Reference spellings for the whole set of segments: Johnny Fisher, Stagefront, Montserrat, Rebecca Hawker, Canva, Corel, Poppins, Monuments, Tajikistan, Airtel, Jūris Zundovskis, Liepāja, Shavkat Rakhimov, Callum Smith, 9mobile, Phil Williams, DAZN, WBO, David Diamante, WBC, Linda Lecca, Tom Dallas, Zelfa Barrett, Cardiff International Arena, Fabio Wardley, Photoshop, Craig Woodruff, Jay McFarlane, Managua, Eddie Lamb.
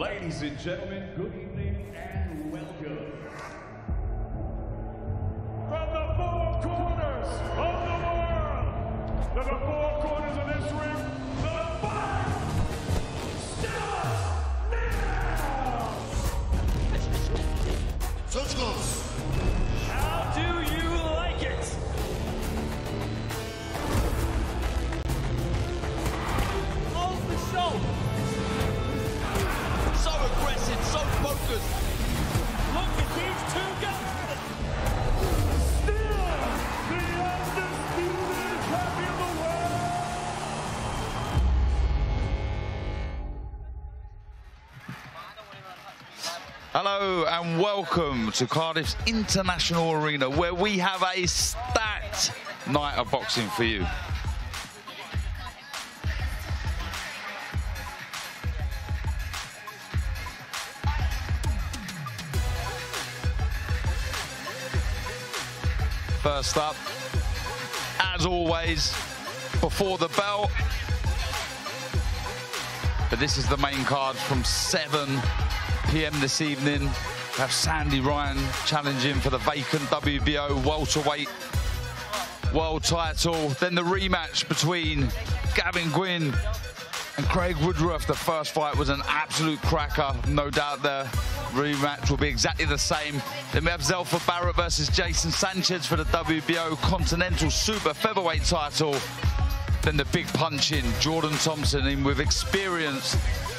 Ladies and gentlemen, good evening and welcome. From the four corners of the world, to the four corners of this ring, to the fight starts now! Such look at these two guys! Still the undisputed champion of the world! Hello and welcome to Cardiff's International Arena, where we have a stacked night of boxing for you. First up, as always, before the bell. But this is the main card from 7 p.m. this evening. We have Sandy Ryan challenging for the vacant WBO welterweight world title. Then the rematch between Gavin Gwynn and Craig Woodruff. The first fight was an absolute cracker. No doubt there. Rematch will be exactly the same. Then we have Zelfa Barrett versus Jason Sanchez for the WBO Continental Super Featherweight title. Then the big punch in, Jordan Thompson in with experience,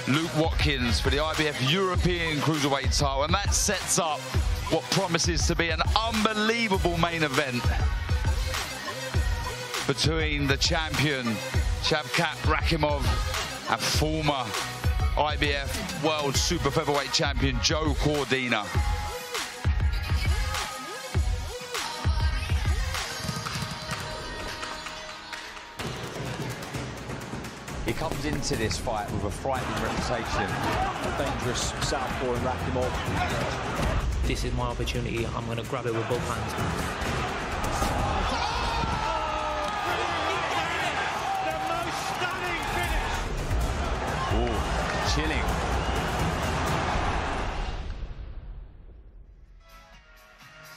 Luke Watkins for the IBF European Cruiserweight title. And that sets up what promises to be an unbelievable main event between the champion, Shavkat Rakhimov, and former IBF World Super Featherweight Champion Joe Cordina. He comes into this fight with a frightening reputation. A dangerous southpaw in Rakhimov. This is my opportunity. I'm going to grab it with both hands. Chilling.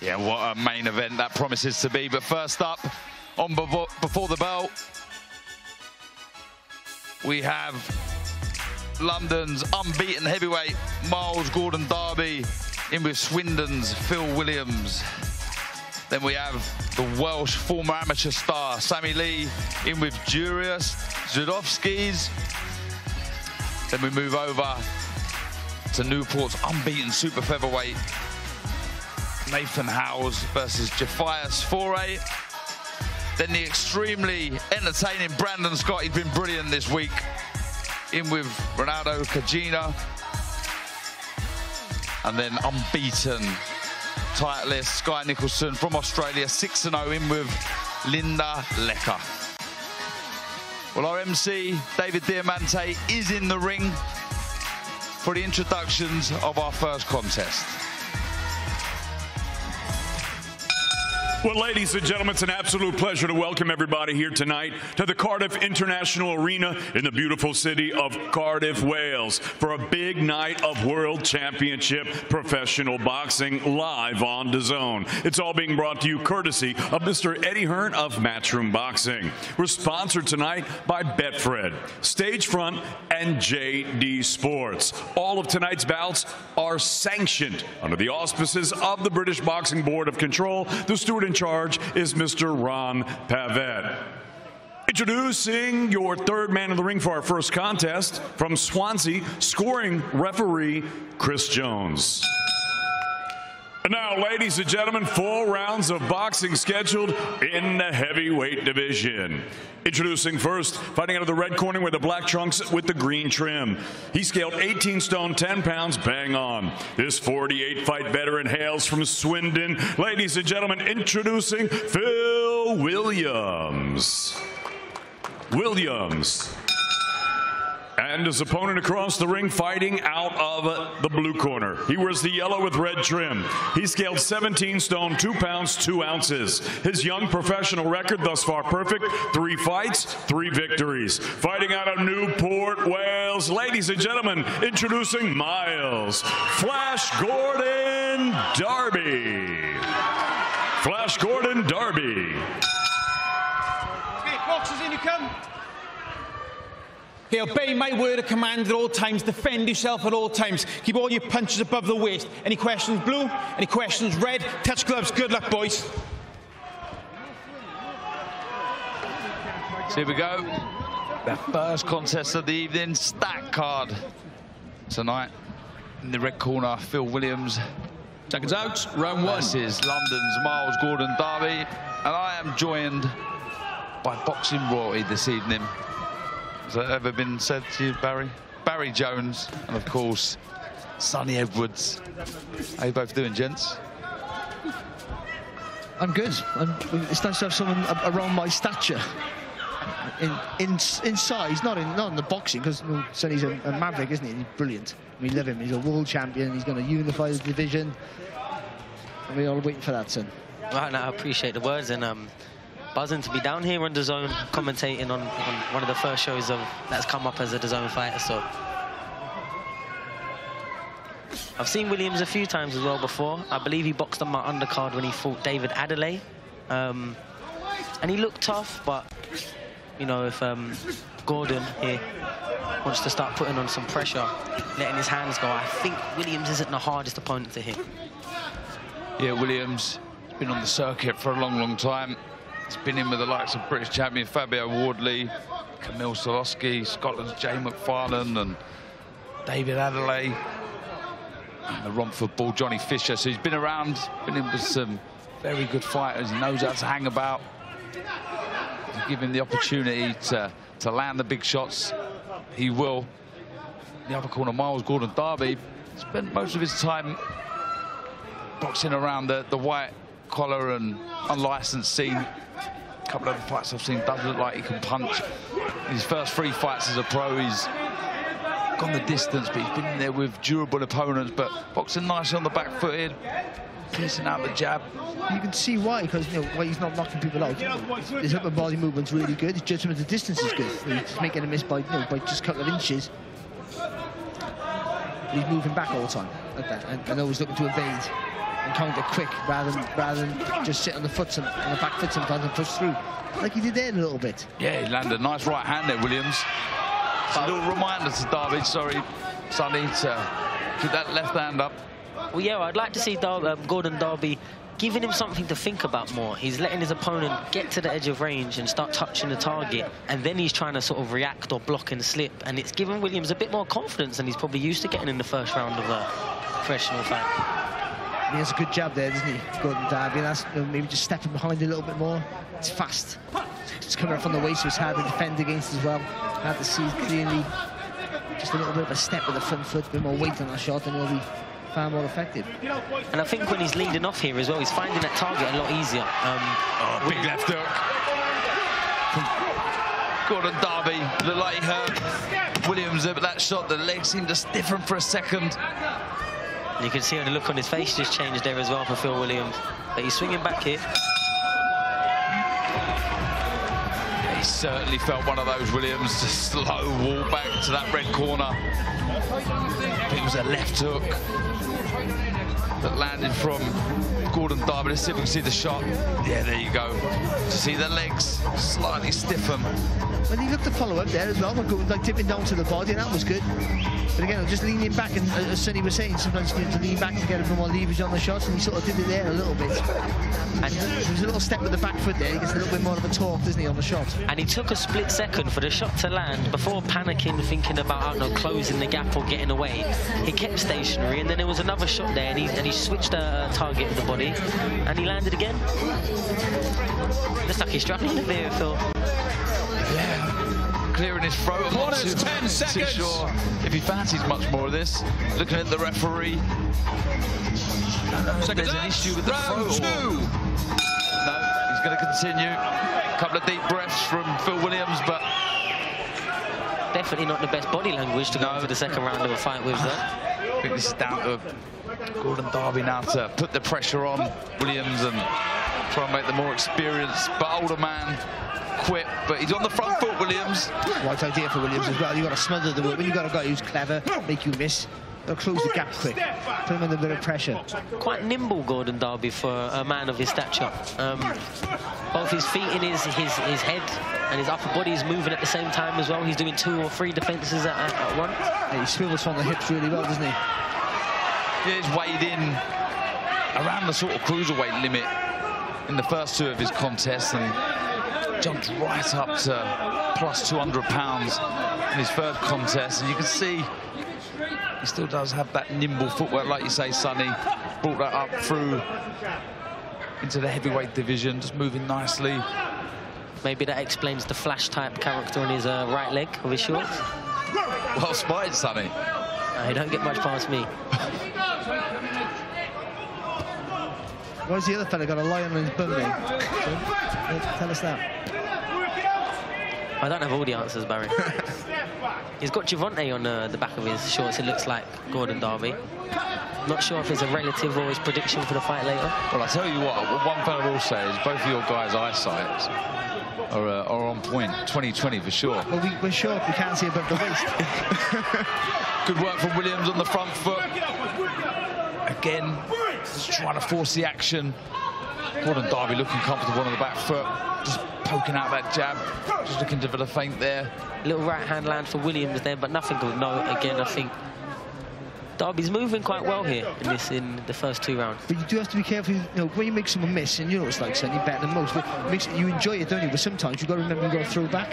Yeah, what a main event that promises to be. But first up, on before the bell, we have London's unbeaten heavyweight Miles Gordon Darby in with Swindon's Phil Williams. Then we have the Welsh former amateur star Sammy Lee in with Jūris Zundovskis. Then we move over to Newport's unbeaten super featherweight, Nathan Howes versus Jafias Foray. Then the extremely entertaining Brandon Scott, he's been brilliant this week, in with Reynaldo Cajina. And then unbeaten titleist Sky Nicholson from Australia, 6-0, in with Linda Lecca. Well, our MC, David Diamante, is in the ring for the introductions of our first contest. Well, ladies and gentlemen, it's an absolute pleasure to welcome everybody here tonight to the Cardiff International Arena in the beautiful city of Cardiff, Wales, for a big night of World Championship Professional Boxing live on DAZN. It's all being brought to you courtesy of Mr. Eddie Hearn of Matchroom Boxing. We're sponsored tonight by Betfred, Stagefront, and JD Sports. All of tonight's bouts are sanctioned under the auspices of the British Boxing Board of Control. The steward in charge is Mr. Ron Pavet. Introducing your third man in the ring for our first contest, from Swansea, scoring referee Chris Jones. And now, ladies and gentlemen, 4 rounds of boxing scheduled in the heavyweight division. Introducing first, fighting out of the red corner with the black trunks with the green trim. He scaled 18 stone, 10 pounds, bang on. This 48-fight veteran hails from Swindon. Ladies and gentlemen, introducing Phil Williams. And his opponent across the ring, fighting out of the blue corner. He wears the yellow with red trim. He scaled 17 stone, 2 pounds, 2 ounces. His young professional record thus far perfect, 3 fights, 3 victories. Fighting out of Newport, Wales, ladies and gentlemen, introducing Miles "Flash" Gordon Darby. Flash Gordon Darby. Hey, boxers, in you come. He'll obey my word of command at all times, defend yourself at all times, keep all your punches above the waist. Any questions, blue? Any questions, red? Touch gloves, good luck, boys. So here we go. The first contest of the evening, stack card tonight. In the red corner, Phil Williams. Seconds out, round one. This is London's Miles Gordon Darby, and I am joined by boxing royalty this evening. Has that ever been said to you, Barry? Barry Jones, and of course, Sonny Edwards. How you both doing, gents? I'm good. It's nice to have someone around my stature. In size, not in the boxing, because Sonny's a maverick, isn't he? He's brilliant. We love him. He's a world champion. He's going to unify the division. And we're all waiting for that, Son. Right, now I appreciate the words, and buzzing to be down here on DAZN, commentating on one of the first shows that's come up as a DAZN fighter. So I've seen Williams a few times as well before. I believe he boxed on my undercard when he fought David Adelaide, and he looked tough. But you know, if Gordon here wants to start putting on some pressure, letting his hands go, I think Williams isn't the hardest opponent to hit. Yeah, Williams has been on the circuit for a long time. He's been in with the likes of British champion Fabio Wardley, Camille Solowski, Scotland's Jay McFarlane, and David Adelaide, and the Romford Bull, Johnny Fisher. So he's been around, been in with some very good fighters. He knows how to hang about. You give him the opportunity to land the big shots, he will. In the upper corner, Miles Gordon Darby spent most of his time boxing around the white collar and unlicensed scene. A couple of fights I've seen, doesn't look like he can punch. His first 3 fights as a pro, he's gone the distance, but he's been in there with durable opponents, but boxing nicely on the back footed, piecing out the jab. You can see why, because you know why he's not knocking people out. His upper body movement's really good, his judgment of the distance is good. He's making a miss by, you know, by just a couple of inches. He's moving back all the time like that, and always looking to evade and counter quick, rather than just sit on the foot and on the back foot sometimes and push through, like he did there in a little bit. Yeah, he landed a nice right hand there, Williams. It's a little reminder to Darby, sorry, Sonny, to keep that left hand up. Well, yeah, I'd like to see Gordon Darby giving him something to think about more. He's letting his opponent get to the edge of range and start touching the target, and then he's trying to sort of react or block and slip, and it's given Williams a bit more confidence than he's probably used to getting in the first round of a professional fight. He has a good jab there, doesn't he, Gordon Darby? That's, you know, maybe just stepping behind a little bit more. It's fast. It's coming up from the waist, so it's hard to defend against as well. Hard to see cleanly. Just a little bit of a step with the front foot, a bit more weight on that shot, and he'll be far more effective. And I think when he's leading off here as well, he's finding that target a lot easier. Big left hook. Gordon Darby, looked like he hurt Williams over that shot. The leg seemed to stiffen for a second. You can see the look on his face just changed there as well for Phil Williams. But he's swinging back here. Yeah, he certainly felt one of those, Williams. A slow wall back to that red corner. It was a left hook that landed from Gordon Darby. Let's see if we can see the shot. Yeah, there you go. To see the legs slightly stiffen. Well, he looked to follow up there as well. Like dipping down to the body, and that was good. But again, just leaning back, and as Sonny was saying, sometimes you need to lean back to get a bit more leverage on the shots, and he sort of did it there a little bit. And there's a little step with the back foot there. He gets a little bit more of a torque, doesn't he, on the shot? And he took a split second for the shot to land before panicking, thinking about, I don't know, closing the gap or getting away. He kept stationary, and then there was another shot there, and he switched the target of the body, and he landed again. Looks like he's struggling a bit, Phil. Yeah, clearing his throat. I'm not too sure if he fancies much more of this. Looking at the referee. There's an issue with the throat. No, he's going to continue. A couple of deep breaths from Phil Williams, but definitely not the best body language to go for the second round of a fight with that. I think this is down to Gordon Darby now to put the pressure on Williams and try and make the more experienced but older man quit. But he's on the front foot, Williams. Right idea for Williams as well. You've got to smother the whip. When you've got a guy who's clever, make you miss, they'll close the gap quick. Put him under a bit of pressure. Quite nimble, Gordon Darby, for a man of his stature. Both his feet in his head and his upper body is moving at the same time as well. He's doing 2 or 3 defences at once. Yeah, he swivels from the hips really well, doesn't he? Yeah, he's weighed in around the sort of cruiserweight limit in the first 2 of his contests and jumped right up to plus 200 pounds in his 3rd contest. And you can see he still does have that nimble footwork, like you say, Sonny. Brought that up through into the heavyweight division, just moving nicely. Maybe that explains the Flash-type character on his right leg of his shorts. Well spotted, Sonny. No, he don't get much past me. Why's the other fella got a lion on his bum there? Tell us that. I don't have all the answers, Barry. He's got Gervonta on the back of his shorts, it looks like, Gordon Darby. Not sure if it's a relative or his prediction for the fight later. Well, I tell you what one fella will say is both of your guys' eyesight are on point, 20/20 for sure. Well, we're sure we can't see above the waist. Good work from Williams on the front foot. Again, just trying to force the action. Gordon Darby looking comfortable on the back foot, just poking out that jab, just looking to develop a feint there. Little right-hand land for Williams there, but nothing good. No, again, I think Darby's moving quite well here in the first 2 rounds. But you do have to be careful, you know, when you make someone miss, and you know it's like something better than most, but you enjoy it, don't you? But sometimes you've got to remember you've got to throw back.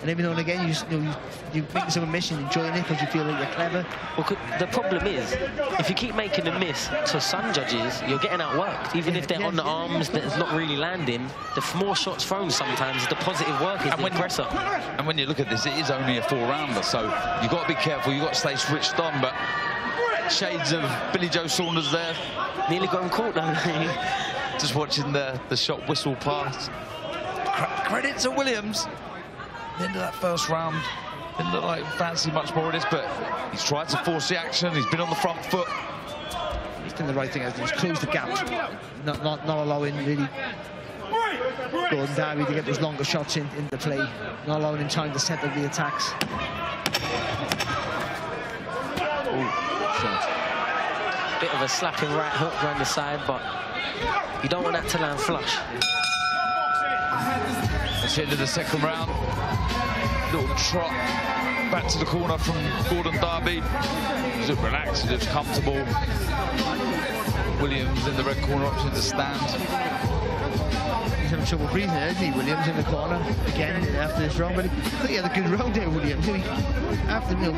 And every now and again, you just, you make someone miss and enjoying it because you feel like you're clever. Well, the problem is, if you keep making a miss to some judges, you're getting outworked. Even if they're on the arms that's not really landing, the more shots thrown sometimes, the positive work is the aggressor. And when you look at this, it is only a 4-rounder, so you've got to be careful, you've got to stay switched on, but shades of Billy Joe Saunders there. Nearly got him caught, though. Just watching the shot whistle pass. Credit to Williams. The end of that first round. Didn't look like fancy much more of this, but he's tried to force the action. He's been on the front foot. He's done the right thing. He's closed the gap. Not allowing really Gordon Darby to get those longer shots in the play. Not allowing him time to set up the attacks. Ooh. Bit of a slapping right hook around the side, but you don't want that to land flush. That's the end of the second round. Little trot back to the corner from Gordon Darby. He looks relaxed, he looks comfortable. Williams in the red corner, opposite the stand. He's having trouble breathing, isn't he, Williams, in the corner again after this round? But he had a good round there, Williams. After being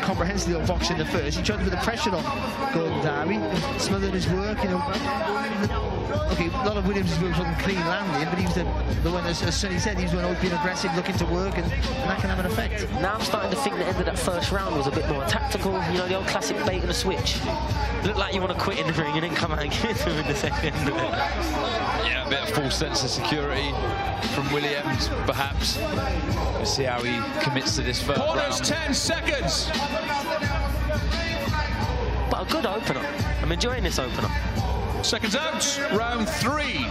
comprehensively on boxing the first, he tried to put the pressure on Gordon Darby, smothered his work. Okay, a lot of Williams' work wasn't clean landing, but he was the one, as Sonny said, he was always being aggressive, looking to work, and that can have an effect. Now I'm starting to think the end of that first round was a bit more tactical, you know, the old classic bait and a switch. Looked like you want to quit in the ring, you didn't come out and give it to him in the second. Yeah, a bit of false sense of security from Williams, perhaps. We'll see how he commits to this first round. Corner's 10 seconds! But a good opener. I'm enjoying this opener. Seconds out, round 3. Here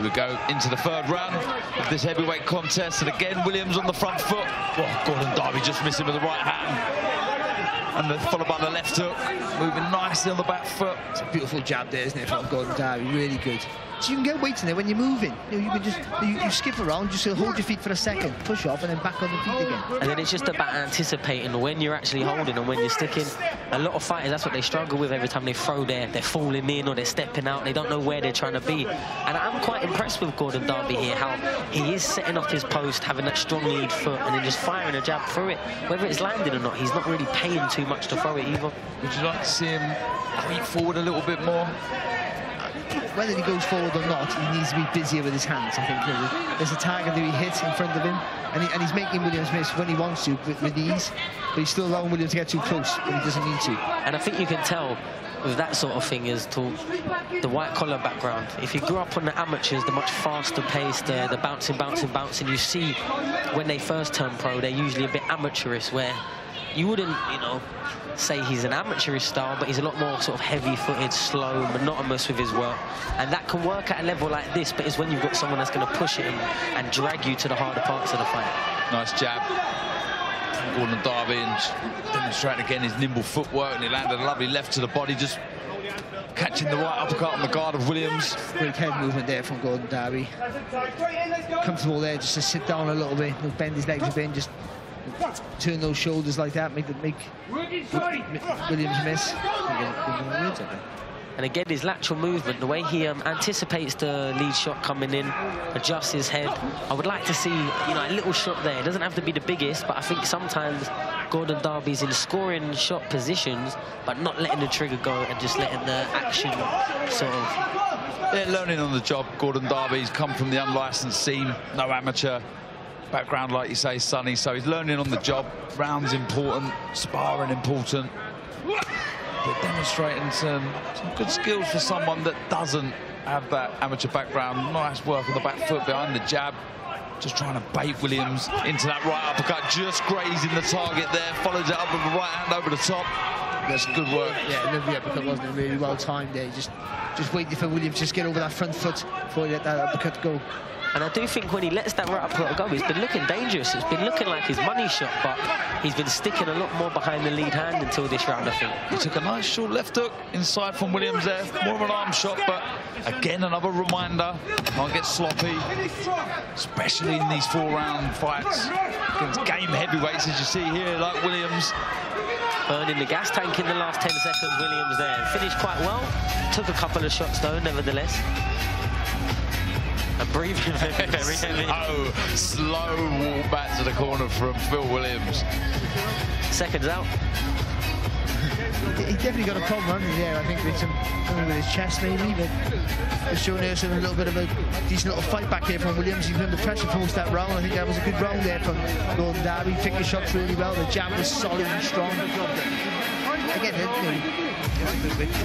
we go into the 3rd round of this heavyweight contest, and again Williams on the front foot. Oh, Gordon Darby just missing with the right hand, and then followed by the left hook, moving nicely on the back foot. It's a beautiful jab there, isn't it, from Gordon Darby? Really good. So you can get weight in there when you're moving. You can just you skip around, just hold your feet for a second, push off, and then back on the feet again. And then it's just about anticipating when you're actually holding and when you're sticking. A lot of fighters, that's what they struggle with every time they throw there. They're falling in or they're stepping out. They don't know where they're trying to be. And I'm quite impressed with Gordon Darby here, how he is setting off his post, having that strong lead foot, and then just firing a jab through it. Whether it's landing or not, he's not really paying too much to throw it either. Would you like to see him creep forward a little bit more? Whether he goes forward or not, he needs to be busier with his hands, I think. There's a target that he hits in front of him, and he's making Williams miss when he wants to with ease, but he's still allowing Williams to get too close when he doesn't need to. And I think you can tell with that sort of thing is to the white-collar background. If you grew up on the amateurs, the much faster pace, the bouncing, you see when they first turn pro, they're usually a bit amateurish, where you wouldn't, you know, say he's an amateurish style, but he's a lot more sort of heavy-footed, slow, monotonous with his work. And that can work at a level like this, but it's when you've got someone that's going to push it and drag you to the harder parts of the fight. Nice jab. Gordon Darby demonstrating again his nimble footwork, and he landed a lovely left to the body, just catching the right uppercut on the guard of Williams. Big head movement there from Gordon Darby. Comfortable there, just to sit down a little bit, and bend his legs a bit, and just turn those shoulders like that, make Williams miss. And again, his lateral movement, the way he anticipates the lead shot coming in, adjusts his head. I would like to see, you know, a little shot there. It doesn't have to be the biggest, but I think sometimes Gordon Darby's in scoring shot positions, but not letting the trigger go and just letting the action sort of... Yeah, learning on the job. Gordon Darby's come from the unlicensed scene, no amateur background, like you say, Sonny, so he's learning on the job. Rounds important, sparring important. But demonstrating some good skills for someone that doesn't have that amateur background. Nice work on the back foot behind the jab. Just trying to bait Williams into that right uppercut. Just grazing the target there. Follows it up with the right hand over the top. That's good work. Yeah, lovely uppercut, wasn't it? Really well timed there. Just waiting for Williams to get over that front foot before he let that uppercut go. And I do think when he lets that right uppercut go, he's been looking dangerous. It's been looking like his money shot, but he's been sticking a lot more behind the lead hand until this round, I think. He took a nice short left hook inside from Williams there. More of an arm shot, but again, another reminder. Can't get sloppy, especially in these four-round fights against game heavyweights, as you see here, like Williams. Burning the gas tank in the last 10 seconds, Williams there. Finished quite well. Took a couple of shots, though, nevertheless. And breathing very heavy. Slow walk back to the corner from Phil Williams. Seconds out. He definitely got a problem there, I think, with something with his chest maybe, but it's showing us a little bit of a decent little fight back here from Williams. He's under pressure for most that round. I think that was a good round there from Gordon Darby. Picked his shots really well. The jab was solid and strong. Again,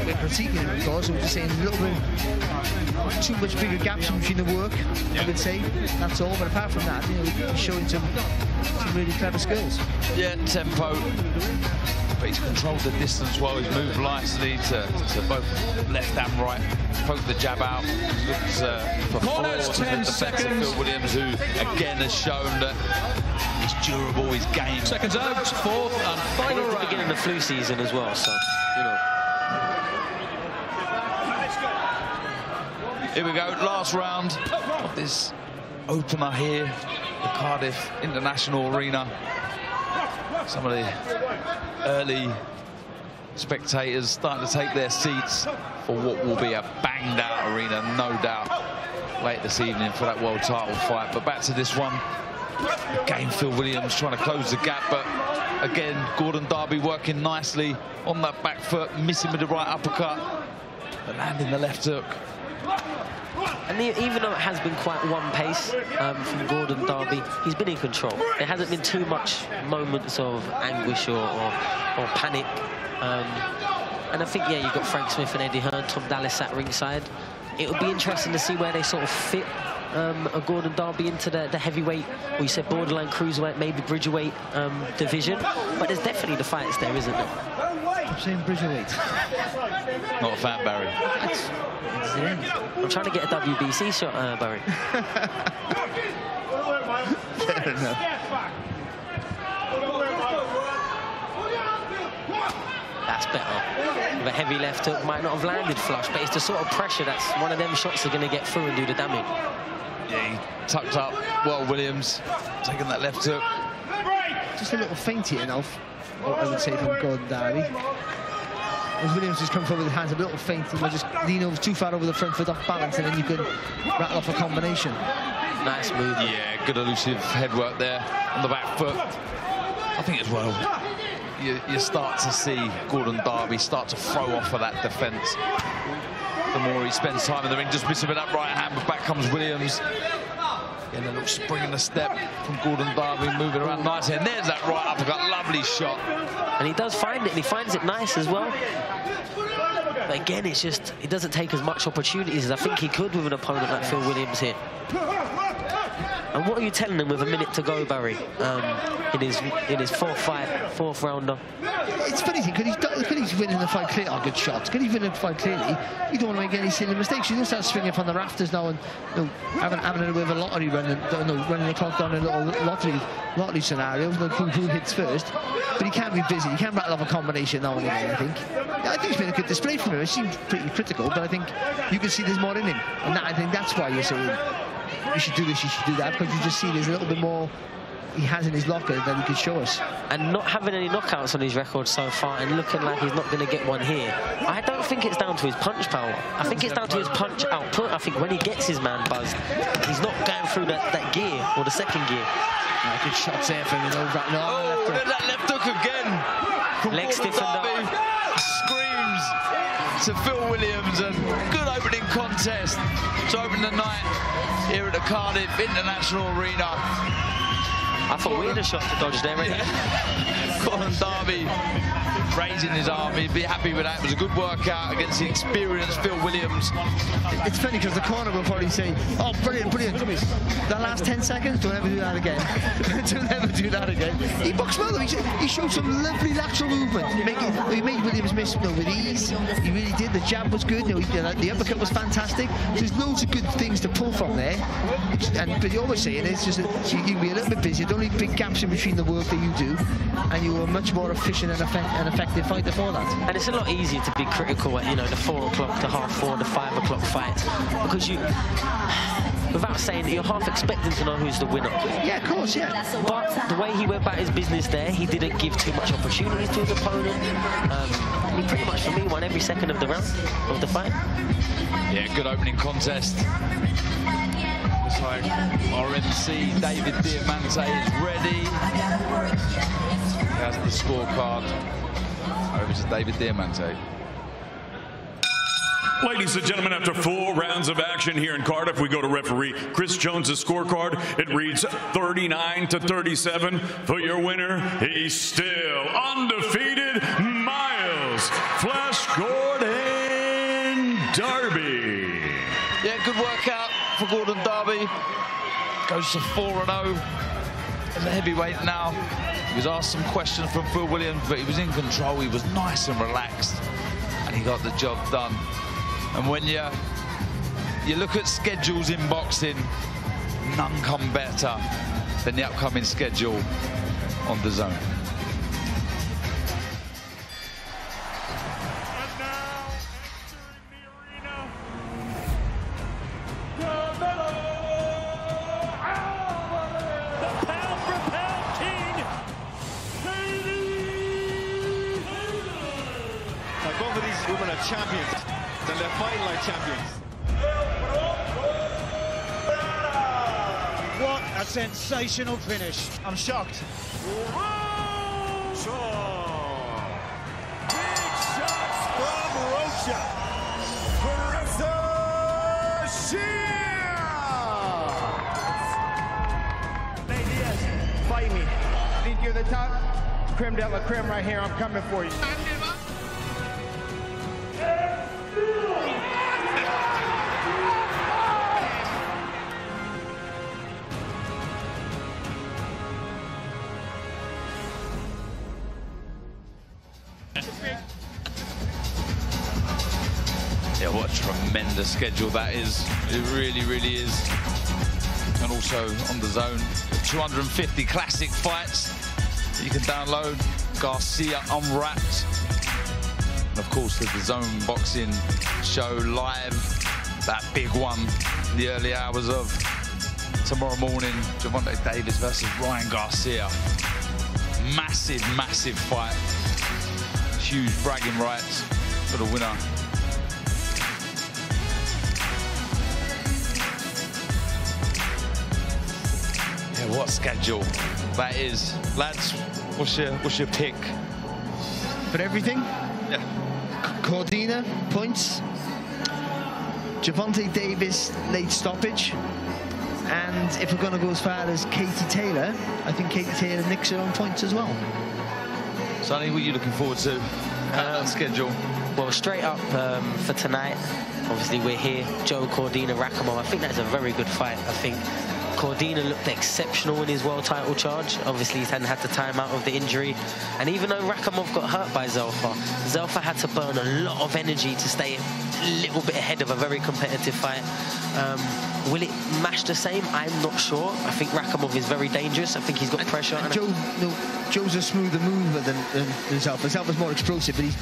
we're critiquing him, of course. We're just saying a little bit too much bigger gaps between the work, I would say. That's all. But apart from that, you know, he's showing some really clever skills. Yeah, tempo. But he's controlled the distance well. He's moved nicely to both left and right. Poked the jab out. Looks for four. The defense of Phil Williams, who again has shown that he's durable, he's game. Seconds out, fourth and final round. Beginning the flu season as well, so you know. Here we go, last round of this opener here, the Cardiff International Arena. Some of the early spectators starting to take their seats for what will be a banged-out arena, no doubt, late this evening for that world title fight. But back to this one. Again, Phil Williams trying to close the gap, but again, Gordon Darby working nicely on that back foot, missing with the right uppercut, but landing the left hook. And even though it has been quite one pace from Gordon Darby, he's been in control. There hasn't been too much moments of anguish or panic. And I think, yeah, you've got Frank Smith and Eddie Hearn, Tom Dallas sat ringside. It would be interesting to see where they sort of fit a Gordon Darby into the heavyweight, or you said borderline cruiserweight, maybe bridgerweight division. But there's definitely the fights there, isn't there? I'm saying bridgerweight. Not a fan, Barry. I'm trying to get a WBC shot, Barry. Fair enough. That's better. With a heavy left hook, might not have landed flush, but it's the sort of pressure that's one of them shots are going to get through and do the damage. Yeah, he tucked up. Well, Williams taking that left hook. Just a little feint here, enough. What I would say from Gordon Darby. As Williams just come forward with hands a little faint and will just lean over too far over the front foot off balance, and then you can rattle off a combination. Nice move. Yeah, good elusive headwork there on the back foot. I think as well, you start to see Gordon Darby start to throw off of that defence. The more he spends time in the ring, just missing with that right hand, but back comes Williams. And a little spring in the step from Gordon Darby, moving around nicely. And there's that right uppercut, lovely shot. And he does find it, and he finds it nice as well. But again, it's just, it doesn't take as much opportunities as I think he could with an opponent like Phil Williams here. And what are you telling him with a minute to go, Barry, in his fourth rounder? It's funny thing, because he's winning the fight clearly, oh, good shots, because he's winning the fight clearly, you don't want to make any silly mistakes. You just start swinging from the rafters now and having a bit of a lottery running the clock down in a little lottery scenario, who hits first. But he can be busy, he can rattle off a combination now and again, I think. I think it's been a good display from him. It seems pretty critical, but I think you can see there's more in him. And that, I think that's why you're saying, you should do this, you should do that, because you just see there's a little bit more he has in his locker than he could show us. And not having any knockouts on his record so far and looking like he's not going to get one here, I don't think it's down to his punch power. I think it's down to his punch output. I think when he gets his man buzzed, he's not going through that gear, or the second gear. Yeah, good shots there from his old right now. Oh, and that left hook again. Leg stiffened up. Screams to Phil Williams, and good opening contest to open the night here at the Cardiff International Arena. I thought we had a shot to dodge there, right? Yeah. Gordon Darby raising his arm, he'd be happy with that. It was a good workout against the experienced Phil Williams. It's funny because the corner will probably say, oh, brilliant, brilliant. That last 10 seconds, don't ever do that again. Don't ever do that again. He boxed well, though. He showed some lovely lateral movement. He made Williams miss with ease. He really did. The jab was good. The uppercut was fantastic. There's loads of good things to pull from there. But you're always saying it's just that you can be a little bit busy. Don't leave big gaps in between the work that you do, and you are much more efficient and effective fighter for that. And it's a lot easier to be critical at, the 4 o'clock, the half four, the 5 o'clock fights, because you, without saying that, you're half expecting to know who's the winner. Yeah, of course, yeah. But the way he went about his business there, he didn't give too much opportunities to his opponent. He pretty much, for me, won every second of the round, of the fight. Yeah, good opening contest. Looks like RMC, David Diamante is ready. That's the scorecard. Over to David Diamante. Ladies and gentlemen, after 4 rounds of action here in Cardiff, we go to referee Chris Jones' scorecard. It reads 39-37. For your winner, he's still undefeated, Miles Flash Gordon Darby. Yeah, good workout for Gordon Darby. Goes to 4-0 as a heavyweight now. He was asked some questions from Phil Williams, but he was in control. He was nice and relaxed, and he got the job done. And when you look at schedules in boxing, none come better than the upcoming schedule on DAZN. And now, entering the arena, Canelo Alvarez, the pound-for-pound king, Katie Taylor. Now, both of these women are champions, and they're fighting like champions. What a sensational finish. I'm shocked. Rocha! Big shots from Rocha. Garcia! Ladies, fight me. Think you're the top? Creme de la creme right here. I'm coming for you. Yeah, what a tremendous schedule that is. It really, really is. And also on DAZN, 250 classic fights that you can download. Garcia Unwrapped. And of course, the DAZN Boxing Show live. That big one in the early hours of tomorrow morning. Gervonta Davis versus Ryan Garcia. Massive, massive fight. Huge bragging rights for the winner. Yeah, what schedule that is. Lads, what's your pick? For everything? Yeah. Cordina, points. Gervonta Davis, late stoppage. And if we're going to go as far as Katie Taylor, I think Katie Taylor nicks her on points as well. Sonny, what are you looking forward to? Schedule. Well, straight up for tonight, obviously we're here, Joe Cordina, Rakhimov. I think that's a very good fight. I think Cordina looked exceptional in his world title charge. Obviously, he hadn't had the time out of the injury. And even though Rakhimov got hurt by Zelfa, Zelfa had to burn a lot of energy to stay a little bit ahead of a very competitive fight. Will it match the same? I'm not sure. I think Rakhimov is very dangerous. I think he's got pressure. And Joe's a smoother mover than Zelfa. Zelfa's more explosive, but he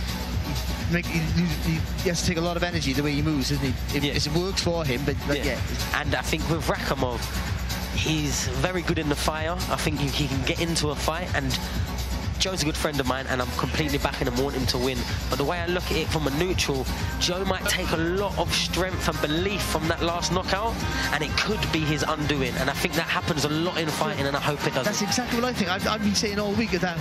has to take a lot of energy the way he moves, doesn't he? It works for him, but yeah. And I think with Rakhimov, he's very good in the fire. I think he can get into a fight, and Joe's a good friend of mine, and I'm completely backing him, want him to win. But the way I look at it from a neutral, Joe might take a lot of strength and belief from that last knockout, and it could be his undoing. And I think that happens a lot in fighting, and I hope it doesn't. That's exactly what I think. I've been saying all week that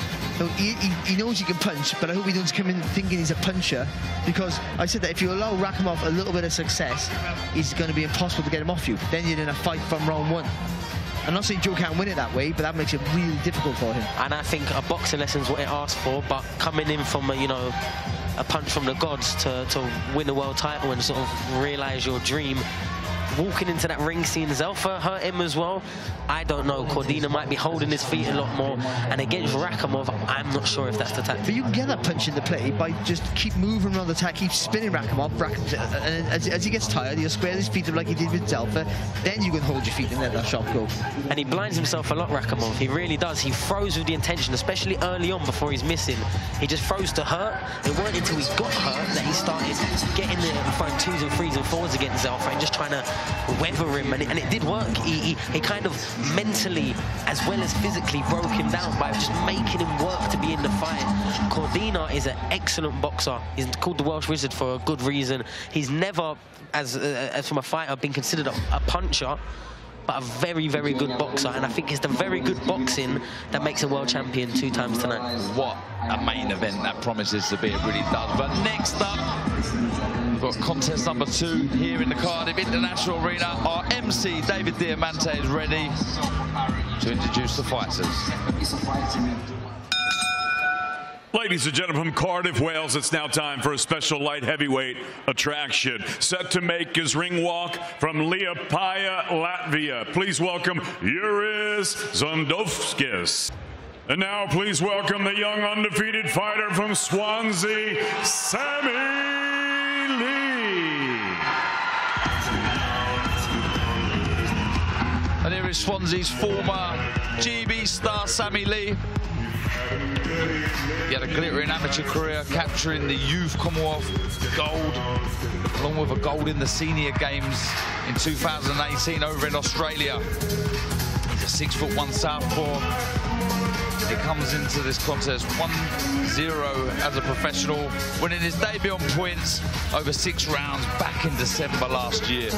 he knows he can punch, but I hope he doesn't come in thinking he's a puncher, because I said that if you allow Rakhimov a little bit of success, it's going to be impossible to get him off you. Then you're in a fight from round one. I'm not saying Joe can't win it that way, but that makes it really difficult for him. And I think a boxing lesson's what it asks for, but coming in from, a punch from the gods to win the world title and sort of realise your dream, walking into that ring scene, Zelfa hurt him as well. I don't know. Cordina might be holding his feet a lot more, and against Rakhimov, I'm not sure if that's the tactic. But you can get that punch in the play by just keep moving around the attack, keep spinning Rakhimov, and as he gets tired, he'll square his feet up like he did with Zelfa. Then you can hold your feet and let that shot go. And he blinds himself a lot, Rakhimov. He really does. He throws with the intention, especially early on before he's missing. He just throws to hurt. It weren't until he got hurt that he started getting the front twos and threes and fours against Zelfa and just trying to weather him, and it did work. He kind of mentally as well as physically broke him down by just making him work to be in the fight. Cordina is an excellent boxer. He's called the Welsh Wizard for a good reason. He's never, as from a fighter, been considered a puncher, but a very, very good boxer, and I think it's the very good boxing that makes a world champion 2 times tonight. What a main event that promises to be, it really does. But next up, we've got contest number 2 here in the Cardiff International Arena. Our MC, David Diamante, is ready to introduce the fighters. Ladies and gentlemen, Cardiff, Wales, it's now time for a special light heavyweight attraction. Set to make his ring walk from Liepāja, Latvia. Please welcome Jūris Zundovskis. And now please welcome the young undefeated fighter from Swansea, Sammy Lee. And here is Swansea's former GB star Sammy Lee. He had a glittering amateur career, capturing the Youth Commonwealth gold, along with a gold in the senior games in 2018 over in Australia. He's a 6'1" southpaw. He comes into this contest 1-0 as a professional, winning his debut on points over 6 rounds back in December last year.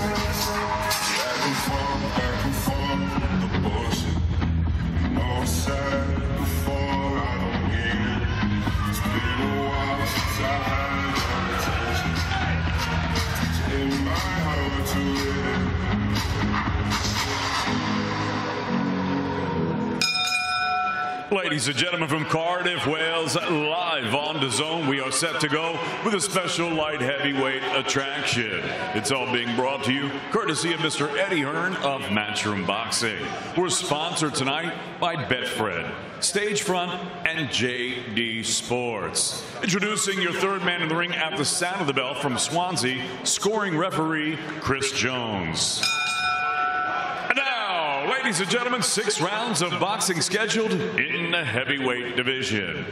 Ladies and gentlemen, from Cardiff, Wales, live on DAZN, we are set to go with a special light heavyweight attraction. It's all being brought to you courtesy of Mr. Eddie Hearn of Matchroom Boxing. We're sponsored tonight by Betfred, Stagefront, and JD Sports. Introducing your third man in the ring at the sound of the bell from Swansea, scoring referee Chris Jones. Ladies and gentlemen, 6 rounds of boxing scheduled in the heavyweight division.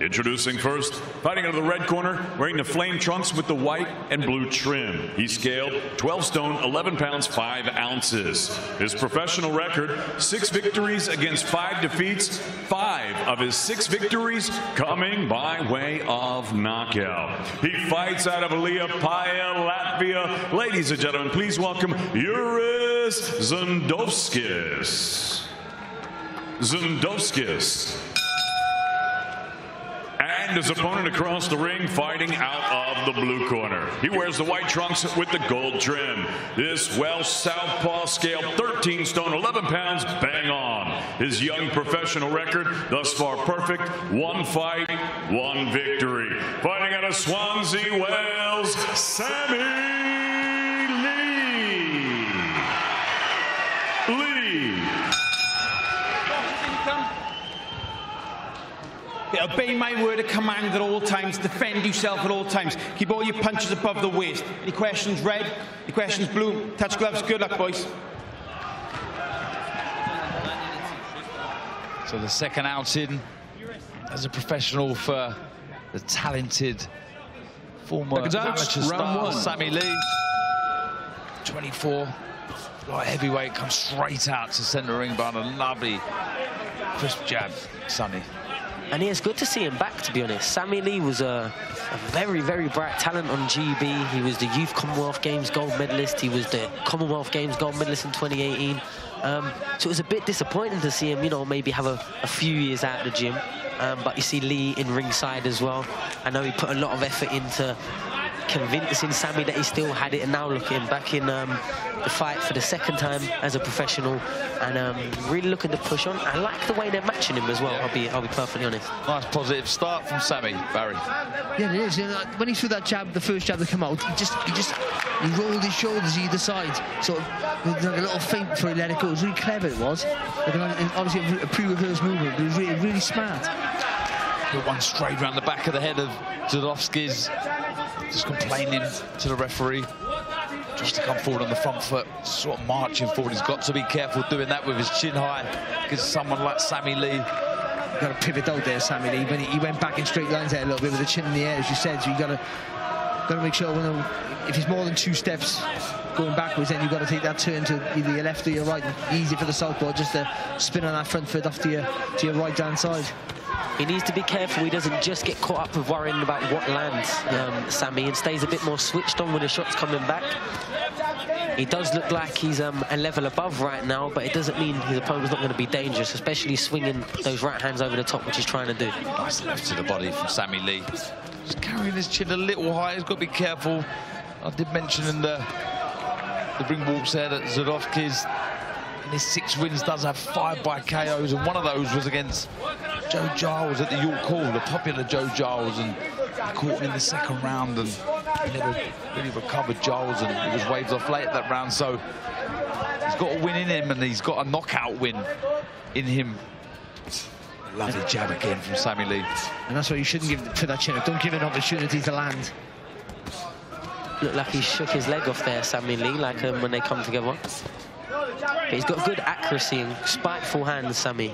Introducing first, fighting out of the red corner, wearing the flame trunks with the white and blue trim. He scaled 12 stone, 11 pounds, 5 ounces. His professional record, 6 victories against 5 defeats, 5 of his 6 victories coming by way of knockout. He fights out of Liepāja, Latvia. Ladies and gentlemen, please welcome Jūris Zundovskis. And his opponent across the ring, fighting out of the blue corner. He wears the white trunks with the gold trim. This Welsh southpaw scaled 13 stone, 11 pounds, bang on. His young professional record thus far perfect. One fight, one victory. Fighting out of Swansea, Wales, Sammy Lee. Obey my word of command at all times. Defend yourself at all times. Keep all your punches above the waist. Any questions, red? Any questions, blue? Touch gloves. Good luck, boys. So the second outing as a professional for the talented former amateur star Sammy Lee. 24, light heavyweight, comes straight out to center ring by a lovely crisp jab, Sammy. And it's good to see him back, to be honest. Sammy Lee was a very, very bright talent on GB. He was the Youth Commonwealth Games gold medalist. He was the Commonwealth Games gold medalist in 2018. So it was a bit disappointing to see him, you know, maybe have a few years out of the gym. But you see Lee in ringside as well. I know he put a lot of effort into convincing Sammy that he still had it, and now look at him back in the fight for the second time as a professional, and really looking to push on. I like the way they're matching him as well, yeah. I'll be perfectly honest. Nice positive start from Sammy, Barry. Yeah, it is. You know, when he threw that jab, the first jab that came out, he rolled his shoulders either side, sort of like a little feint before he let it go. It was really clever, it was. And obviously a pre-rehearsed movement, but it was really, really smart. Put one straight round the back of the head of Zundovskis. Just complaining to the referee. Just to come forward on the front foot, sort of marching forward. He's got to be careful doing that with his chin high, because someone like Sammy Lee... You've got to pivot out there, Sammy Lee. But he went back in straight lines there a little bit with the chin in the air, as you said. So you've got to make sure if he's more than two steps going backwards, then you've got to take that turn to either your left or your right. Easy for the southpaw, just to spin on that front foot off to your right-hand side. He needs to be careful he doesn't just get caught up with worrying about what lands, Sammy, and stays a bit more switched on when the shot's coming back. He does look like he's a level above right now, but it doesn't mean his opponent's not going to be dangerous, especially swinging those right hands over the top, which he's trying to do. Nice left to the body from Sammy Lee. Just carrying his chin a little higher. He's got to be careful. I did mention in the ring walks there that Zundovskis, in his 6 wins, does have 5 by KOs, and one of those was against Joe Giles at the York Hall, the popular Joe Giles, and he caught him in the second round and never really recovered Giles, and he was waved off late that round. So he's got a win in him, and he's got a knockout win in him. Lovely jab again from Sammy Lee. And that's why you shouldn't give to that chin up. Don't give an opportunity to land. Looked like he shook his leg off there, Sammy Lee, like when they come together. But he's got good accuracy and spiteful hands, Sammy.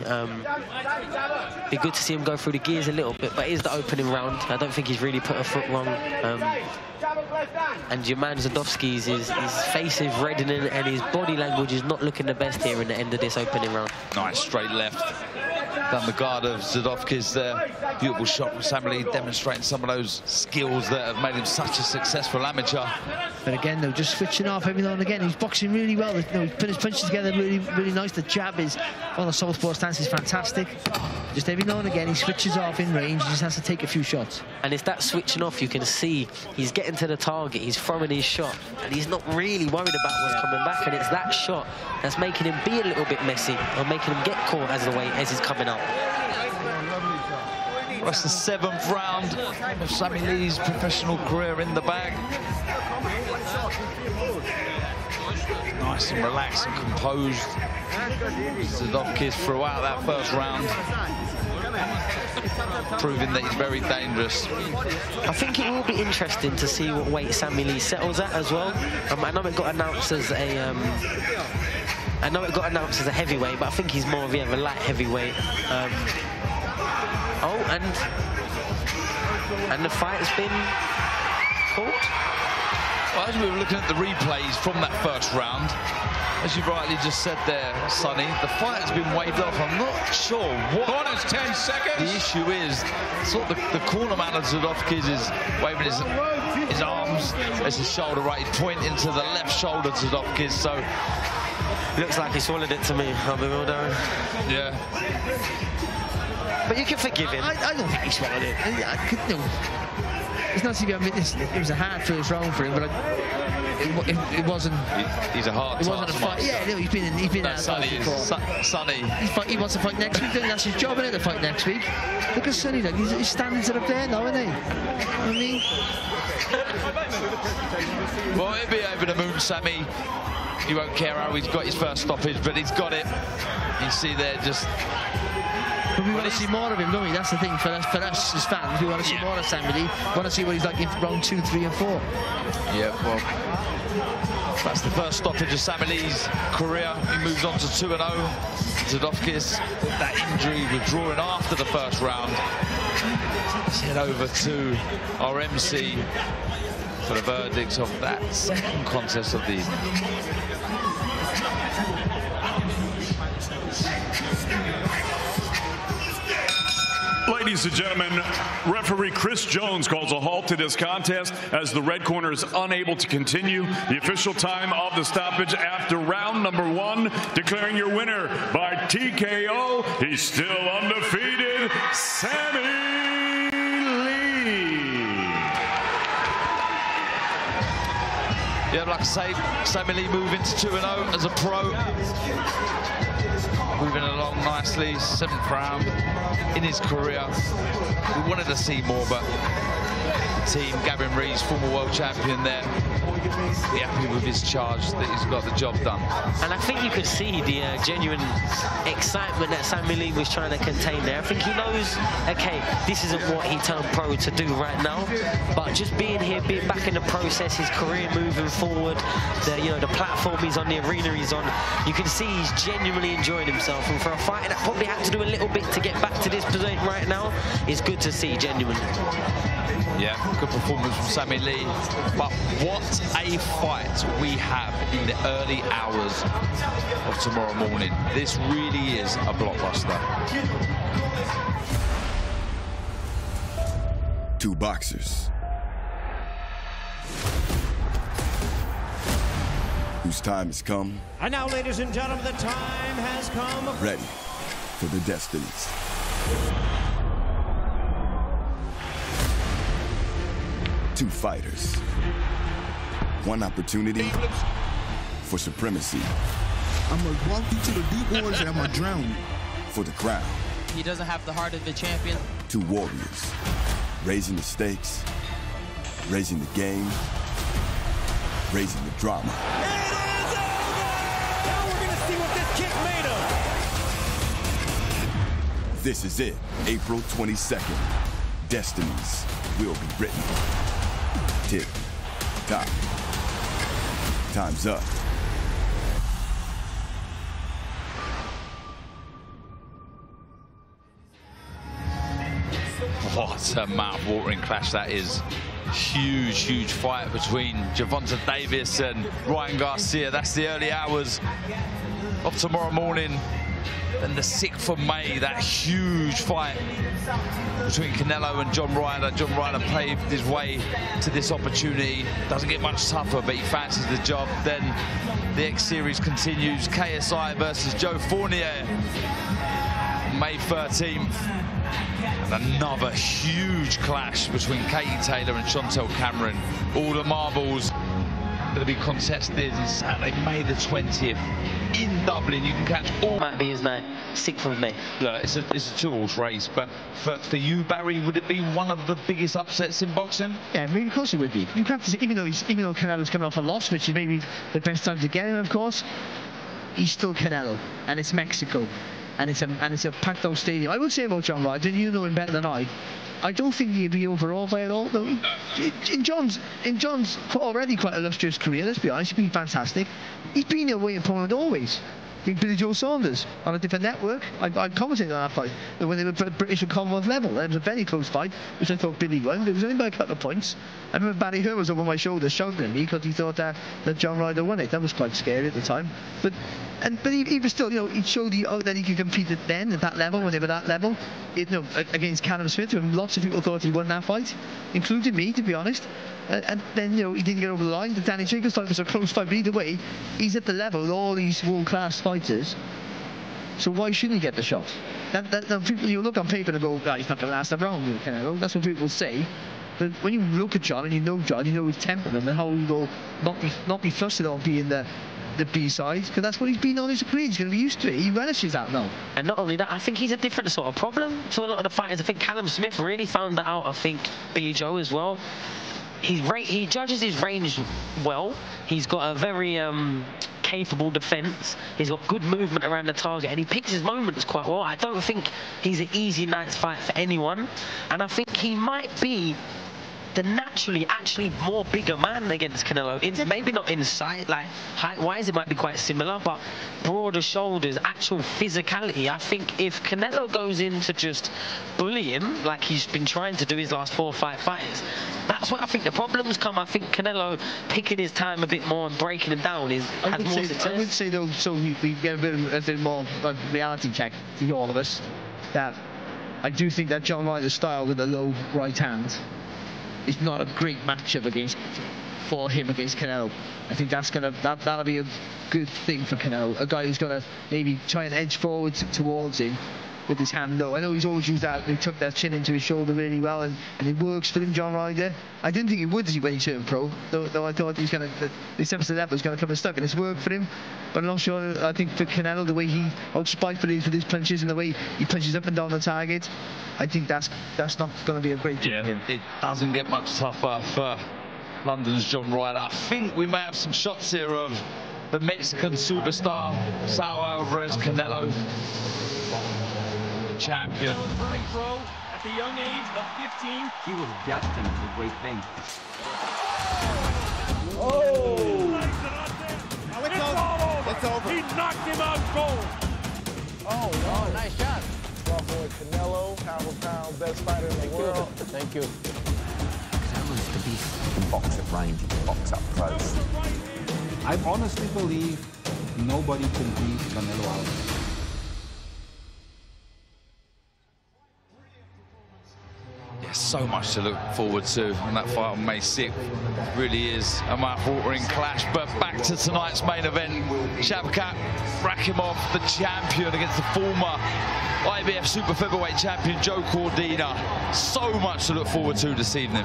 Be good to see him go through the gears a little bit, but it is the opening round. I don't think he's really put a foot wrong. And your man Zundovskis, his face is reddening and his body language is not looking the best here in the end of this opening round. Nice straight left down the guard of Zundovskis there. Beautiful shot from Sammy Lee, demonstrating some of those skills that have made him such a successful amateur. But again, though, just switching off every now and again. He's boxing really well. You know, he's put his punches together really, really nice. The jab is, well, the southpaw stance is fantastic. Just every now and again, he switches off in range. He just has to take a few shots. And it's that switching off, you can see he's getting to the target. He's throwing his shot, and he's not really worried about what's coming back. And it's that shot that's making him be a little bit messy and making him get caught as he's coming up. Well, that's the 7th round of Sammy Lee's professional career in the bag. Nice and relaxed and composed. Zundovskis throughout that first round, proving that he's very dangerous. I think it will be interesting to see what weight Sammy Lee settles at as well. I know it got announced as a heavyweight, but I think he's more of a light heavyweight. And the fight's been called. Well, as we were looking at the replays from that first round, as you rightly just said there, Sonny, the fight has been waved off. I'm not sure what is 10 seconds. The issue is, sort of the corner man of Zundovskis is waving his arms as his shoulder right. He's pointing to the left shoulder of Zundovskis, so... Looks like he swallowed it to me, I'll be real, Darren. Yeah. But you can forgive him. I don't think he swallowed it. I could... No. It's nice to be admitting this. It was a hard first round for him, but it wasn't. He's a hard. It wasn't a fight. Yeah, no, he's been out of fight. Sonny. He wants to fight next week. That's his job, isn't it? To fight next week. Look at Sonny. Look, his standards are up there now, isn't he? I mean, well, he'll be over the moon, Sammy. He won't care how he's got his first stoppage, but he's got it. You see there, just. But we want to see more of him, don't we? That's the thing for us as fans. We want to see more of Sammy Lee. We want to see what he's like in round 2, 3, and 4. Yeah, well, that's the first stoppage of Sammy Lee's career. He moves on to 2-0. Zundovskis, that injury, withdrawing after the first round. Let's head over to our MC for the verdicts of that second contest of the evening. Ladies and gentlemen, referee Chris Jones calls a halt to this contest as the red corner is unable to continue. The official time of the stoppage after round number 1, declaring your winner by TKO. He's still undefeated, Sammy Lee. Yeah, like I say, Sammy Lee moving to 2-0 as a pro. Moving along nicely, 7th round in his career. We wanted to see more, but the team, Gavin Rees, former world champion there, be happy with his charge that he's got the job done. And I think you could see the genuine excitement that Sammy Lee was trying to contain there. I think he knows, okay, this isn't what he turned pro to do right now, but just being here, being back in the process, his career moving forward, the platform he's on, the arena he's on, you can see he's genuinely enjoying himself. And for a fighter that probably had to do a little bit to get back to this position right now, it's good to see, genuinely. Yeah, good performance from Sammy Lee. But what a fight we have in the early hours of tomorrow morning. This really is a blockbuster. Two boxers whose time has come. And now, ladies and gentlemen, the time has come. Ready for the destinies . Two fighters, one opportunity for supremacy. I'm going to walk you to the deep waters and I'm going to drown you. For the crown. He doesn't have the heart of the champion. Two warriors, raising the stakes, raising the game, raising the drama. It is over! Now we're going to see what this kick made of. This is it, April 22nd. Destinies will be written. Tick, tock. Time's up. What a mouth-watering clash that is. Huge, huge fight between Gervonta Davis and Ryan Garcia. That's the early hours of tomorrow morning. And the 6th of May, that huge fight between Canelo and John Ryder. John Ryder paved his way to this opportunity. Doesn't get much tougher, but he fancies the job. Then the X Series continues. KSI versus Joe Fournier, May 13th. And another huge clash between Katie Taylor and Chantelle Cameron. All the marbles going to be contested on Saturday, May the 20th in Dublin. You can catch all... Might be his night, 6th of May. Look, it's a two-horse race, but for you, Barry, would it be one of the biggest upsets in boxing? Yeah, I mean, of course it would be. You have to see, even though Canelo's coming off a loss, which is maybe the best time to get him, of course, he's still Canelo, and it's Mexico, and it's a packed-out stadium. I would say about John Ryder, you know him better than I don't think he'd be overall by at all, though. In John's already quite illustrious career, let's be honest, he's been fantastic. He's been a way opponent always. He'd been Joe Saunders on a different network. I commented on that fight when they were British and Commonwealth level. It was a very close fight, which I thought Billy won. It was only by a couple of points. I remember Barry Hearn was over my shoulder shouting at me because he thought that John Ryder won it. That was quite scary at the time. But he was still, he showed that he could compete at that level, when they were that level, against Callum Smith, and lots of people thought he won that fight, including me, to be honest. And then, he didn't get over the line. The Danny Jacobs fight was a close fight, but either way, he's at the level of all these world-class fighters. So why shouldn't he get the shot? That people, you look on paper and go, he's not going to last a round. That's what people say. But when you look at John and you know John, you know his temperament and how he will not be flustered on being the B-side, because that's what he's been on his career. He's going to be used to it. He relishes that now. And not only that, I think he's a different sort of problem to a lot of the fighters. I think Callum Smith really found that out, I think, Joe as well. He judges his range well. He's got a very capable defence. He's got good movement around the target, and he picks his moments quite well. I don't think he's an easy night to fight for anyone, and I think he might be the naturally actually more bigger man against Canelo. Maybe not in sight, like height-wise it might be quite similar, but broader shoulders, actual physicality. I think if Canelo goes in to just bully him, like he's been trying to do his last 4 or 5 fights, that's where I think the problems come. I think Canelo picking his time a bit more and breaking him down has more success. I would say, though, so we get a bit more of a reality check to all of us, that I do think that John Ryder's style with a low right hand, it's not a great matchup for him against Canelo. I think that'll be a good thing for Canelo. A guy who's gonna maybe try and edge forward towards him with his hand low. I know he's always used that. He took that chin into his shoulder really well, and it works for him, John Ryder. I didn't think it would when he turned pro, though I thought he's gonna, this episode was gonna come unstuck, and it's worked for him. But I'm not sure. I think for Canelo, the way he spitefully is with his punches and the way he punches up and down the target, I think that's not going to be a great thing. Yeah, it doesn't get much tougher for London's John Ryder. I think we may have some shots here of the Mexican superstar, Saul Alvarez, Canelo, champion. Pro at the young age of 15, he was destined for great things. Oh! Now it's over. He knocked him out cold. Oh, wow, nice shot. Canelo, pound for pound, best fighter in the world. Thank you. Canelo's the beast. Box at range, box up close. I honestly believe nobody can beat Canelo Alvarez. Yeah, so much to look forward to in that fight on May 6th. Really is a mouth-watering clash, but back to tonight's main event. Shavkat Rakhimov, the champion, against the former IBF super featherweight champion Joe Cordina. So much to look forward to this evening.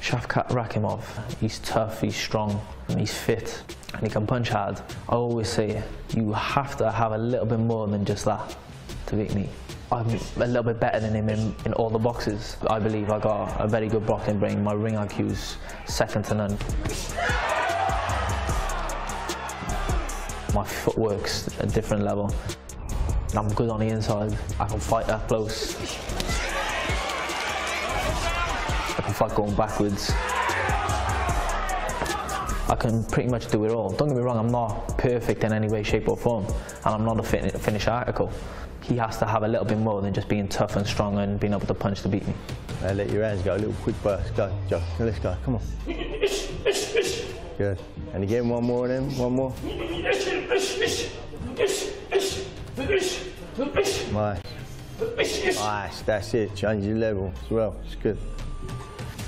Shavkat Rakhimov, he's tough, he's strong, he's fit, and he can punch hard. I always say, you have to have a little bit more than just that to beat me. I'm a little bit better than him in all the boxes. I believe I got a very good boxing brain. My ring IQ's second to none. My footwork's a different level. I'm good on the inside. I can fight up close. I can fight going backwards. I can pretty much do it all. Don't get me wrong, I'm not perfect in any way, shape or form, and I'm not a finished article. He has to have a little bit more than just being tough and strong and being able to punch to beat me. Let your hands go, a little quick burst. Go, Joe. Now let's go, come on. Good. And again, one more then, one more. Nice. Nice, that's it. Change your level as well. It's good.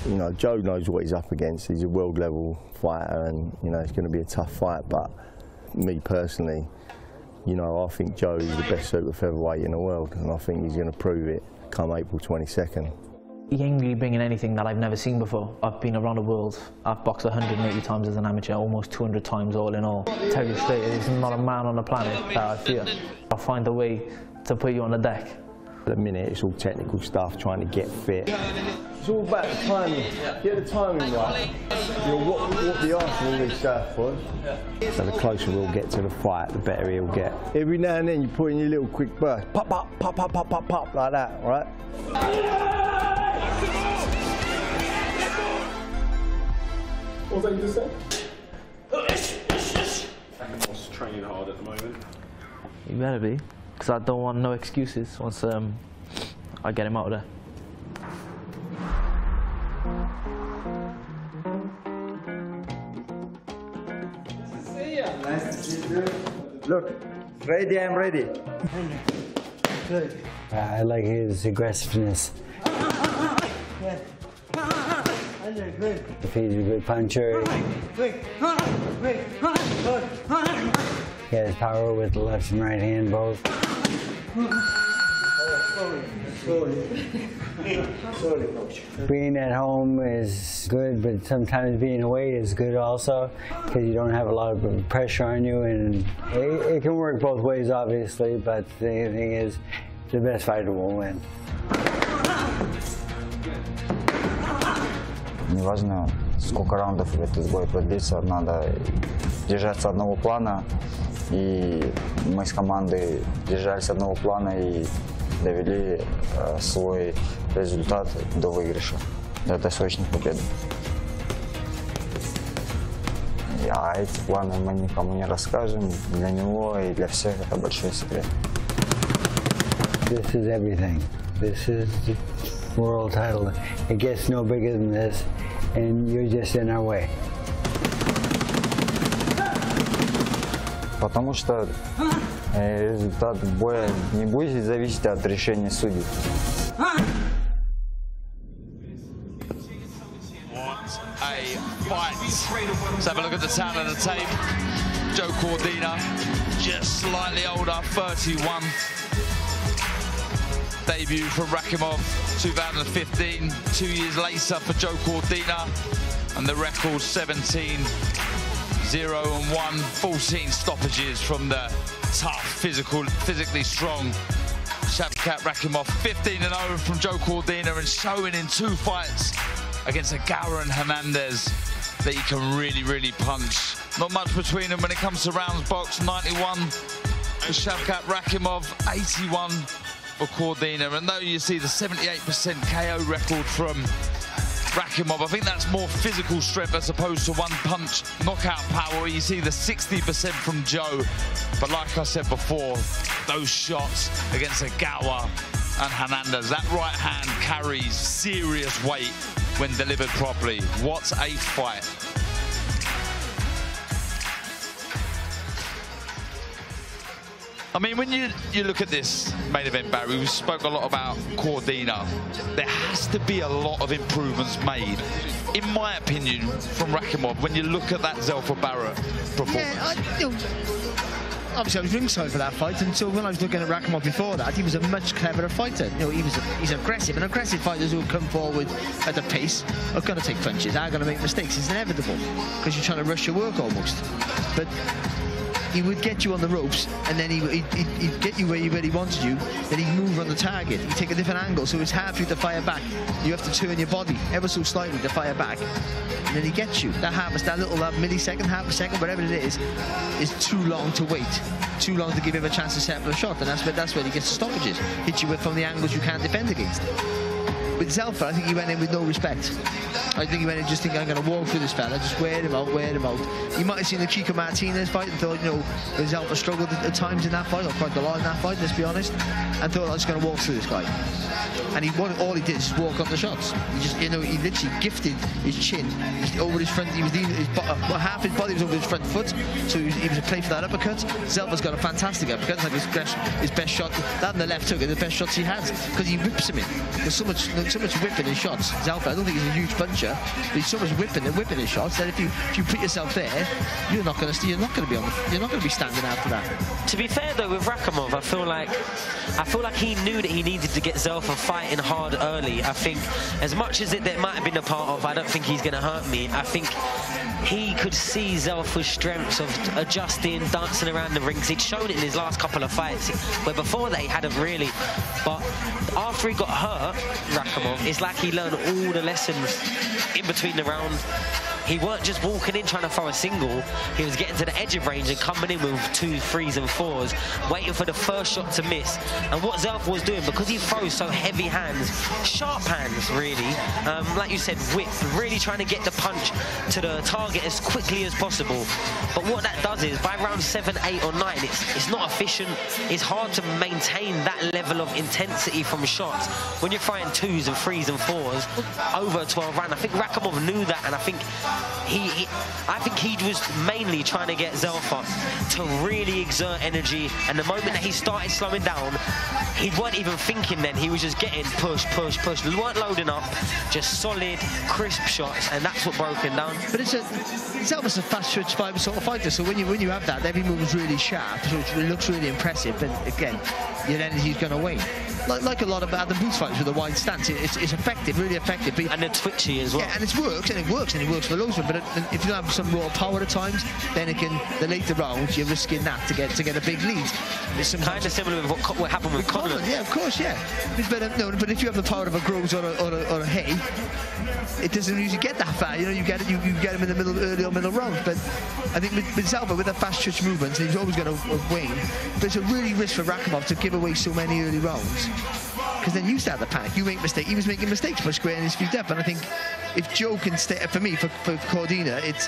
You know, Joe knows what he's up against. He's a world level fighter, and, you know, it's going to be a tough fight, but me personally, you know, I think Joe is the best super featherweight in the world, and I think he's going to prove it come April 22nd. He ain't really bringing anything that I've never seen before. I've been around the world. I've boxed 180 times as an amateur, almost 200 times all in all. I tell you straight, there's not a man on the planet that I fear. I'll find a way to put you on the deck. At the minute, it's all technical stuff, trying to get fit. It's all about the timing. Get the timing right. You'll walk the ice with all these surfboards. So the closer we'll get to the fight, the better he'll get. Every now and then you put in your little quick burst. Pop, pop, pop, pop, pop, pop, pop, like that, right? What was that you just said? Rakhimov training hard at the moment. You better be, because I don't want no excuses once I get him out of there. Look, ready, I'm ready. Good. I like his aggressiveness. Good. Good. If he's a good puncher. Good. He has power with the left and right hand both. Sorry, coach. Being at home is good, but sometimes being away is good also, because you don't have a lot of pressure on you, and it can work both ways, obviously. But the thing is, the best fighter will win. Неважно, сколько раундов этот бой продлится, надо держаться одного плана, и мы с командой держались одного плана и довели свой результат до выигрыша, до досрочной победы. А эти планы мы никому не расскажем, для него и для всех это большой секрет. This is everything. This is the world title. It gets no bigger than this, and you're just in our way. Потому что результат боя не будет зависеть от решения судей. What a fight. Let's have a look at the talent of the tape. Joe Cordina, just slightly older, 31. Debut from Rakhimov, 2015. 2 years later for Joe Cordina, and the record 17-0-1, 14 stoppages from the tough, physically strong Shavkat Rakhimov. 15-0 from Joe Cordina, and showing in 2 fights against Aguirre and Hernandez that he can really, really punch. Not much between them when it comes to rounds box. 91 for Shavkat Rakhimov, 81 for Cordina. And though you see the 78% KO record from Rakhimov, I think that's more physical strength as opposed to one-punch knockout power. You see the 60% from Joe, but like I said before, those shots against Agawa and Hernandez, that right hand carries serious weight when delivered properly. What a fight. I mean, when you look at this main event, Barry, we spoke a lot about Cordina. There has to be a lot of improvements made, in my opinion, from Rakhimov, when you look at that Zelfa Barrett performance. Yeah, obviously I was ringside for that fight, and so when I was looking at Rakhimov before that, he was a much cleverer fighter. You know, he's aggressive, and aggressive fighters who come forward at the pace are going to take punches, are going to make mistakes. It's inevitable, because you're trying to rush your work almost. But he would get you on the ropes, and then he'd get you where he really wanted you, then he'd move on the target, he'd take a different angle, so it's hard for you to fire back. You have to turn your body ever so slightly to fire back, and then he gets you. That half, that little millisecond, half a second, whatever it is too long to wait, too long to give him a chance to set up a shot, and that's where he gets stoppages, hits you from the angles you can't defend against. With Zelfa, I think he went in with no respect. I think he went in just thinking, I'm going to walk through this fella, just wear him out, wear him out. You might have seen the Chico Martinez fight and thought, you know, Zelfa struggled at times in that fight, or quite a lot in that fight, let's be honest, and thought, I'm just going to walk through this guy. And all he did is just walk up the shots. He just, you know, he literally gifted his chin just over his front. He was half his body was over his front foot, so he was a play for that uppercut. Zelfa's got a fantastic uppercut. It's like his best shot. That and the left hook are the best shots he has, because he whips him in. There's so much whipping his shots. Zelfa, I don't think he's a huge puncher, but he's so much whipping his shots that if you put yourself there, you're not going to be standing after that. To be fair though, with Rakhimov, I feel like he knew that he needed to get Zelfa fighting hard early. I think as much as there might have been a part of, I don't think he's going to hurt me, I think he could see Zelfa's strengths of adjusting, dancing around the rings. He'd shown it in his last couple of fights, where before that he hadn't really. But after he got hurt, Rakhimov, it's like he learned all the lessons in between the round. He weren't just walking in trying to throw a single, he was getting to the edge of range and coming in with 2s, 3s and 4s, waiting for the first shot to miss. And what Zelfa was doing, because he throws so heavy hands, sharp hands really, like you said, whip, really trying to get the punch to the target as quickly as possible. But what that does is, by round 7, 8 or 9, it's not efficient, it's hard to maintain that level of intensity from shots. When you're throwing 2s and 3s and 4s over a 12 round, I think Rakhimov knew that, and I think he was mainly trying to get Zelfa to really exert energy, and the moment that he started slowing down, he weren't even thinking then, he was just getting push, push, push. We weren't loading up, just solid, crisp shots, and that's what broke him down. But Zelfa's a fast-switch sort of fighter, so when you have that, every move is really sharp, so it looks really impressive, and again, your energy is going to wane. Like a lot of the booth fights with a wide stance, it's effective, really effective. But and it's twitchy as well. Yeah, and it works, and it works, and it works for loads of them. But if you have some raw power at times, then it can, the later rounds, you're risking that to get a big lead. It's kind of similar to what happened with Conor. Yeah, of course, yeah. It's better known, but if you have the power of a Groves or a Hay, it doesn't usually get that far. You know, you get him in the middle, early or middle round. But I think with Zelfa, with a fast twitch movement, he's always going to win. But it's a really risk for Rakhimov to give away so many early rounds, because then you start the panic. You make mistakes. He was making mistakes by squaring his feet up. And I think if Joe can stay, for Cordina, it's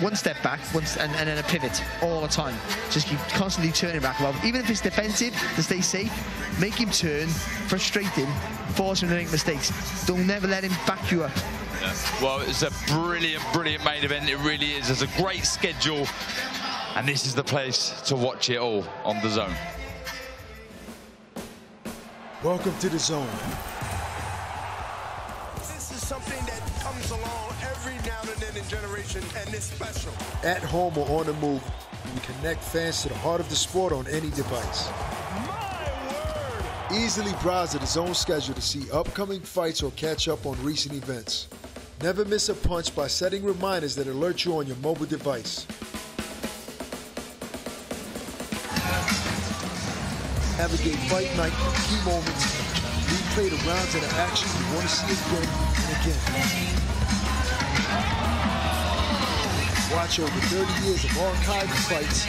one step back, and then a pivot all the time. Just keep constantly turning Rakhimov. Even if it's defensive, to stay safe, make him turn, frustrate him, force him to make mistakes. Don't never let him back you up. Yeah. Well, it's a brilliant, brilliant main event. It really is. There's a great schedule, and this is the place to watch it all on DAZN. Welcome to DAZN. This is something that comes along every now and then in generation, and it's special. At home or on the move, we connect fans to the heart of the sport on any device. My word! Easily browse the DAZN schedule to see upcoming fights or catch up on recent events. Never miss a punch by setting reminders that alert you on your mobile device. Navigate fight night for key moments, replay the rounds and the action you want to see again and again. Watch over 30 years of archived fights,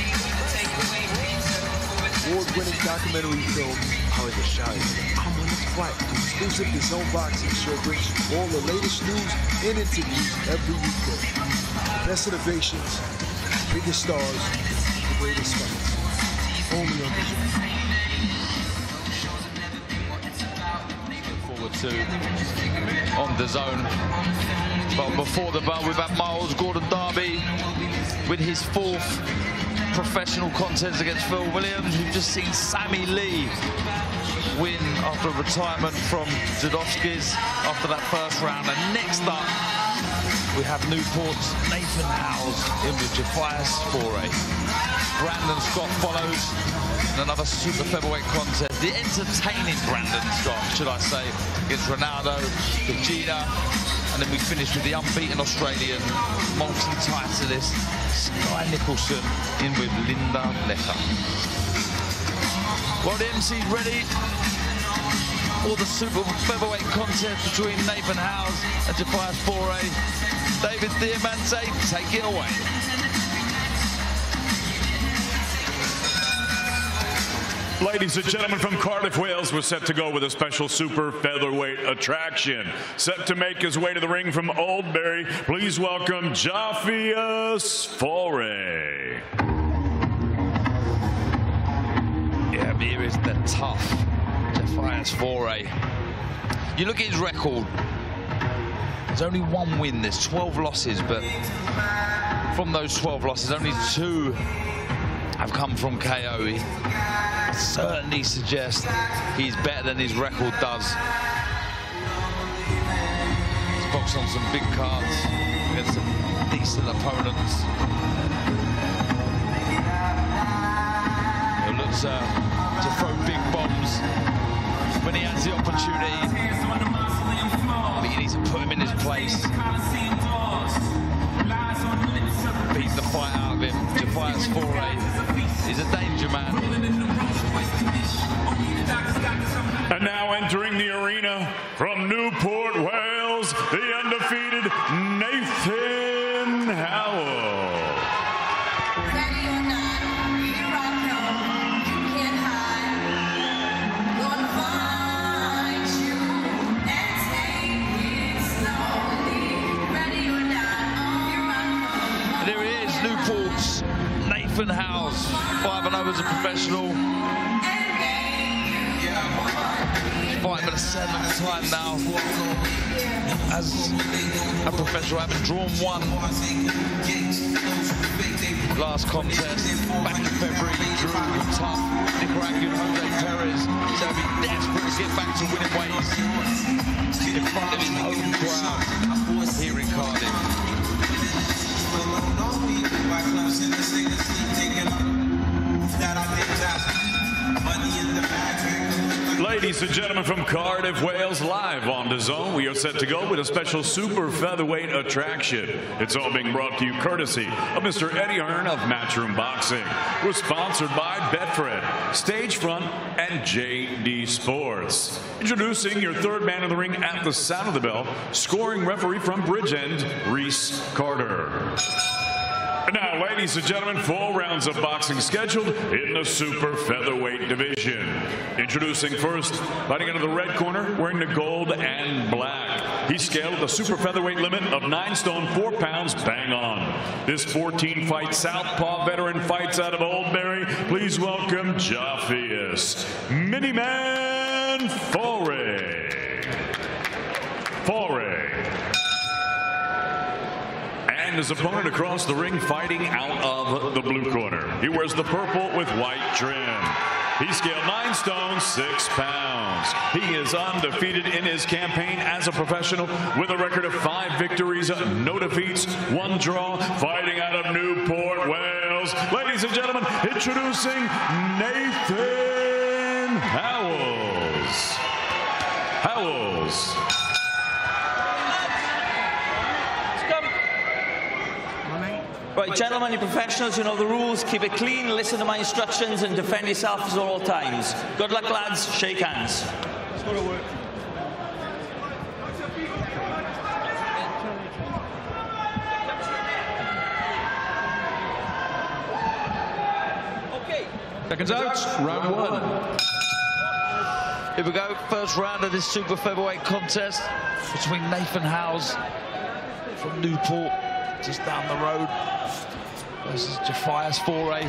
award-winning documentary film, I'm on this flight, exclusive DAZN Boxing Show brings you all the latest news and interviews every weekday. Best innovations, biggest stars, the greatest fights. Only on DAZN. On DAZN, but before the bell, we've had Miles Gordon Darby with his 4th professional contest against Phil Williams. We've just seen Sammy Lee win after retirement from Zundovskis after that first round. And next up, we have Newport's Nathan Howes in with Jafias Foray. Brandon Scott follows. Another super featherweight contest. The entertaining Brandon Scott, should I say, against Reynaldo Cajina. And then we finish with the unbeaten Australian multi-titleist Sky Nicholson in with Linda Lecca. Well, the MC's ready for the super featherweight contest between Nathan Howes and Jafias Foray. David Diamante, take it away. Ladies and gentlemen from Cardiff, Wales, we're set to go with a special super featherweight attraction. Set to make his way to the ring from Oldbury, please welcome Jafias Foray. Yeah, here is the tough Jafias Foray. You look at his record, there's only one win, there's 12 losses, but from those 12 losses, only 2 have come from KO. Certainly suggests he's better than his record does. He's boxed on some big cards against some decent opponents. He looks to throw big bombs when he has the opportunity. But you need to put him in his place. Beat the fight out of him. Jafias Foray is a danger man. And now entering the arena from Newport, Wales, the undefeated Nathan Howes. Ready or not, you rock home, you can't hide. Gonna find you and take it slowly. Ready or not, you rock home. There it is, Newport's Nathan Howes, 5-0 as a professional. Fighting for the 7th time now as a professional, having drawn one last contest back in February. Drew tough Nicaraguan Jose Perez, so he'll be desperate to get back to winning ways in front of his own crowd here in Cardiff. Ladies and gentlemen, from Cardiff, Wales, live on DAZN, we are set to go with a special super featherweight attraction. It's all being brought to you courtesy of Mr. Eddie Hearn of Matchroom Boxing. We're sponsored by Betfred, Stagefront, and JD Sports. Introducing your third man in the ring at the sound of the bell, scoring referee from Bridgend, Reese Carter. And now, ladies and gentlemen, 4 rounds of boxing scheduled in the super featherweight division. Introducing first, fighting out of the red corner, wearing the gold and black. He scaled the super featherweight limit of 9 stone 4 pounds, bang on. This 14-fight southpaw veteran fights out of Oldbury. Please welcome Jafias Miniman Foray. And his opponent across the ring, fighting out of the blue corner. He wears the purple with white trim. He scaled 9 stone 6 pounds. He is undefeated in his campaign as a professional with a record of 5 victories, no defeats, 1 draw, fighting out of Newport, Wales. Ladies and gentlemen, introducing Nathan Howes. Right, gentlemen, you're professionals, you know the rules. Keep it clean, listen to my instructions, and defend yourself at all times. Good luck, lads. Shake hands. That's got to work. Okay. Seconds out. Round one. Here we go. First round of this super featherweight contest between Nathan Howes from Newport, just down the road, versus Jafias Foray.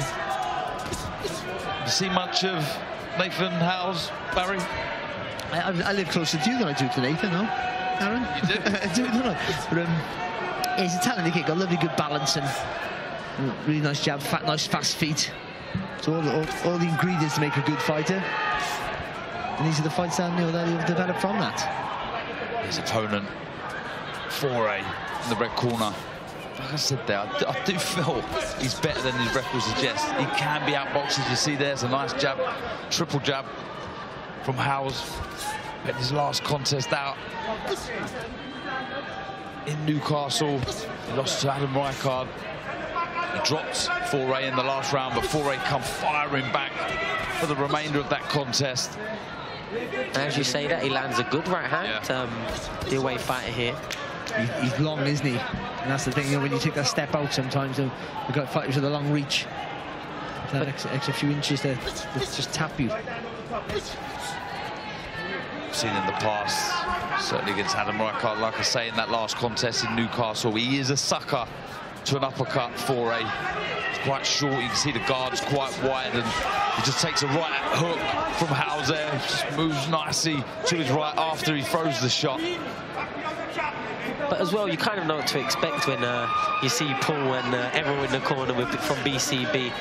You see much of Nathan Howes, Barry? I live closer to you than I do to Nathan, no? Aaron? You do? I do, don't I? But, he's a talented kid, got lovely good balance and really nice jab, nice fast feet. So all the ingredients to make a good fighter. And these are the fights that he'll develop from that. His opponent, Foray, in the red corner. Like I said there, I do feel he's better than his record suggests. He can be outboxed, as you see there's a nice jab, triple jab from Howes. At his last contest out in Newcastle, he lost to Adam Rijkaard. He dropped Foray in the last round, but Foray come firing back for the remainder of that contest. As you say that, he lands a good right hand, yeah. The away fighter here. He's long, isn't he? And that's the thing, when you take that step out sometimes, we've got fighters with a long reach. That extra few inches there, just tap you. Seen in the past, certainly against Adam Rijkaard, like I say, in that last contest in Newcastle, he is a sucker to an uppercut. Foray, it's quite short, you can see the guard's quite wide, and he just takes a right hook from Howes there, just moves nicely to his right after he throws the shot. But as well, you kind of know what to expect when you see Paul and everyone in the corner from BCB.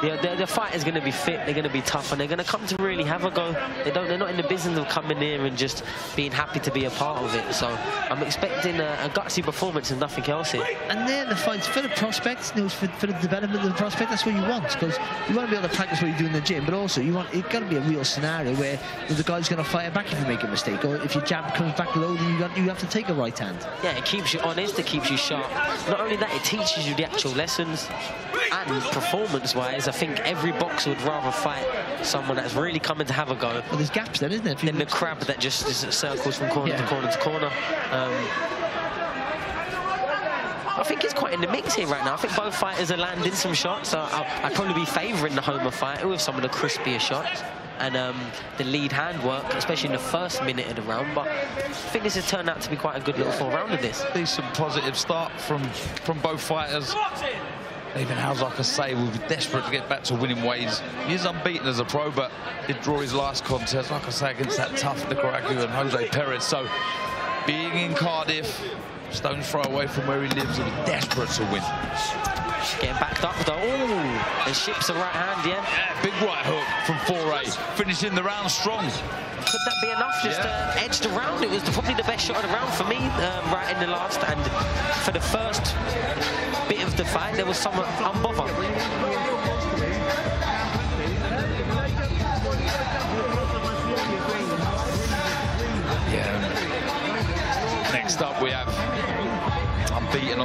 The fight is going to be fit, they're going to be tough, and they're going to come to really have a go. They're not in the business of coming here and just being happy to be a part of it. So I'm expecting a gutsy performance and nothing else here. And they're the fights for the prospects, for the development of the prospect. That's what you want, because you want to be able to practice what you do in the gym, but also you want, it's got to be a real scenario where the guy's going to fire back if you make a mistake, or if your jab comes back low, then you have to take a right hand. Yeah, it keeps you honest, it keeps you sharp. Not only that, it teaches you the actual lessons. And performance-wise, I think every boxer would rather fight someone that's really coming to have a go. Well, there's gaps then, isn't there? Then the crab that just circles from corner to corner to corner. I think it's quite in the mix here right now. I think both fighters are landing some shots. I'd probably be favouring the Homer fighter with some of the crispier shots. And the lead hand work, especially in the first minute of the round. But I think this has turned out to be quite a good little 4 round of this. Decent positive start from both fighters. Nathan Howes, like I say, will be desperate to get back to winning ways. He is unbeaten as a pro, but did draw his last contest, like I say, against that tough Nicaraguan Jose Perez. So, being in Cardiff, stone's throw away from where he lives, he'll be desperate to win. Getting backed up, though. Ooh, and ships the right hand, yeah. Yeah, big right hook from Foray, finishing the round strong. Could that be enough just to edge the round? It was probably the best shot of the round for me, right in the last, and for the first bit of the fight, there was some unbother.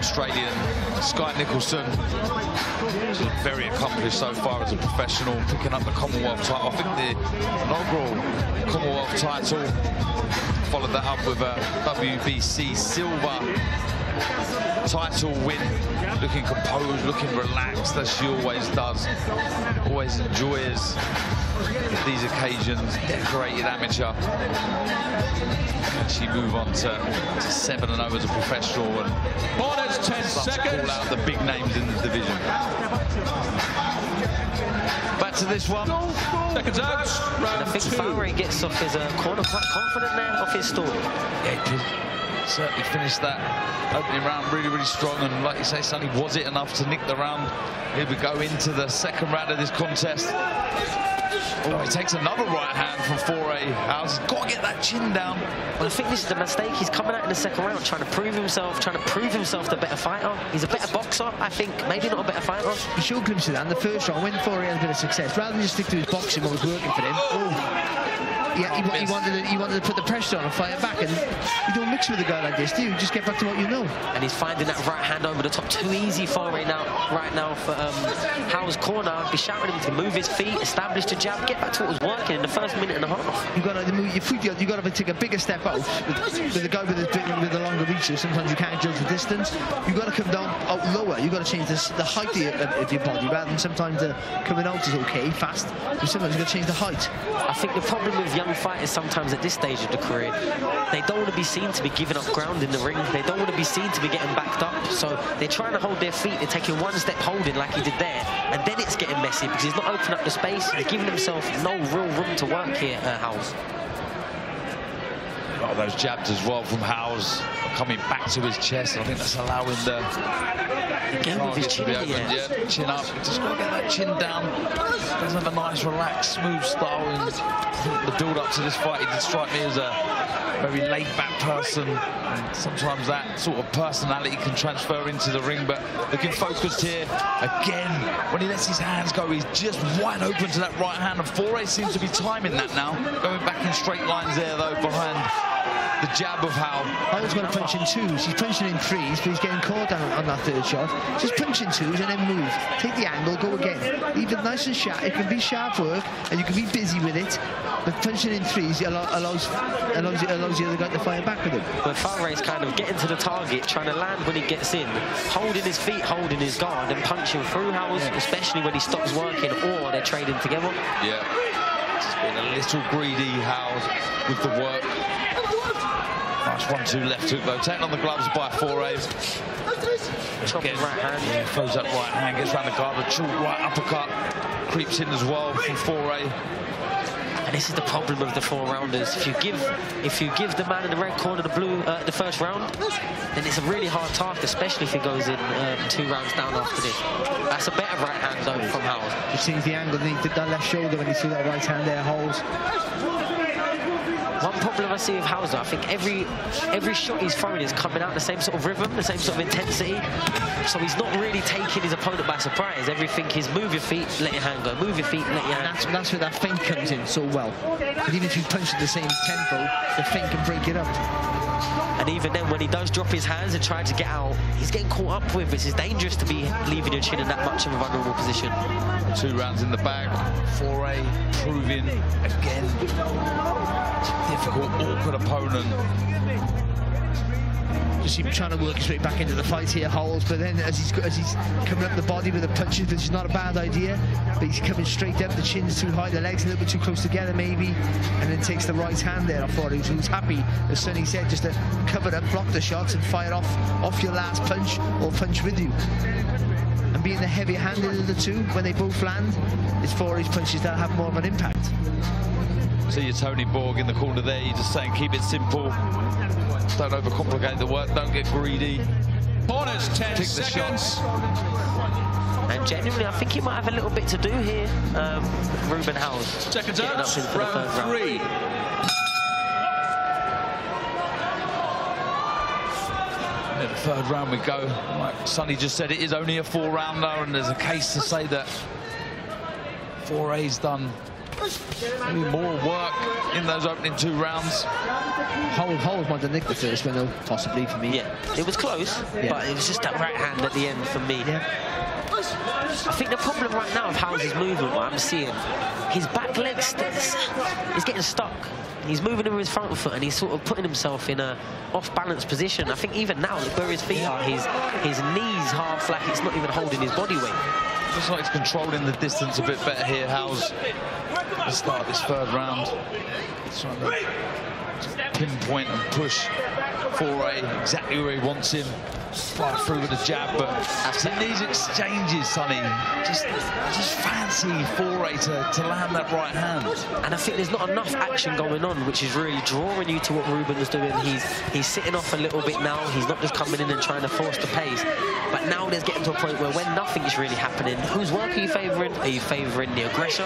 Australian Sky Nicholson. He's very accomplished so far as a professional, picking up the Commonwealth title. I think the inaugural Commonwealth title. Followed that up with a WBC silver title win, looking composed, looking relaxed, as she always does, always enjoys these occasions, decorated amateur. And she move on to 7-0 as a professional, and bonus 10 seconds. Call out the big names in the division. Back to this one. Seconds out. And I think Foray gets off his corner quite confident there, off his stall. Yeah, certainly finished that opening round really, really strong, and like you say, Sonny, was it enough to nick the round? Here we go into the second round of this contest. Oh, he takes another right hand from Foray. Howes got to get that chin down. Well, I think this is the mistake. He's coming out in the second round trying to prove himself, the better fighter. He's a better boxer, I think. Maybe not a better fighter. He showed glimpses of that in the first round when Foray had a bit of success. Rather than just stick to his boxing, what was working for him. Ooh. Yeah, he wanted to put the pressure on and fight it back, and you don't mix with a guy like this, do you? You just get back to what you know. And he's finding that right hand over the top too easy for right now for Howes' corner. I'd be shouting him to move his feet, establish the jab, get back to what was working in the first minute and a half. You've got to move your feet. You've got to take a bigger step out with a guy with a longer reach. So sometimes you can't judge the distance. You've got to come down out lower. You've got to change the height of your body, rather than sometimes the coming out is okay fast, but sometimes you've got to change the height. I think the problem with young fighters sometimes at this stage of the career, they don't want to be seen to be giving up ground in the ring. They don't want to be seen to be getting backed up, so they're trying to hold their feet. They're taking one step holding like he did there, and then it's getting messy because he's not opening up the space. He's giving himself no real room to work here at Howes. Oh, those jabs as well from Howes coming back to his chest. I think that's allowing the target to be opened. Yeah, chin up. Just got to get that chin down. Doesn't have a nice, relaxed, smooth style. And the build-up to this fight, it did strike me as a very laid-back person. And sometimes that sort of personality can transfer into the ring. But looking focused here again. When he lets his hands go, he's just wide open to that right hand. And Foray seems to be timing that now. Going back in straight lines there, though, behind the jab of Howes. Howes going to punch in twos. He's punching in threes, but he's getting caught down on that third shot. Just punch in twos and then move. Take the angle, go again. Leave it nice and sharp. It can be sharp work, and you can be busy with it. But punching in threes allows the other guy to fire back with him. But Faray's kind of getting to the target, trying to land when he gets in, holding his feet, holding his guard, and punching through Howes, especially when he stops working or they're trading together. Yeah. Just been a little greedy, Howes, with the work. Nice 1-2 left hook though, taken on the gloves by Foray. Chopping right hand. Yeah, throws that right hand, gets round the guard, a short right uppercut, creeps in as well from Foray. And this is the problem of the four-rounders. If you give the man in the red corner the blue the first round, then it's a really hard task, especially if he goes in 2 rounds down after this. That's a better right hand though from Howes. You've seen the angle, he did that left shoulder when he threw that right hand there, Howes. One problem I see with Howes, I think every shot he's throwing is coming out the same sort of rhythm, the same sort of intensity. So he's not really taking his opponent by surprise. Everything is move your feet, let your hand go. Move your feet, let your hand go. That's where that feint comes in so well. But even if you punch at the same tempo, the feint can break it up. And even then, when he does drop his hands and try to get out, he's getting caught up with. It's dangerous to be leaving your chin in that much of a vulnerable position. 2 rounds in the bag. Foray proving again. Difficult, awkward opponent. Just him trying to work his way back into the fight here, Howes, but then as he's coming up the body with the punches, which is not a bad idea, but he's coming straight up, the chin's too high, the legs a little bit too close together maybe, and then takes the right hand there. I thought he was happy, as Sonny said, just to cover up, block the shots and fire off your last punch or punch with you. And being the heavier handed of the two, when they both land, it's Foray's punches that have more of an impact. See your Tony Borg in the corner there, you're just saying keep it simple. Don't overcomplicate the work, don't get greedy. Bonus 10 seconds. And genuinely, I think he might have a little bit to do here. Ruben Howes. Seconds out, round 3. In the third round we go. Like Sonny just said, it is only a 4-rounder, and there's a case to say that Foray's done Any more work in those opening two rounds? Howell might have nicked the first window, possibly, for me. Yeah, it was close, but it was just that right hand at the end for me. I think the problem right now of Howell's movement, what I'm seeing, his back leg is getting stuck. He's moving over his front foot and he's sort of putting himself in a off-balance position. I think even now, look where his feet are, his knee's hard flat, it's not even holding his body weight. Just like he's controlling the distance a bit better here, Howes. The start of this third round. He's trying to pinpoint and push Foray exactly where he wants him. Right through with a jab, but in these exchanges, Sonny, just fancy Foray to land that right hand. And I think there's not enough action going on, which is really drawing you to what Ruben was doing. He's sitting off a little bit now. He's not just coming in and trying to force the pace. But now there's getting to a point where when nothing is really happening, whose work are you favouring? Are you favouring the aggression?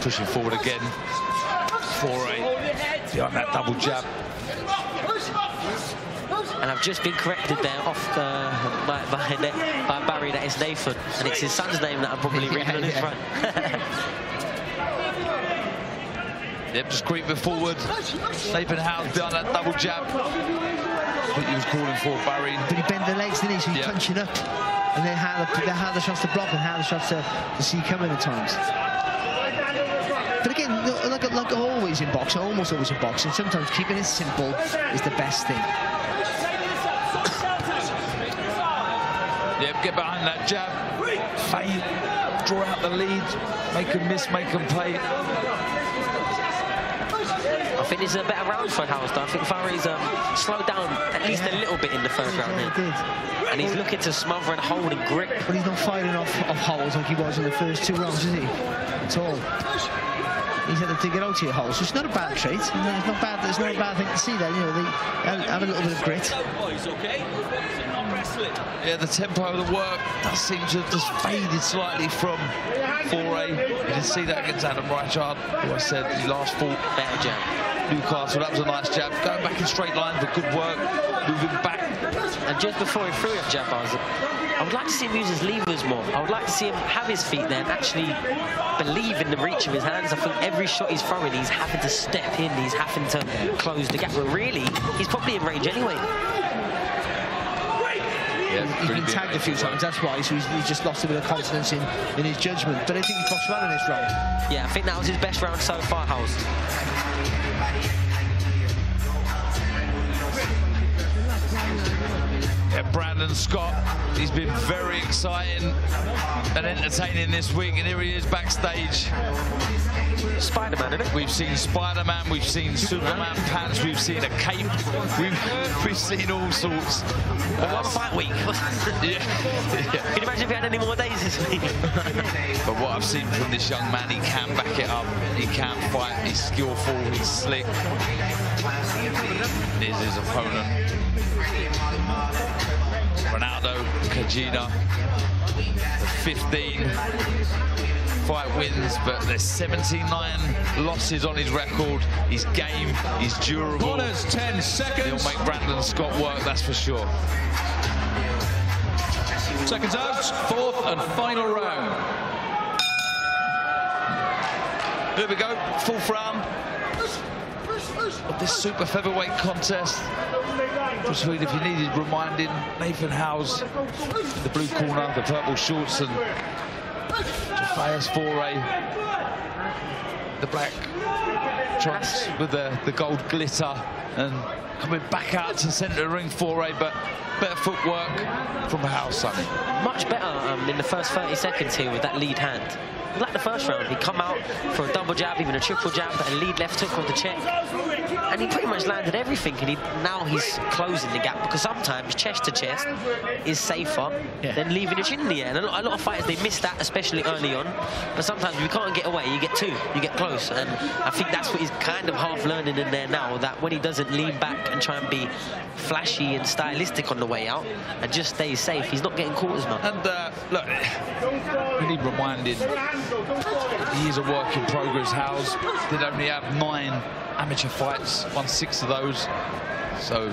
Pushing forward again. Foray behind that double jab. And I've just been corrected there off by Barry that it's Nathan, and it's his son's name that I'm probably reading on his front. Yep, just creeping forward. Nathan Howes behind that double jab. I think he was calling for Barry. But he bent the legs, didn't he? So he's punching up. And then how the shots to block and how the shots to see coming at times. But again, like always in boxing, almost always in boxing, sometimes keeping it simple is the best thing. Yep, get behind that jab. Fade, draw out the lead, make him miss, make him pay. I think this is a better round for Howes. I think Farah's slowed down at least a little bit in the first round here. And he's looking to smother and hold and grip. But he's not firing off Howes like he was in the first two rounds, is he? At all. He's had to dig it out to your holes, so it's not a bad trait. It's not bad. It's not a bad thing to see there. You know, they have a little bit of grit. Yeah, the tempo of the work does seem to have just faded slightly from Foray. You can see that against Adam Reichard, who I said he last fought better jab. Newcastle, that was a nice jab. Going back in straight lines, but good work. Moving back. And just before he threw that jab, I would like to see him use his levers more. I would like to see him have his feet there and actually believe in the reach of his hands. I think every shot he's throwing, he's having to step in, he's having to close the gap. But really, he's probably in range anyway. Yeah, he's been tagged a few times, that's why, so he's just lost a bit of confidence in his judgment. But I think he boxed well in this round. Yeah, I think that was his best round so far, Howes. Yeah, Brandon Scott, he's been very exciting and entertaining this week, and here he is backstage. Spider-Man, isn't it? We've seen Spider-Man, we've seen Superman pants, we've seen a cape, we've seen all sorts. Well, what a fight week. Can you imagine if he had any more days this week? But what I've seen from this young man, he can back it up, he can fight, he's skillful, he's slick. Here's his opponent. Reynaldo Cajina, 15 fight wins, but there's 79 losses on his record. His game is durable. Corners, 10 seconds. He'll make Brandon Scott work, that's for sure. Seconds out, fourth and final round. There we go, fourth round of this super featherweight contest. Just if you needed reminding, Nathan Howes, the blue corner, the purple shorts, and Jafias Foray, the black trunks with the gold glitter, and coming back out to the centre of the ring, Foray, but better footwork from Howes, Sonny. Much better in the first 30 seconds here with that lead hand. Like the first round, he'd come out for a double jab, even a triple jab, and a lead left hook on the check. And he pretty much landed everything, and now he's closing the gap, because sometimes chest-to-chest is safer than leaving your chin in the air. And a lot of fighters, they miss that, especially early on. But sometimes if you can't get away, you get two, you get close. And I think that's what he's kind of half learning in there now, that when he doesn't lean back and try and be flashy and stylistic on the way out and just stay safe, he's not getting caught as much. And look, really reminded, he is a work in progress, Howes. Did only have 9 amateur fights, won 6 of those. So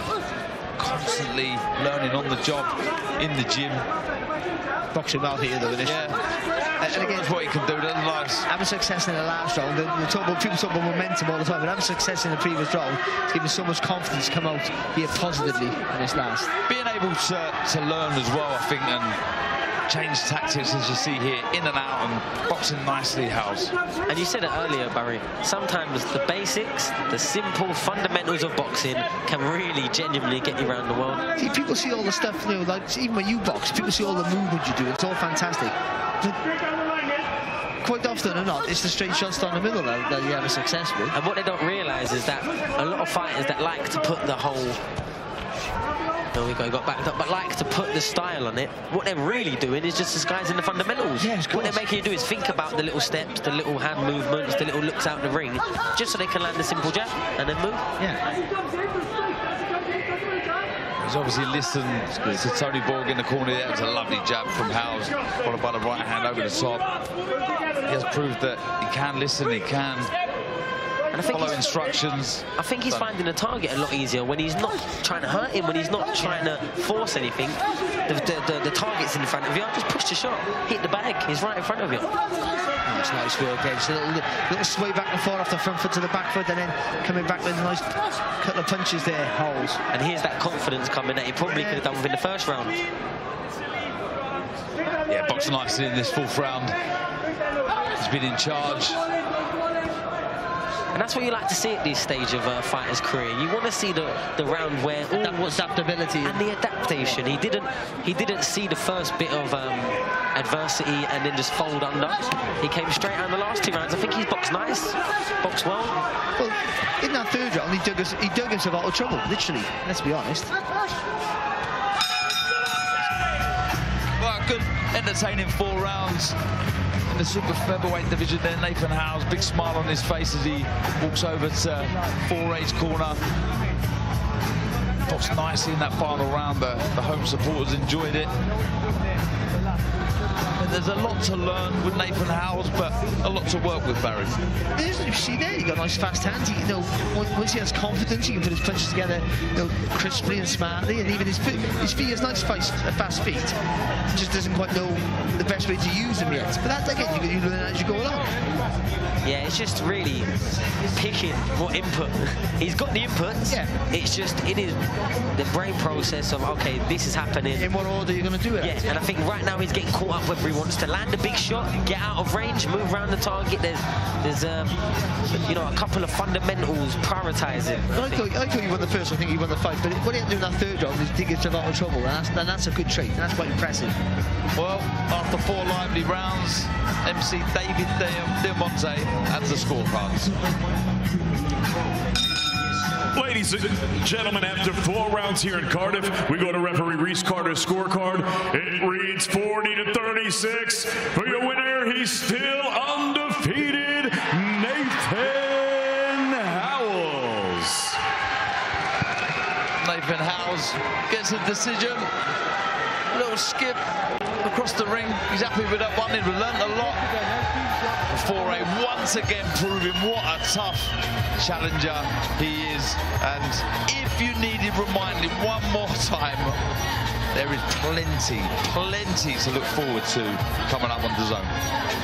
constantly learning on the job, in the gym. boxing well here though, this. Yeah. And again, what he can do, doesn't last. Having success in the last round, the talk about, people talk about momentum all the time, but having success in the previous round, it's given so much confidence to come out here positively in this last. Being able to learn as well, I think, and change tactics, as you see here, in and out, and boxing nicely, Howes. And you said it earlier, Barry, sometimes the basics, the simple fundamentals of boxing can really genuinely get you around the world. See, people see all the stuff, you know, like, even when you box, people see all the movement you do, it's all fantastic. But quite often or not, it's the straight shots down the middle that you have a success with. And what they don't realise is that a lot of fighters that like to put the whole... No, he got backed up, but like to put the style on it. What they're really doing is just disguising the fundamentals. Yes, what they're making you do is think about the little steps, the little hand movements, the little looks out the ring, just so they can land a simple jab and then move. Yeah. He's obviously listened to Tony Borg in the corner. That was a lovely jab from Howes, followed by the right hand over the top. He has proved that he can listen, he can... And I think follow instructions. I think he's finding the target a lot easier when he's not trying to hurt him, when he's not trying to force anything. The target's in front of you. Just push the shot, hit the bag. He's right in front of you. Oh, it's nice work, Edge. Little sway back and forth off the front foot to the back foot, and then coming back with a nice couple of punches there, Holes. And here's that confidence coming that he probably could have done within the first round. Yeah, boxing likes it in this fourth round. He's been in charge. And that's what you like to see at this stage of a fighter's career. You want to see the round where all was adaptability and the adaptation. He didn't see the first bit of adversity and then just fold under. He came straight out in the last two rounds. I think he's boxed nice, boxed well. Well, in that third round, he dug us a lot of trouble, literally. Let's be honest. Well, good, entertaining four rounds. In the super featherweight division there, Nathan Howes, big smile on his face as he walks over to Foray's corner. Boxed nicely in that final round, the home supporters enjoyed it. And there's a lot to learn with Nathan Howes, but a lot to work with, Barry. You see there, he's got nice fast hands. He, you know, once he has confidence, he can put his punches together, you know, crisply and smartly, and even his feet, his nice fast feet. He just doesn't quite know the best way to use them yet. But that, again, you learn as you go along. Yeah, it's just really picking what input. He's got the inputs. Yeah. It's just in his the brain process of, okay, this is happening. In what order you're going to do it? Yeah, and I think right now he's getting caught up whether he wants to land a big shot, get out of range, move around the target. There's you know, a couple of fundamentals, prioritising. I thought he won the first, I think he won the fight, but what he had to do in that third round is dig us a lot of trouble, and that's a good trait, and that's quite impressive. Well, after four lively rounds, MC David Del Monte adds the scorecards. Ladies and gentlemen, after four rounds here in Cardiff, we go to referee Rhys Carter's scorecard. It reads 40-36. For your winner, he's still undefeated, Nathan Howes. Nathan Howes gets a decision. A little skip across the ring. He's happy with that one. He's learned a lot. Foray once again proving what a tough challenger he is. And if you needed reminding one more time, there is plenty to look forward to coming up on DAZN.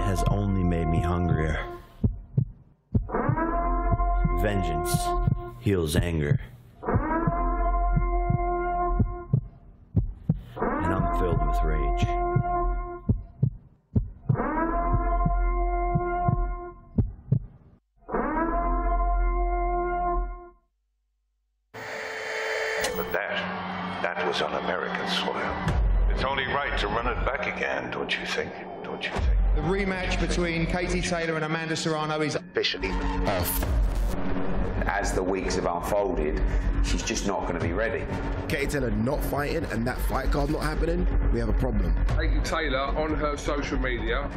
Has only made me hungrier. Vengeance heals anger. And I'm filled with rage. But that was on American soil. It's only right to run it back again, don't you think? Don't you think? The rematch between Katie Taylor and Amanda Serrano is officially off. As the weeks have unfolded, she's just not going to be ready. Katie Taylor not fighting and that fight card not happening, we have a problem. Katie Taylor on her social media.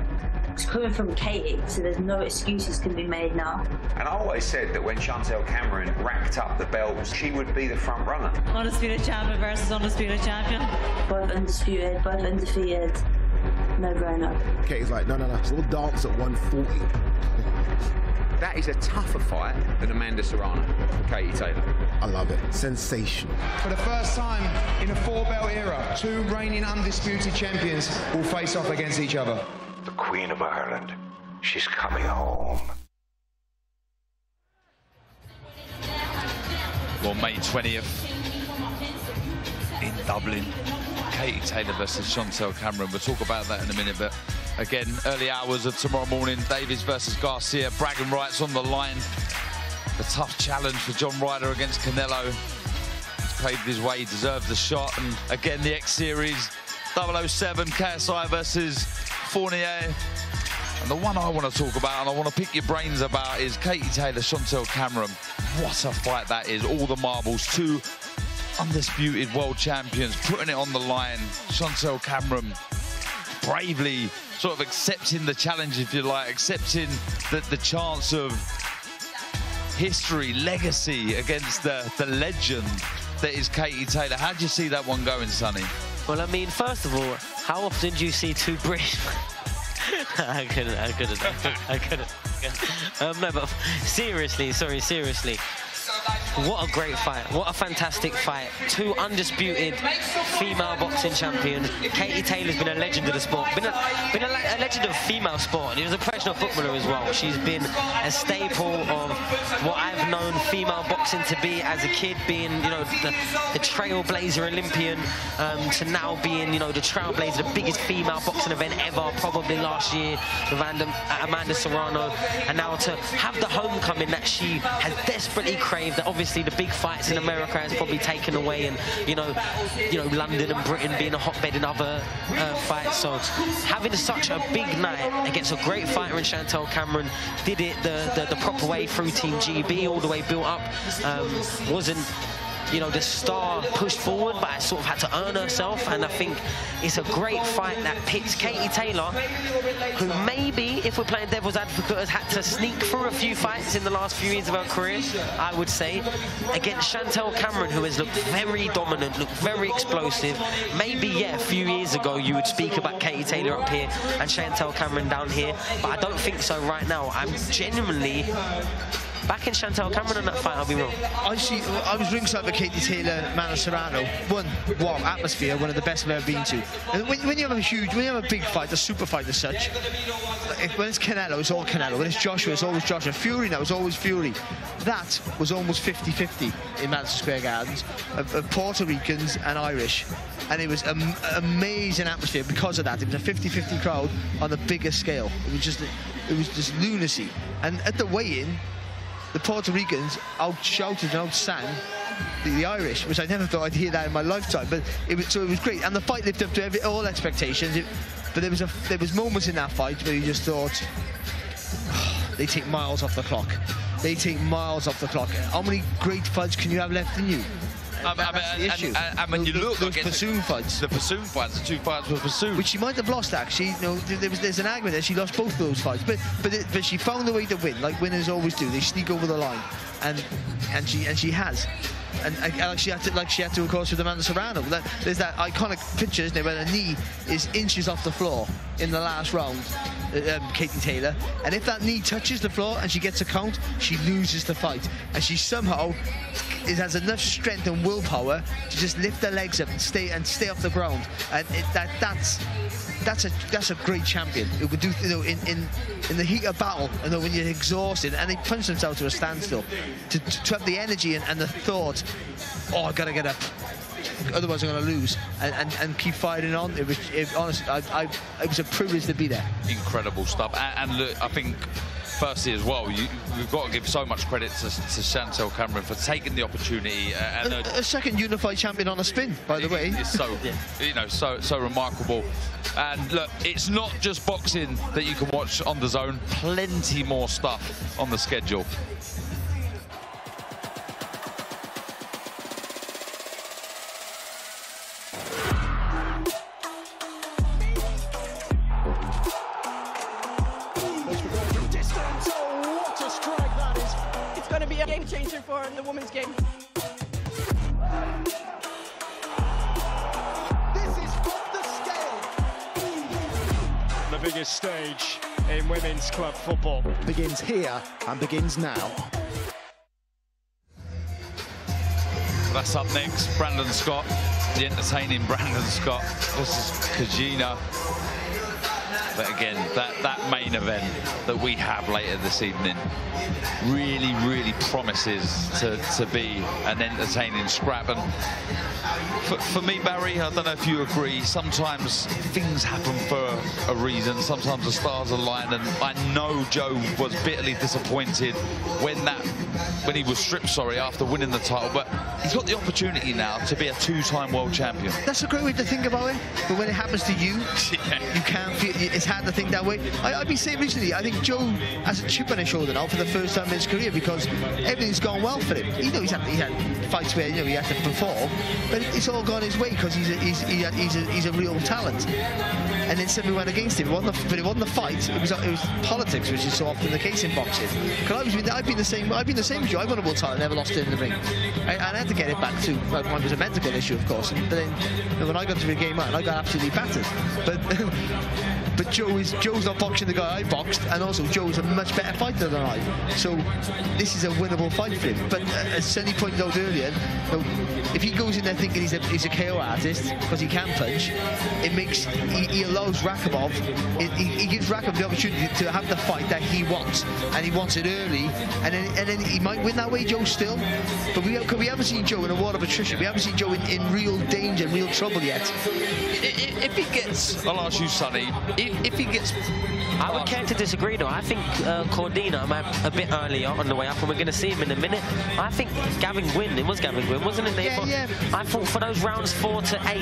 It's coming from Katie, so there's no excuses can be made now. And I always said that when Chantelle Cameron racked up the bells, she would be the front runner. Undisputed champion versus undisputed champion. Both undisputed, both undefeated. No bueno. Katie's like, no, no, no. It's a little dance at 140. That is a tougher fight than Amanda Serrano for Katie Taylor. I love it. Sensational. For the first time in a four-belt era, two reigning undisputed champions will face off against each other. The Queen of Ireland. She's coming home. Well, May 20th in Dublin, Katie Taylor versus Chantelle Cameron. We'll talk about that in a minute, but again, early hours of tomorrow morning, Davies versus Garcia, bragging rights on the line. The tough challenge for John Ryder against Canelo. He's played his way, he deserved the shot. And again, the X-Series, 007, KSI versus Fournier. And the one I want to talk about, and I want to pick your brains about, is Katie Taylor, Chantelle Cameron. What a fight that is. All the marbles, two undisputed world champions, putting it on the line. Chantelle Cameron bravely sort of accepting the challenge, if you like, accepting the chance of history, legacy against the legend that is Katie Taylor. How do you see that one going, Sonny? Well, I mean, first of all, how often do you see two British... I couldn't. No, but seriously, sorry, seriously. What a great fight. What a fantastic fight. Two undisputed female boxing champions. Katie Taylor's been a legend of the sport. Been a legend of female sport. She was a professional footballer as well. She's been a staple of what I've known female boxing to be as a kid, being, you know, the trailblazer Olympian, to now being, you know, the trailblazer, the biggest female boxing event ever, probably last year with Amanda Serrano. And now to have the homecoming that she has desperately craved, that obviously the big fights in America has probably taken away, and you know London and Britain being a hotbed in other fights. So having such a big night against a great fighter in Chantelle Cameron, did it the proper way through Team GB, all the way built up. Wasn't, you know, the star pushed forward, but I sort of had to earn herself. And I think it's a great fight that pits Katie Taylor, who maybe, if we're playing devil's advocate, has had to sneak through a few fights in the last few years of her career, I would say, against Chantelle Cameron, who has looked very dominant, looked very explosive. Maybe, yeah, a few years ago you would speak about Katie Taylor up here and Chantelle Cameron down here, but I don't think so right now. I'm genuinely... back in Chantelle Cameron on that fight, I'll be wrong. I was ringside with Katie Taylor, Amanda Serrano. Wow, atmosphere, one of the best I've ever been to. And when you have a big fight, a super fight as such, when it's Canelo, it's all Canelo. When it's Joshua, it's always Joshua. Fury now, it's always Fury. That was almost 50-50 in Madison Square Gardens of Puerto Ricans and Irish. And it was an amazing atmosphere because of that. It was a 50-50 crowd on the bigger scale. It was just lunacy. And at the weigh-in, the Puerto Ricans out-shouted and out-sang the Irish, which I never thought I'd hear that in my lifetime. But it was great, and the fight lived up to all expectations. But there was moments in that fight where you just thought, oh, they take miles off the clock. They take miles off the clock. How many great fights can you have left in you? I mean, you look at the Pursuit fights, the two fights were Pursuit, which she might have lost actually. No, there's an argument that she lost both of those fights, but she found a way to win, like winners always do. They sneak over the line, and she has. And she had to, of course, with Amanda Serrano. There's that iconic picture, isn't it, where her knee is inches off the floor in the last round, Katie Taylor. And if that knee touches the floor and she gets a count, she loses the fight. And she somehow has enough strength and willpower to just lift her legs up and stay off the ground. And that's a great champion who could do, you know, in the heat of battle, you know, when you're exhausted and they punch themselves to a standstill, to have the energy and the thought, oh, I gotta get up, otherwise I'm gonna lose, and keep fighting on. It was a privilege to be there. Incredible stuff. And look, I think firstly as well, we've got to give so much credit to Chantelle Cameron for taking the opportunity. And a second unified champion on a spin, by the way. It's so, yeah, you know, so remarkable. And look, it's not just boxing that you can watch on DAZN. Plenty more stuff on the schedule. the biggest stage in women's club football. Begins here and begins now. That's up next, Brandon Scott, the entertaining Brandon Scott versus Cajina. But again, that main event that we have later this evening really, really promises to be an entertaining scrap. And for me, Barry, I don't know if you agree, sometimes things happen for a reason. Sometimes the stars align, and I know Joe was bitterly disappointed when he was stripped, sorry, after winning the title. But he's got the opportunity now to be a two-time world champion. That's a great way to think about it. But when it happens to you, yeah, you can't feel it's hard to think that way. I'd be saying recently, I think Joe has a chip on his shoulder now for the first time in his career, because everything's gone well for him. You know, he's had fights where, you know, he had to perform, but it's all gone his way because he's a real talent. And then somebody went against him. But it wasn't the fight. It was politics, which is so often the case in boxing. Because I've been the same as you. I won a world title, never lost it in the ring, and I had to get it back to. Well, it was a mental issue, of course. But then when I got to the game out, I got absolutely battered. But Joe's not boxing the guy I boxed, and also Joe's a much better fighter than I. So this is a winnable fight for him. But as Sonny pointed out earlier, you know, if he goes in there thinking he's a KO artist because he can punch, it makes he allows Rakhimov. He gives Rakhimov the opportunity to have the fight that he wants, and he wants it early. And then he might win that way, Joe still. But we haven't seen Joe in a war of attrition. We haven't seen Joe in real danger, real trouble yet. If he gets, I'll ask you, Sonny. If he gets... I would care to disagree, though. I think Cordina might a bit earlier on the way up, and we're going to see him in a minute. I think Gavin Gwynn, it was Gavin Gwynn, wasn't it? Yeah, yeah. I thought for those rounds 4 to 8,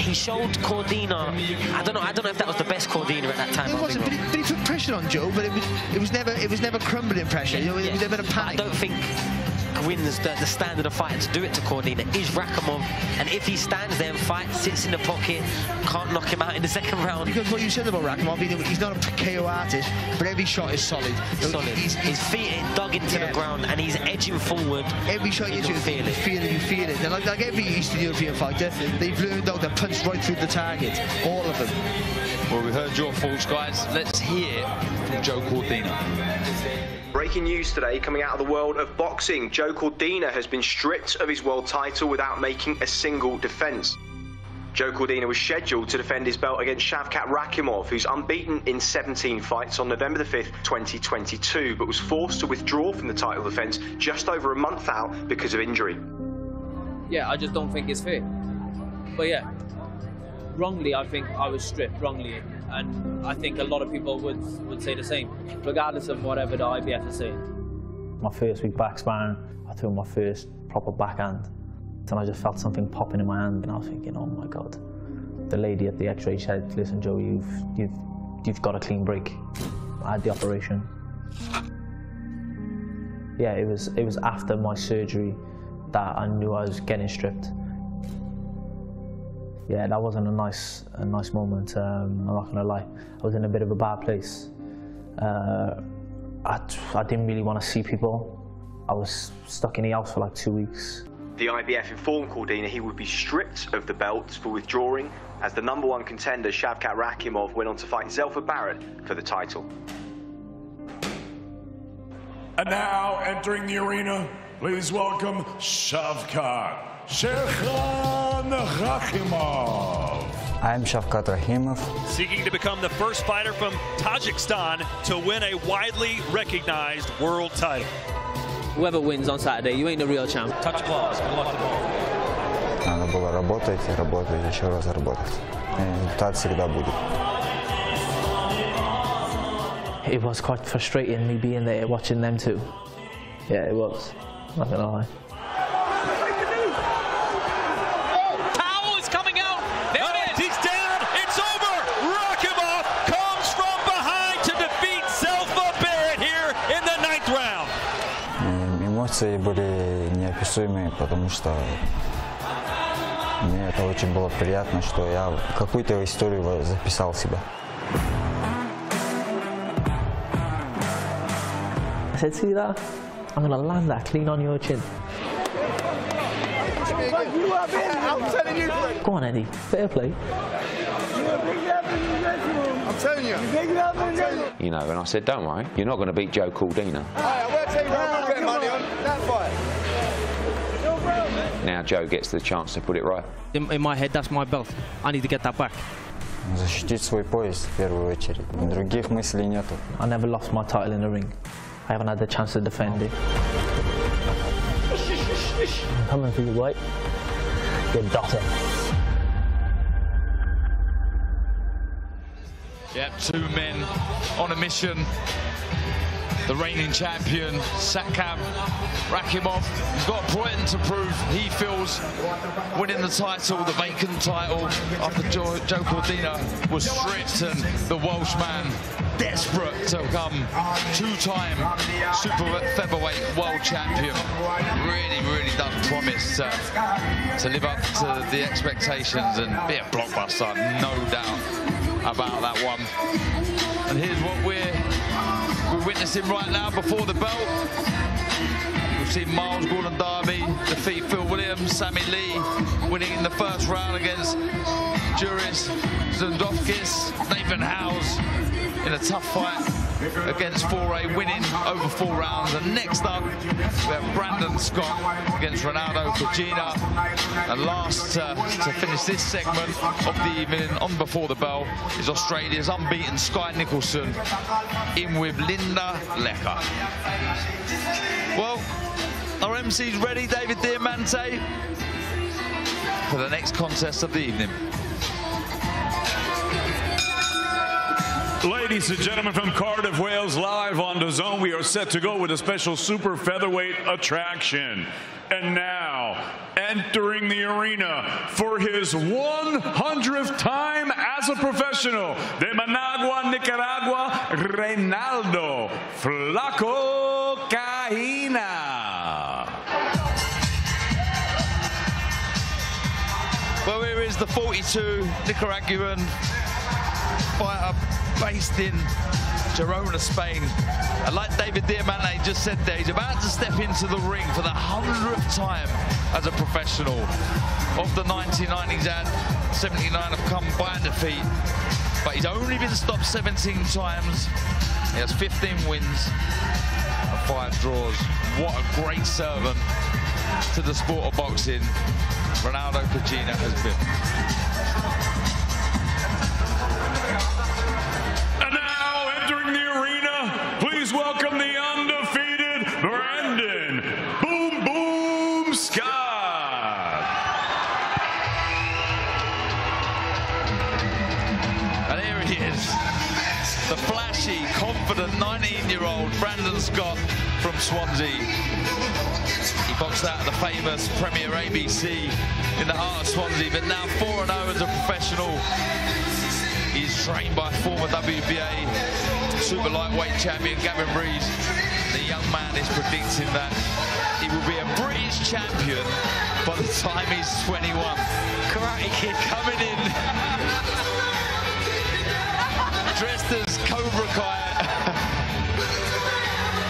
he showed Cordina. I don't know if that was the best Cordina at that time. It wasn't, but he put pressure on Joe, but it was never crumbling pressure. You know, yeah. It was never a panic. I don't think Gwynn's the standard of fighting to do it to Cordina is Rakhimov, and if he stands there and fights, sits in the pocket, can't knock him out in the second round. Because what you said about Rakhimov, he's not a KO artist, but every shot is solid. Solid. His feet dug into the ground, and he's edging forward. Every shot you feel it. And like every Eastern European fighter, they've learned how to punch right through the target. All of them. Well, we heard your thoughts, guys. Let's hear from Joe Cordina. Breaking news today coming out of the world of boxing. Joe Cordina has been stripped of his world title without making a single defence. Joe Cordina was scheduled to defend his belt against Shavkat Rakhimov, who's unbeaten in 17 fights on November the 5th, 2022, but was forced to withdraw from the title defence just over a month out because of injury. Yeah, I just don't think it's fair. But yeah, wrongly, I think I was stripped, wrongly. And I think a lot of people would say the same, regardless of whatever the IBF is saying. My first week back sparring, I threw my first proper backhand, and I just felt something popping in my hand, and I was thinking, oh my God. The lady at the x-ray said, listen, Joe, you've got a clean break. I had the operation. Yeah, it was after my surgery that I knew I was getting stripped. Yeah, that wasn't a nice moment, I'm not gonna lie. I was in a bit of a bad place. I didn't really want to see people. I was stuck in the house for like 2 weeks. The IBF informed Cordina he would be stripped of the belt for withdrawing, as the #1 contender Shavkat Rakhimov went on to fight Zelfa Barrett for the title. And now, entering the arena, please welcome Shavkat. I'm Shavkat Rakhimov. Seeking to become the first fighter from Tajikistan to win a widely recognized world title. Whoever wins on Saturday, you ain't the real champ. Touch gloves, good luck to both. Надо было работать, работать, еще раз работать. Результат всегда будет. It was quite frustrating, me being there, watching them too. Yeah, it was. Not gonna lie. Эмоции были неописуемые, потому что мне это очень было приятно, что я какую-то историю записал себя. I said, see that? I'm gonna land that clean on your chin. Go on, Eddie. Fair play. I'm telling you. You know, and I said, don't worry, you're not going to beat Joe Cordina. Hey, we'll tell you what, I'm getting money on that fight. No problem. Now Joe gets the chance to put it right. In my head, that's my belt. I need to get that back. Защитить свой пояс в первую очередь. Других мыслей нету. I never lost my title in the ring. I haven't had the chance to defend it. Coming for you, right? Good daughter. Yep, two men on a mission. The reigning champion, Shavkat Rakhimov, he's got Britain to prove. He feels winning the title, the vacant title, after Joe Cordina was stripped, and the Welshman desperate to become two-time super featherweight world champion. Really done promise to live up to the expectations and be a blockbuster, no doubt about that one. And here's what we're witnessing right now before the belt. We've seen Miles Gordon Darby defeat Phil Williams, Sammy Lee winning in the first round against Jūris Zundovskis, Nathan Howes in a tough fight against Foray, winning over 4 rounds. And next up, we have Brandon Scott against Reynaldo Cajina. And last to finish this segment of the evening on Before the Bell is Australia's unbeaten Sky Nicholson in with Linda Lecca. Well, our MC's ready, David Diamante, for the next contest of the evening. Ladies and gentlemen, from Cardiff, Wales, live on DAZN, we are set to go with a special super featherweight attraction. And now, entering the arena for his 100th time as a professional, de Managua, Nicaragua, Reynaldo Flaco Cajina. Well, here is the 42 Nicaraguan fighter based in Girona, Spain. And like David Diamante just said there, he's about to step into the ring for the 100th time as a professional. Of the 1990s ad, 79 have come by defeat, but he's only been stopped 17 times. He has 15 wins and 5 draws. What a great servant to the sport of boxing Reynaldo Cajina has been. Welcome the undefeated Brandon Boom Boom Scott. And here he is, the flashy, confident 19-year-old Brandon Scott from Swansea. He boxed out the famous Premier ABC in the heart of Swansea, but now 4-0 as a professional. He's trained by former WBA super lightweight champion Gavin Reed. The young man is predicting that he will be a British champion by the time he's 21. Karate Kid coming in, dressed as Cobra Kai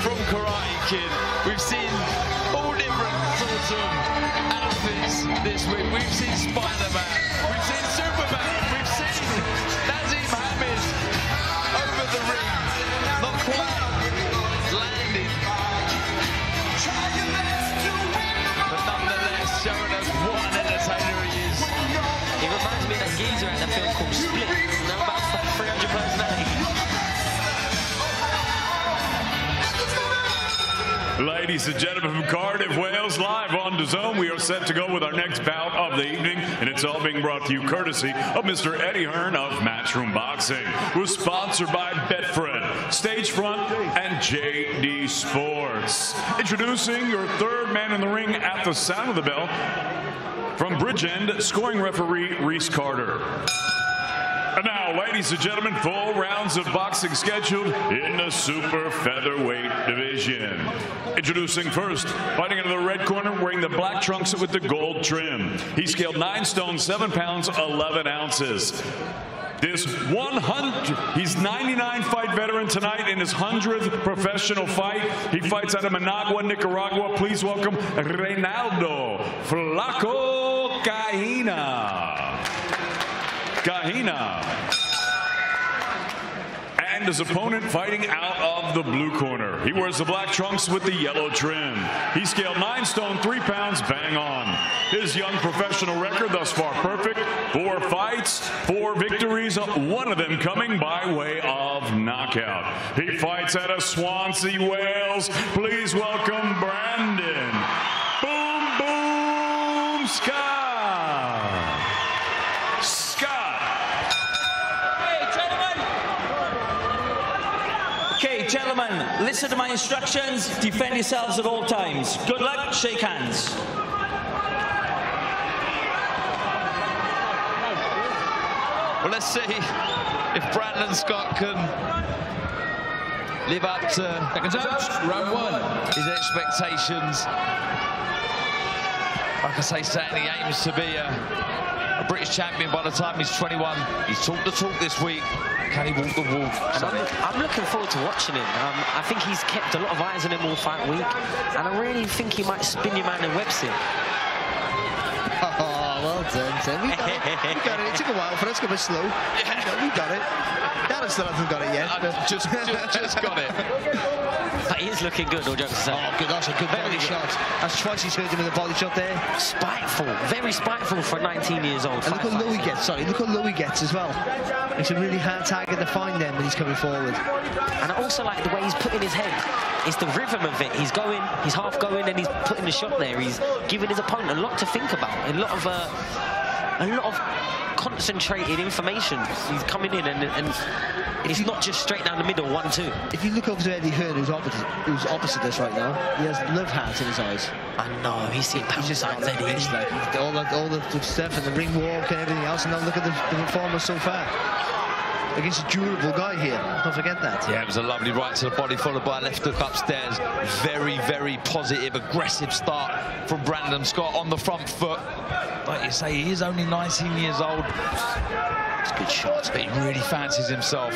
from Karate Kid. We've seen all different sorts of outfits this week. We've seen Spider-Man, we've seen Superman, we've seen Nazim Hammond over the ring. Geezer in a film called Split, and I'm about to 300 personalities. Ladies and gentlemen, from Cardiff, Wales, live on DAZN, we are set to go with our next bout of the evening, and it's all being brought to you courtesy of Mr. Eddie Hearn of Matchroom Boxing. We're sponsored by Betfred, Stagefront, and JD Sports. Introducing your third man in the ring at the sound of the bell, from Bridgend, scoring referee Reese Carter. And now, ladies and gentlemen, 4 rounds of boxing scheduled in the super featherweight division. Introducing first, fighting into the red corner, wearing the black trunks with the gold trim. He scaled 9 stone, 7 pounds, 11 ounces. He's 99 fight veteran tonight in his 100th professional fight. He fights out of Managua, Nicaragua. Please welcome Reynaldo Flaco Cajina. and his opponent fighting out of the blue corner. He wears the black trunks with the yellow trim. He scaled 9 stone 3 pounds, bang on. His young professional record thus far perfect. 4 fights, 4 victories, one of them coming by way of knockout. He fights out of Swansea, Wales. Please welcome Brandon Boom Boom Scott. Gentlemen, listen to my instructions, defend yourselves at all times. Good luck, shake hands. Well, let's see if Brandon Scott can live up to round one. His expectations. Like I say, certainly aims to be a British champion by the time he's 21. He's talked the talk this week. Can he walk the walk? I'm looking forward to watching him. I think he's kept a lot of eyes on him all fight week, and I really think he might spin your man and whips him. Oh, well done, Tim. We got it. It took a while for us to go slow. Yeah. No, we got it. Darren still hasn't got it yet. Just got it. But he is looking good, all jokes aside. Oh, good, that's a good body shot. That's twice he's heard him with a body shot there. Spiteful, very spiteful for 19 years old. And look how low he gets, look how low he gets as well. It's a really hard target to find then when he's coming forward. And I also like the way he's putting his head. It's the rhythm of it. He's going, he's half going, and he's putting the shot there. He's giving his opponent a lot to think about, a lot of concentrated information. He's coming in and it's not just straight down the middle, 1-2. If you look over to Eddie Hearn, who's opposite us right now, he has love hearts in his eyes. I know, he's seen pound signs, Eddie. All the stuff and the ring walk and everything else, and now look at the performance so far. Against a durable guy here, don't forget that. Yeah, it was a lovely right to the body, followed by a left hook upstairs. Very, very positive, aggressive start from Brandon Scott on the front foot. Like you say, he is only 19 years old. It's good shots, but he really fancies himself.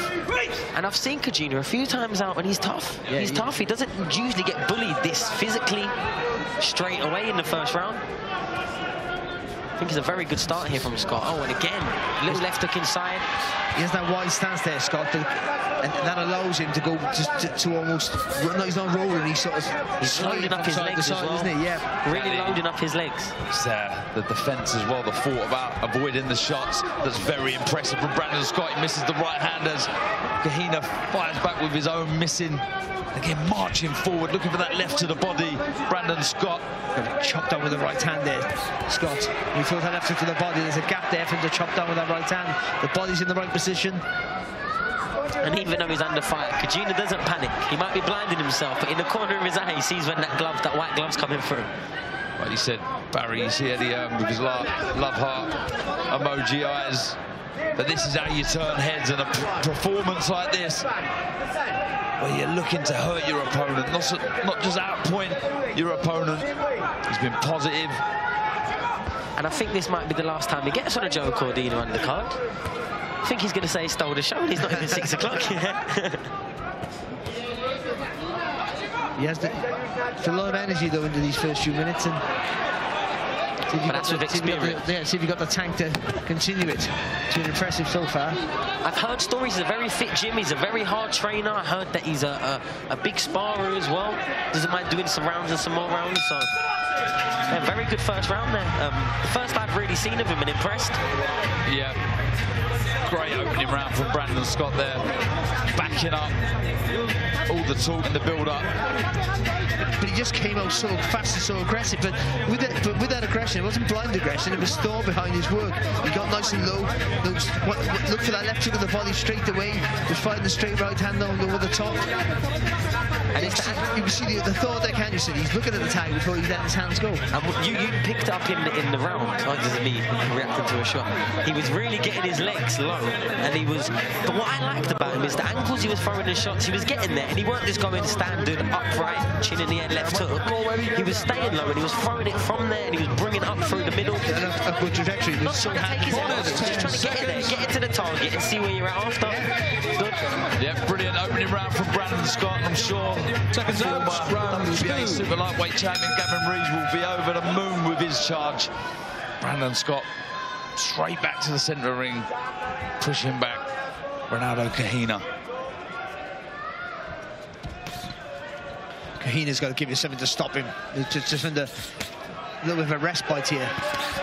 And I've seen Cajina a few times out, and he's tough. Yeah, he's tough. He doesn't usually get bullied this physically straight away in the first round. I think it's a very good start here from Scott. Oh, and again, little left hook inside. He has that wide stance there, Scott, and that allows him to go to almost... No, he's not rolling, he's sort of... He's loading up his legs as well, isn't he? Yeah. Really loading up his legs. It's the defence as well, the thought about avoiding the shots. That's very impressive from Brandon Scott. He misses the right-handers. Cajina fires back with his own missing. Again, marching forward, looking for that left to the body. Brandon Scott chopped down with the right hand there, Scott. He throws that left to the body. There's a gap there for him to chop down with that right hand. The body's in the right position. And even though he's under fire, Cajina doesn't panic. He might be blinding himself, but in the corner of his eye, he sees when that white glove's coming through. Like you said, Barry's here with his love heart emoji eyes. But this is how you turn heads in a performance like this. Well, you're looking to hurt your opponent, not just outpoint your opponent. He's been positive. And I think this might be the last time he gets on a Joe Cordina undercard. I think he's going to say he stole the show, and he's not even 6 o'clock yet. He has a lot of energy, though, into these first few minutes. And but that's with experience. Yeah, see if you've got the tank to continue it. It's been impressive so far. I've heard stories. He's a very fit gym. He's a very hard trainer. I heard that he's a big sparrer as well. Doesn't mind doing some rounds and some more rounds. So, yeah, very good first round there. The first I've really seen of him and impressed. Yeah. Great opening round from Brandon Scott there. Backing up. All the talk and the build-up. But he just came out so fast and so aggressive. But with that aggression, it wasn't blind aggression. It was store behind his work. He got nice and low. Looked for that left hook of the body straight away. Was fighting the straight right hand over the top. And you can see the thought there, can't you? He's looking at the tag before he let his hands go. And you picked up in the round. Oh, this is me reacting to a shot. He was really getting his legs low, and he was. But what I liked about him is the ankles he was throwing the shots. He was getting there, and he weren't just going standing upright, chin in the air, left hook. He was staying low, and he was throwing it from there, and he was bringing it up through the middle. A good trajectory. Not trying to take his head off, just trying to get it there, get it to the target, and see where you're at after. Good. Yeah, brilliant opening round from Brandon Scott. I'm sure. Seconds out, WBA super lightweight champion Gavin Reeves will be over the moon with his charge. Brandon Scott straight back to the centre ring, pushing back Reynaldo Cajina. Cajina's got to give you something to stop him. It's just under a little bit of a respite here.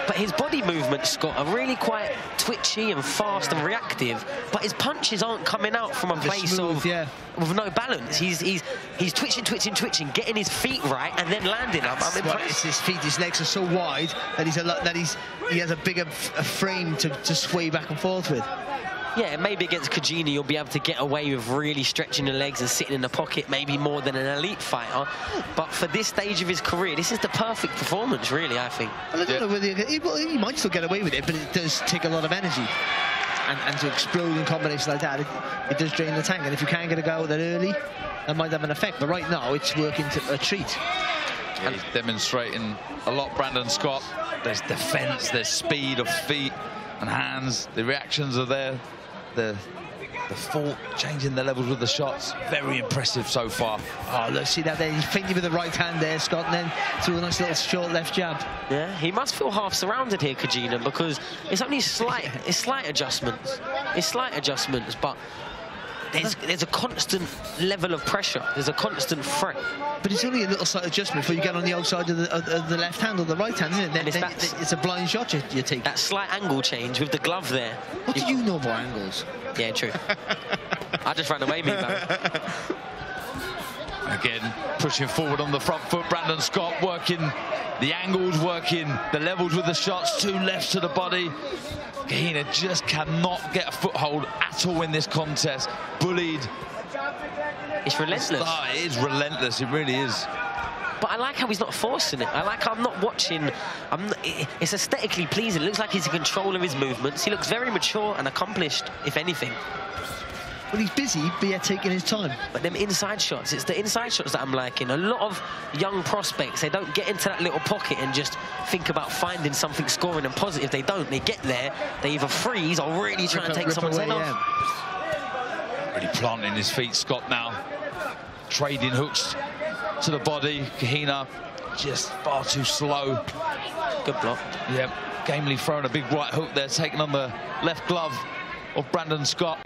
But his body movements, Scott, are really quite twitchy and fast and reactive, but his punches aren't coming out from a place smooth, with no balance. He's twitching, getting his feet right and then landing. I'm impressed. His feet, his legs are so wide that he has a bigger frame to sway back and forth with. Yeah, maybe against Cajina you'll be able to get away with really stretching the legs and sitting in the pocket, maybe more than an elite fighter. But for this stage of his career, this is the perfect performance, really, I think. Well, I don't know whether he might still get away with it, but it does take a lot of energy. And to explode in combination like that, it does drain the tank. And if you can get a go at that early, that might have an effect. But right now, it's working to a treat. Yeah, he's demonstrating a lot, Brandon Scott. There's defense, there's speed of feet and hands. The reactions are there. The fault, changing the levels with the shots. Very impressive so far. Oh, look, see that there? He's thinking with the right hand there, Scott, and then through a nice little short left jab. Yeah, he must feel half surrounded here, Cajina, because it's only slight, it's slight adjustments, but there's a constant level of pressure. There's a constant threat. But it's only a little slight adjustment before you get on the outside of the left hand or the right hand, isn't it? Then, it's a blind shot you're taking. That slight angle change with the glove there. What do you know about angles? Yeah, true. I just ran away, man. Again, pushing forward on the front foot. Brandon Scott working the angles, working the levels with the shots. Two lefts to the body. Cajina just cannot get a foothold at all in this contest. Bullied. It's relentless. Oh, it is relentless. It really is. But I like how he's not forcing it. I like how I'm not watching. It's aesthetically pleasing. It looks like he's in control of his movements. He looks very mature and accomplished, if anything. Well, he's busy, but yeah, taking his time. But them inside shots, it's the inside shots that I'm liking. A lot of young prospects, they don't get into that little pocket and just think about finding something scoring and positive. They don't. They get there, they either freeze or really try and take someone's head off. Really planting his feet, Scott, now. Trading hooks to the body. Cajina just far too slow. Good block. Yep. Gamely throwing a big right hook there, taking on the left glove of Brandon Scott.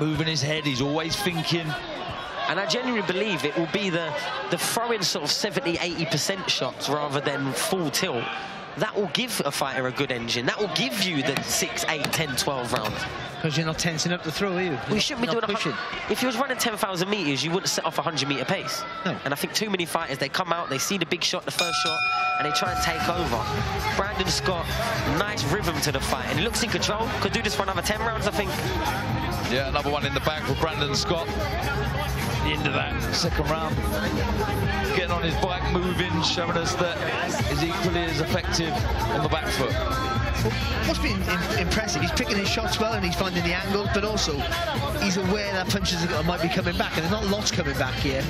Moving his head, he's always thinking. And I genuinely believe it will be the throw-in sort of 70–80% shots rather than full tilt. That will give a fighter a good engine. That will give you the 6, 8, 10, 12 rounds. Because you're not tensing up the throw, are you? Well, you shouldn't be doing pushing. If you was running 10,000 metres, you wouldn't set off a 100-metre pace. No. And I think too many fighters, they come out, they see the big shot, the first shot, and they try and take over. Brandon Scott, nice rhythm to the fight. And he looks in control. Could do this for another 10 rounds, I think. Yeah, another one in the bag for Brandon Scott. The end of that second round. Getting on his bike, moving, showing us that he's equally as effective on the back foot. What's been impressive, he's picking his shots well and he's finding the angles, but also he's aware that punches might be coming back, and there's not lots coming back here,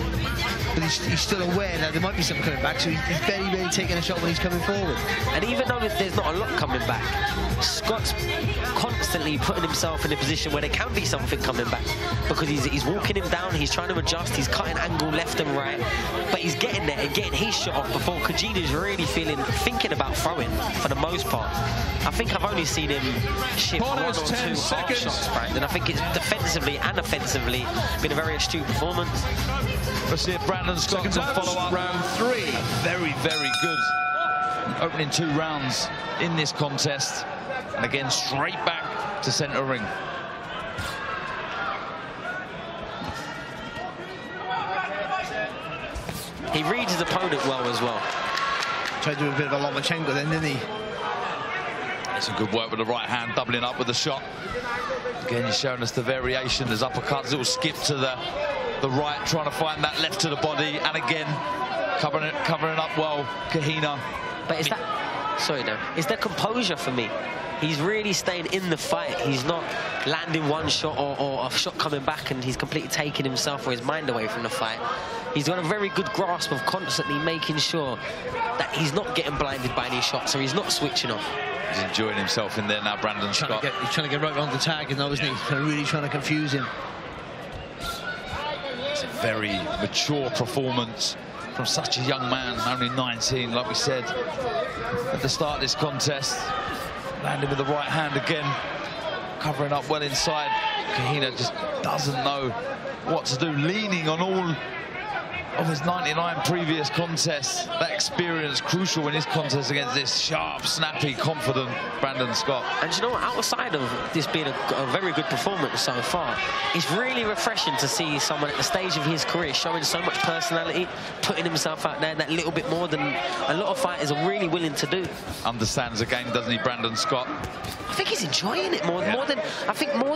but he's still aware that there might be some coming back, so he's very, very taking a shot when he's coming forward. And even though there's not a lot coming back, Scott's constantly putting himself in a position where there can be something coming back, because he's walking him down, he's trying to adjust, he's cutting angle left and right, but he's getting there and getting his shot off before Cajina's really thinking about throwing, for the most part. I think I've only seen him ship one or two hard shots, Brandon. I think it's defensively and offensively been a very astute performance. Let's see if Brandon Scott can follow up. Round three. Very, very good. Opening two rounds in this contest. And again, straight back to centre ring. He reads his opponent well as well. Tried to do a bit of a Lomachenko then, didn't he? Some good work with the right hand, doubling up with the shot. Again, he's showing us the variation. There's uppercuts, little skip to the right, trying to find that left to the body, and again, covering up well, Cajina. But is that... Sorry, no. Is there composure for me? He's really staying in the fight. He's not landing one shot or a shot coming back, and he's completely taking himself or his mind away from the fight. He's got a very good grasp of constantly making sure that he's not getting blinded by any shots, or he's not switching off. He's enjoying himself in there now, Brandon Scott. He's trying to get right around the tag, and obviously they're really trying to confuse him. It's a very mature performance from such a young man, only 19, like we said at the start of this contest. Landing with the right hand again, covering up well inside. Cajina just doesn't know what to do, leaning on all of his 99 previous contests. That experience crucial in his contest against this sharp, snappy, confident Brandon Scott. And you know what, outside of this being a very good performance so far, it's really refreshing to see someone at the stage of his career showing so much personality, putting himself out there that little bit more than a lot of fighters are really willing to do. Understands the game, doesn't he, Brandon Scott? I think he's enjoying it more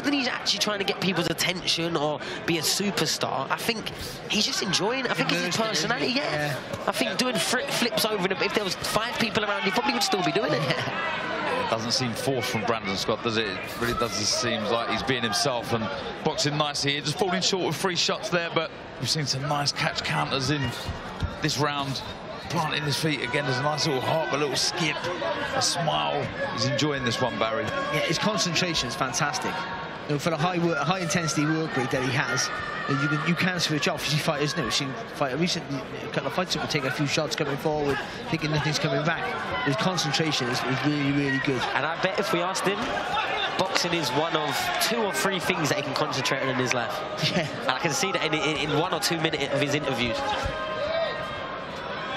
than he's actually trying to get people's attention or be a superstar. I think he's just enjoying it. I think it's his personality, yeah. I think doing flips over, if there was 5 people around, he probably would still be doing it. It doesn't seem forced from Brandon Scott, does it? It really doesn't seem like he's being himself and boxing nicely here. Just falling short of 3 shots there, but we've seen some nice catch counters in this round. Planting his feet again, there's a nice little hop, a little skip, a smile. He's enjoying this one, Barry. Yeah, his concentration is fantastic. You know, for the high intensity work rate that he has, you can switch off. You see fighters, you know, seen fighter recently, a couple of fights, taking a few shots coming forward, thinking nothing's coming back. His concentration is really, really good. And I bet if we asked him, boxing is one of 2 or 3 things that he can concentrate on in his life. Yeah. And I can see that in 1 or 2 minutes of his interviews.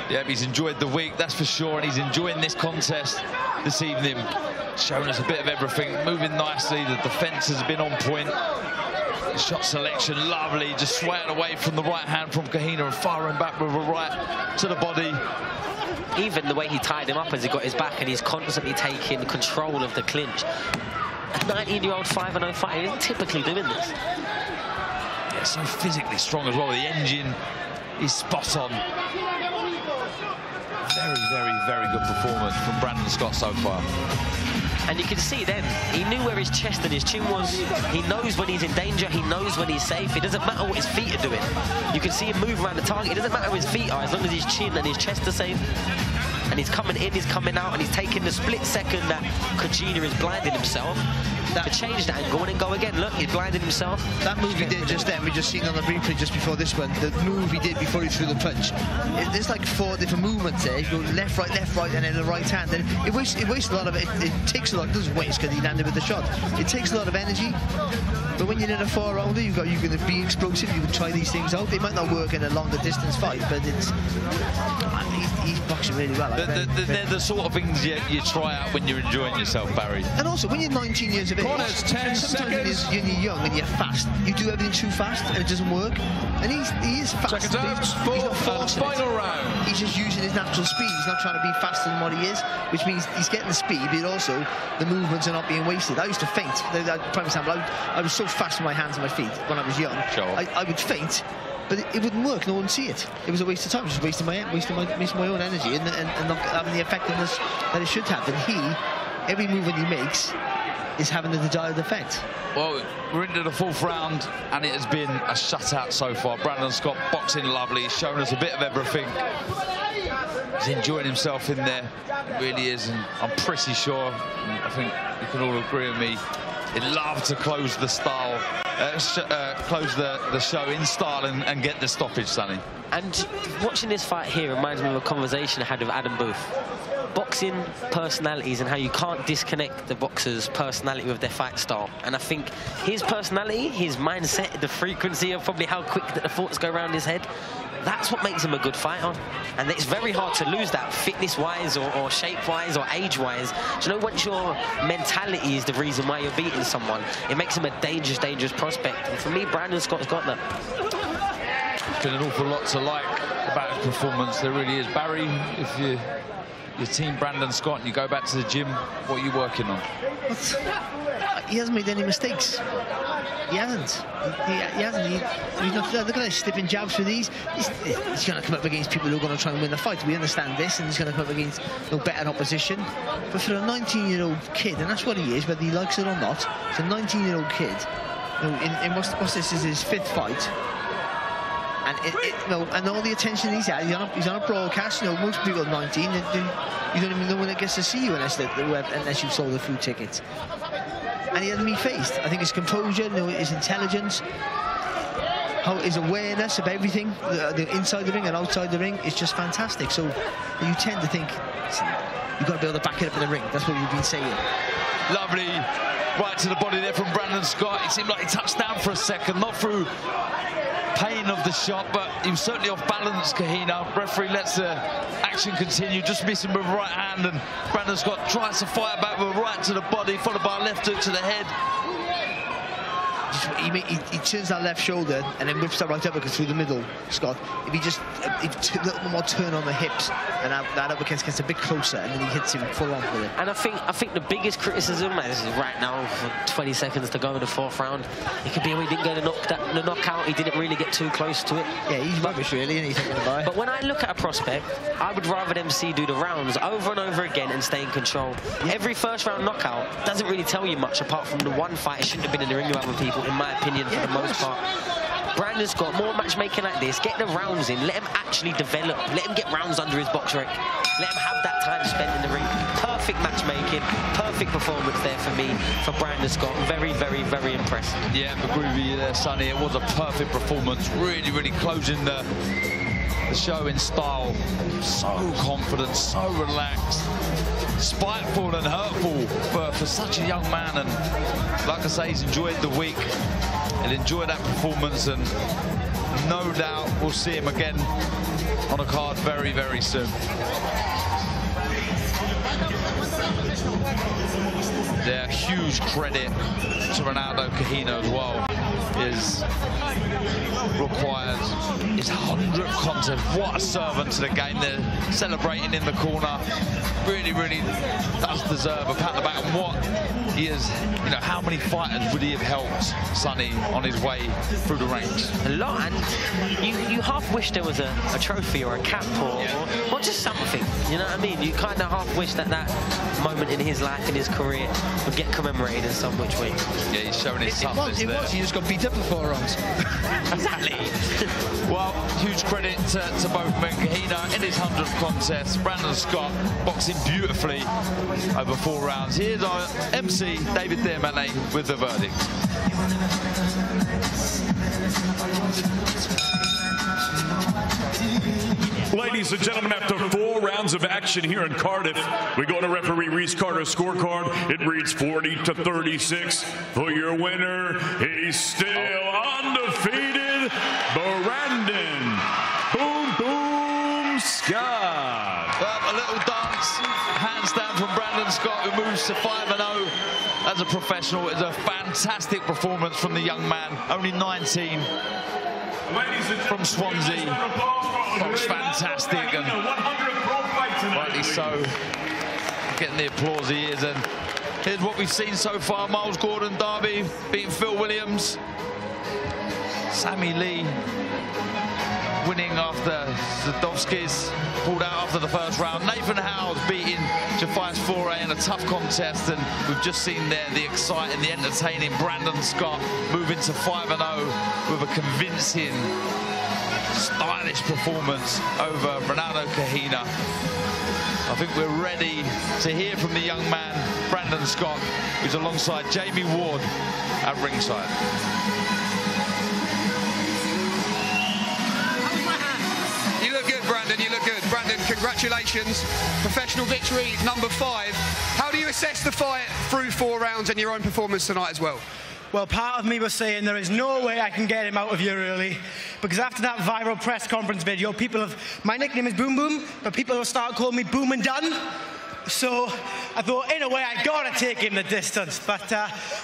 Yeah, he's enjoyed the week, that's for sure, and he's enjoying this contest this evening. Showing us a bit of everything, moving nicely, the defence has been on point. The shot selection, lovely, just swaying away from the right hand from Cajina and firing back with a right to the body. Even the way he tied him up as he got his back, and he's constantly taking control of the clinch. A 19-year-old 5-0 fighter isn't typically doing this. Yeah, so physically strong as well, the engine is spot on. Very, very, very good performance from Brandon Scott so far. And you can see then, he knew where his chest and his chin was. He knows when he's in danger. He knows when he's safe. It doesn't matter what his feet are doing. You can see him move around the target. It doesn't matter where his feet are, as long as his chin and his chest are safe. And he's coming in, he's coming out, and he's taking the split second that Cajina is blinding himself to change the angle and then go again. Look, he's blinding himself. That move he did just then, we just seen on the replay just before this one, the move he did before he threw the punch. There's like 4 different movements there. You go left, right, and then the right hand. And it wastes a lot of it. It takes a lot. It doesn't waste because he landed with the shot. It takes a lot of energy. But when you're in a 4-rounder, you're going to be explosive. You can try these things out. They might not work in a longer distance fight, but it's... He's boxing really well. They're the sort of things you try out when you're enjoying yourself, Barry. And also, when you're 19 years of age, sometimes you're young and you're fast. You do everything too fast and it doesn't work. And he is fast. He's just using his natural speed. He's not trying to be faster than what he is, which means he's getting the speed, but also the movements are not being wasted. I used to faint. For example, I was so fast with my hands and my feet when I was young. Sure. I would faint. But it wouldn't work, no one would see it. It was a waste of time, just wasting my own energy and not having the effectiveness that it should have. And every move that he makes is having the desired effect. Well, we're into the 4th round and it has been a shutout so far. Brandon Scott boxing lovely, he's shown us a bit of everything. He's enjoying himself in there, it really is, and I'm pretty sure, and I think you can all agree with me, he'd love to close the style, close the show in style and get the stoppage, Sonny. And watching this fight here reminds me of a conversation I had with Adam Booth. Boxing personalities and how you can't disconnect the boxer's personality with their fight style. And I think his personality, his mindset, the frequency of probably how quick the thoughts go around his head, that's what makes him a good fighter. And it's very hard to lose that fitness-wise or shape-wise or age-wise. Do you know, once your mentality is the reason why you're beating someone, it makes him a dangerous, dangerous prospect. And for me, Brandon Scott's got that. Been an awful lot to like about his performance. There really is. Barry, if your team Brandon Scott and you go back to the gym, what are you working on? He hasn't made any mistakes. He hasn't. Look at this, slipping jabs with these. He's going to come up against people who are going to try and win the fight. We understand this, and he's going to come up against better opposition. But for a 19-year-old kid, and that's what he is, whether he likes it or not, it's a 19-year-old kid. This is his 5th fight. And and all the attention he's had, he's on a broadcast. Most people at 19, you don't even know when it gets to see you unless you've sold a few tickets. And he hasn't been faced. I think his composure, his intelligence, his awareness of everything, the inside the ring and outside the ring, is just fantastic. So you tend to think you've got to be able to back it up in the ring. That's what we've been saying. Lovely right to the body there from Brandon Scott. It seemed like he touched down for a second, not through pain of the shot, but he was certainly off balance, Cajina. Referee lets the action continue, just missing with right hand, and Brandon Scott tries to fire back with a right to the body, followed by a left hook to the head. He turns that left shoulder and then whips that right uppercut through the middle, Scott. If he just a little more turn on the hips, and that uppercut gets a bit closer, and then he hits him full on with it. And I think the biggest criticism, as is right now, for 20 seconds to go in the fourth round, it could be when he didn't get the knockout, he didn't really get too close to it. Yeah, he's rubbish, really, and he's not going to buy. But when I look at a prospect, I would rather them see do the rounds over and over again and stay in control. Yeah. Every first round knockout doesn't really tell you much, apart from the one fight it shouldn't have been in the ring with people, in my opinion, for the most part. Brandon's got more matchmaking like this. Get the rounds in. Let him actually develop. Let him get rounds under his box rec. Let him have that time spent in the ring. Perfect matchmaking. Perfect performance there for me, for Brandon Scott. Very, very, very impressive. Yeah, I agree with you there, Sonny. It was a perfect performance. Really, really closing the show in style. So confident, so relaxed. Spiteful and hurtful for such a young man, and like I say, he's enjoyed the week and enjoyed that performance, and no doubt we'll see him again on a card very, very soon. Yeah, huge credit to Reynaldo Cajina as well. Is required his 100th contest. What a servant to the game. They're celebrating in the corner. Really, really does deserve a pat on the back. And what he is, you know, how many fighters would he have helped, Sonny, on his way through the ranks? A lot, and you half wish there was a trophy or a cap or just something. You know what I mean? You kind of half wish that moment in his life, in his career, would get commemorated in some which way. Yeah, he's showing his toughness there. He just got beat up for 4 rounds. Exactly. Well, huge credit to both men. Cajina in his 100th contest. Brandon Scott boxing beautifully over 4 rounds. Here's our MC, David Dermane, with the verdict. Ladies and gentlemen, after 4 rounds of action here in Cardiff, we go to referee Rhys Carter's scorecard. It reads 40 to 36 for your winner. He's still undefeated, Brandon Boom Boom Scott. Well, a little dance, handstand from Brandon Scott, who moves to 5-0 as a professional. It's a fantastic performance from the young man, only 19. From Swansea, looks fantastic, and rightly so, getting the applause he is. And here's what we've seen so far: Miles Gordon Darby beating Phil Williams, Sammy Lee winning after Zundovskis pulled out after the first round, Nathan Howes beating Jafias Foray in a tough contest, and we've just seen there the exciting, the entertaining Brandon Scott moving to 5-0 with a convincing, stylish performance over Reynaldo Cajina. I think we're ready to hear from the young man, Brandon Scott, who's alongside Jamie Ward at ringside. You look good, Brandon. Congratulations. Professional victory number 5. How do you assess the fight through 4 rounds and your own performance tonight as well? Well, part of me was saying there is no way I can get him out of here early, because after that viral press conference video, people have... My nickname is Boom Boom, but people will start calling me Boom and Done. So I thought, in a way, I got to take him the distance. But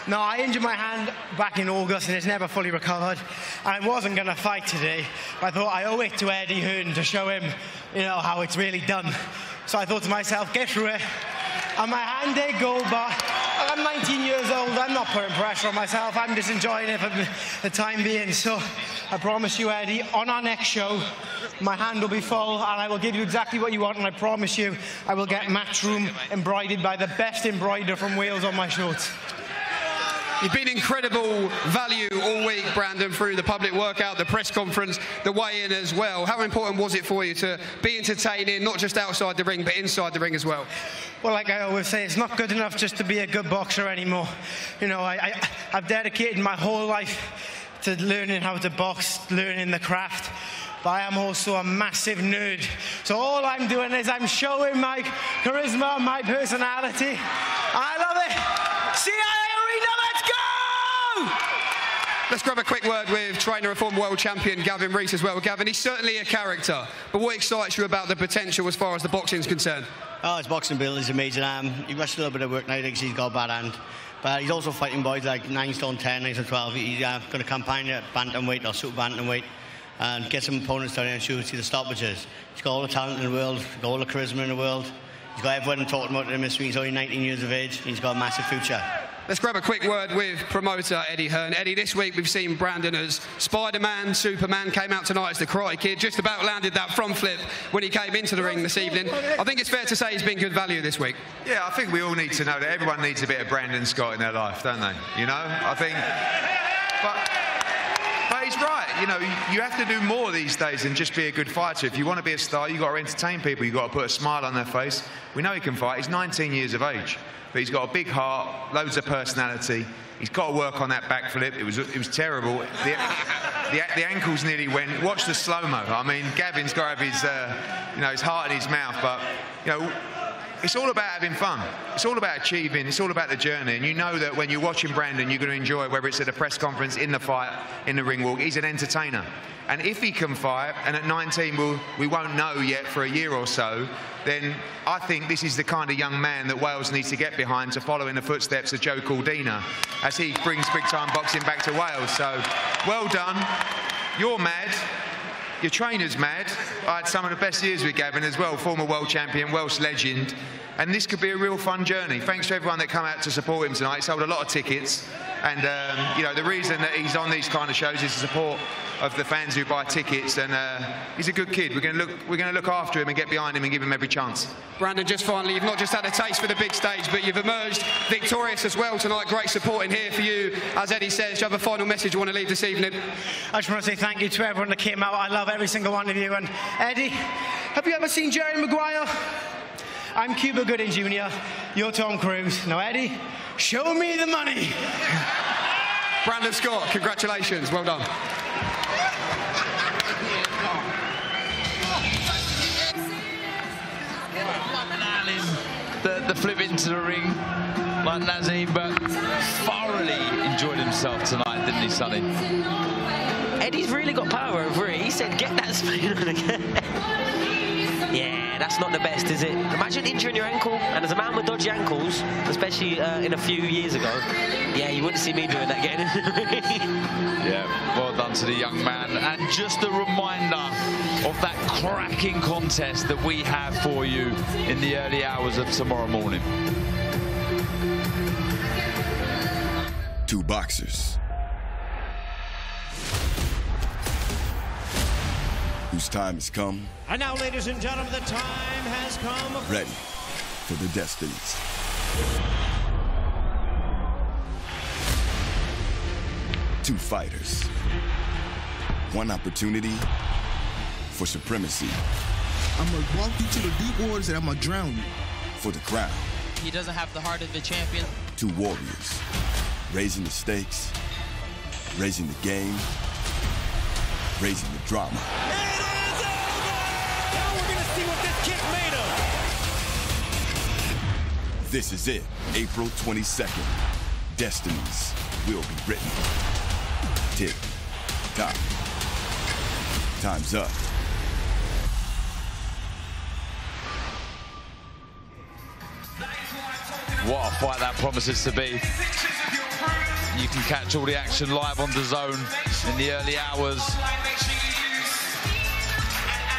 no, I injured my hand back in August, and it's never fully recovered. And I wasn't going to fight today. But I thought I owe it to Eddie Hearn to show him, you know, how it's really done. So I thought to myself, get through it. And my hand did go, but I'm 19 years old. I'm not putting pressure on myself. I'm just enjoying it for the time being. So I promise you, Eddie, on our next show, my hand will be full, and I will give you exactly what you want, and I promise you, I will get Matchroom embroidered by the best embroiderer from Wales on my shorts. You've been incredible value all week, Brandon, through the public workout, the press conference, the weigh-in as well. How important was it for you to be entertaining, not just outside the ring, but inside the ring as well? Well, like I always say, it's not good enough just to be a good boxer anymore. You know, I've dedicated my whole life to learning how to box, learning the craft. But I am also a massive nerd. So all I'm doing is I'm showing my charisma, my personality. I love it. CIA Arena, let's go! Let's grab a quick word with trainer and former world champion Gavin Rees as well. Gavin, he's certainly a character, but what excites you about the potential as far as the boxing's concerned? Oh, his boxing ability is amazing. He must do a little bit of work now because he's got a bad hand. But he's also fighting boys like 9 stone 10, 9 stone 12. He's going to campaign at bantamweight or super bantamweight and get some opponents down there and shoot, see the stoppages. He's got all the talent in the world, he's got all the charisma in the world. He's got everyone talking about him. He's only 19 years of age and he's got a massive future. Let's grab a quick word with promoter Eddie Hearn. Eddie, this week we've seen Brandon as Spider-Man, Superman, came out tonight as the Karate Kid, just about landed that front flip when he came into the ring this evening. I think it's fair to say he's been good value this week. Yeah, I think we all need to know that everyone needs a bit of Brandon Scott in their life, don't they? You know, I think... But he's right, you know, you have to do more these days than just be a good fighter. If you want to be a star, you've got to entertain people, you've got to put a smile on their face. We know he can fight, he's 19 years of age. But he's got a big heart, loads of personality. He's got to work on that backflip. It was terrible. The ankles nearly went. Watch the slow-mo. I mean, Gavin's got to have his, you know, his heart in his mouth. But, you know, it's all about having fun. It's all about achieving. It's all about the journey. And you know that when you're watching Brandon, you're going to enjoy it, whether it's at a press conference, in the fight, in the ring walk. He's an entertainer. And if he can fight, and at 19, we won't know yet for a year or so, then I think this is the kind of young man that Wales needs to get behind to follow in the footsteps of Joe Cordina as he brings big-time boxing back to Wales. So, well done. You're mad. Your trainer's mad. I had some of the best years with Gavin as well, former world champion, Welsh legend. And this could be a real fun journey. Thanks to everyone that come out to support him tonight. He sold a lot of tickets. And, you know, the reason that he's on these kind of shows is the support of the fans who buy tickets. And he's a good kid. We're going to look after him and get behind him and give him every chance. Brandon, just finally, you've not just had a taste for the big stage, but you've emerged victorious as well tonight. Great support in here for you. As Eddie says, do you have a final message you want to leave this evening? I just want to say thank you to everyone that came out. I love every single one of you. And Eddie, have you ever seen Jerry Maguire? I'm Cuba Gooding Jr., you're Tom Cruise. Now, Eddie, show me the money. Brandon Scott, congratulations, well done. The flip into the ring, like Nazim, but thoroughly enjoyed himself tonight, didn't he, Sonny? Eddie's really got power over it. He said, get that spin on again. Yeah, that's not the best, is it? Imagine injuring your ankle, and as a man with dodgy ankles, especially in a few years ago, yeah, you wouldn't see me doing that again. Yeah, well done to the young man. And just a reminder of that cracking contest that we have for you in the early hours of tomorrow morning. Two boxers whose time has come. And now, ladies and gentlemen, the time has come. Ready for the destinies two fighters, one opportunity for supremacy. I'm gonna walk you to the deep waters and I'm gonna drown you. For the crown. He doesn't have the heart of the champion. Two warriors, raising the stakes, raising the game, raising the drama. It is over! Now we're gonna see what this kid's made of. This is it. April 22nd. Destinies will be written. Tick. Tock. Time's up. What a fight that promises to be. You can catch all the action live on DAZN in the early hours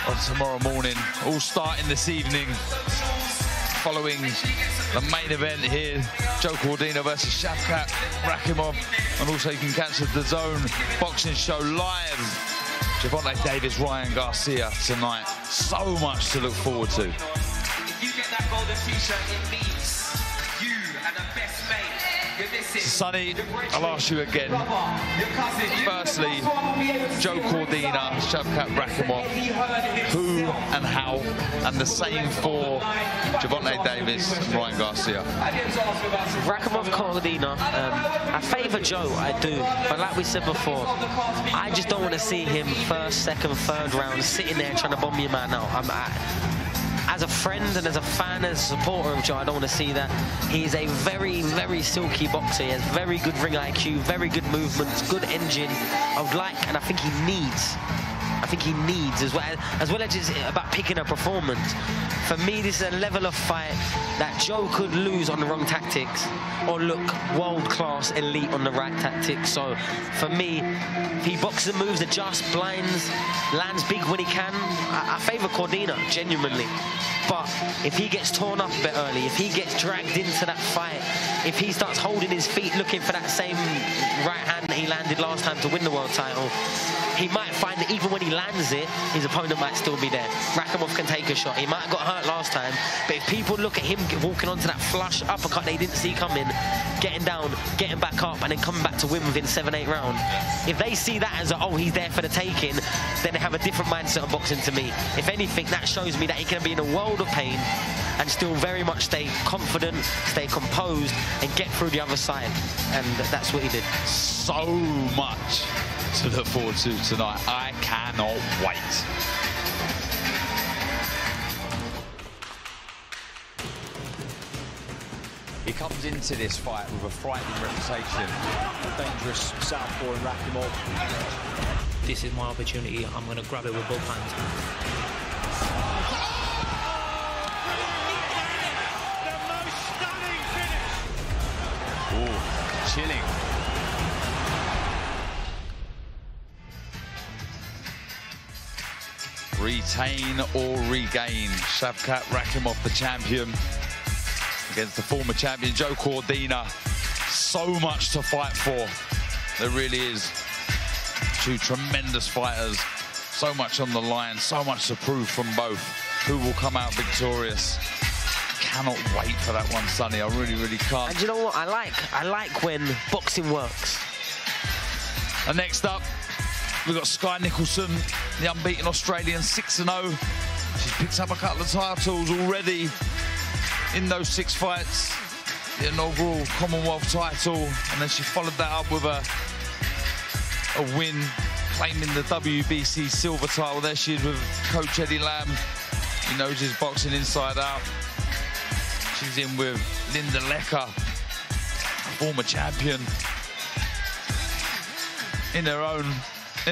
of tomorrow morning. All starting this evening, following the main event here, Joe Cordina versus Shavkat Rakhimov. And also you can catch the DAZN Boxing Show live. Gervonta Davis, Ryan Garcia tonight. So much to look forward to. If you get that golden t-shirt, it means you are the best mate. Sonny, I'll ask you again. Firstly, Joe Cordina, Shavkat Rakhimov, who and how, and the same for Gervonta Davis and Ryan Garcia. Rakhimov, Cordina, I favour Joe, I do, but like we said before, I just don't want to see him first, second, third round sitting there trying to bomb your man out. as a friend and as a fan, as a supporter, which I don't want to see that. He's a very, very silky boxer. He has very good ring IQ, very good movements, good engine. I would like, and I think he needs, as well as it's about picking a performance. For me, this is a level of fight that Joe could lose on the wrong tactics or look world-class elite on the right tactics. So for me, he boxes the moves, adjusts, blinds, lands big when he can. I favour Cordina, genuinely. But if he gets torn up a bit early, if he gets dragged into that fight, if he starts holding his feet looking for that same right hand that he landed last time to win the world title, he might find that even when he lands it, his opponent might still be there. Rakhimov can take a shot. He might have got hurt last time, but if people look at him walking onto that flush uppercut they didn't see coming, getting down, getting back up, and then coming back to win within 7-8 rounds, if they see that as, oh, he's there for the taking, then they have a different mindset of boxing to me. If anything, that shows me that he can be in a world of pain and still very much stay confident, stay composed, and get through the other side. And that's what he did. So much to look forward to tonight. I cannot wait. He comes into this fight with a frightening reputation. Dangerous southpaw in Rakhimov. This is my opportunity. I'm going to grab it with both hands. Chilling. Retain or regain. Shavkat Rakhimov, the champion, against the former champion Joe Cordina. So much to fight for. There really is. Two tremendous fighters. So much on the line. So much to prove from both. Who will come out victorious? I cannot wait for that one, Sonny. I really, really can't. And you know what? I like when boxing works. And next up, we've got Sky Nicholson, the unbeaten Australian, 6-0. She's picked up a couple of titles already in those 6 fights. The inaugural Commonwealth title. And then she followed that up with a win, claiming the WBC silver title. There she is with Coach Eddie Lamb. He knows his boxing inside out. She's in with Linda Lecca, former champion, in her own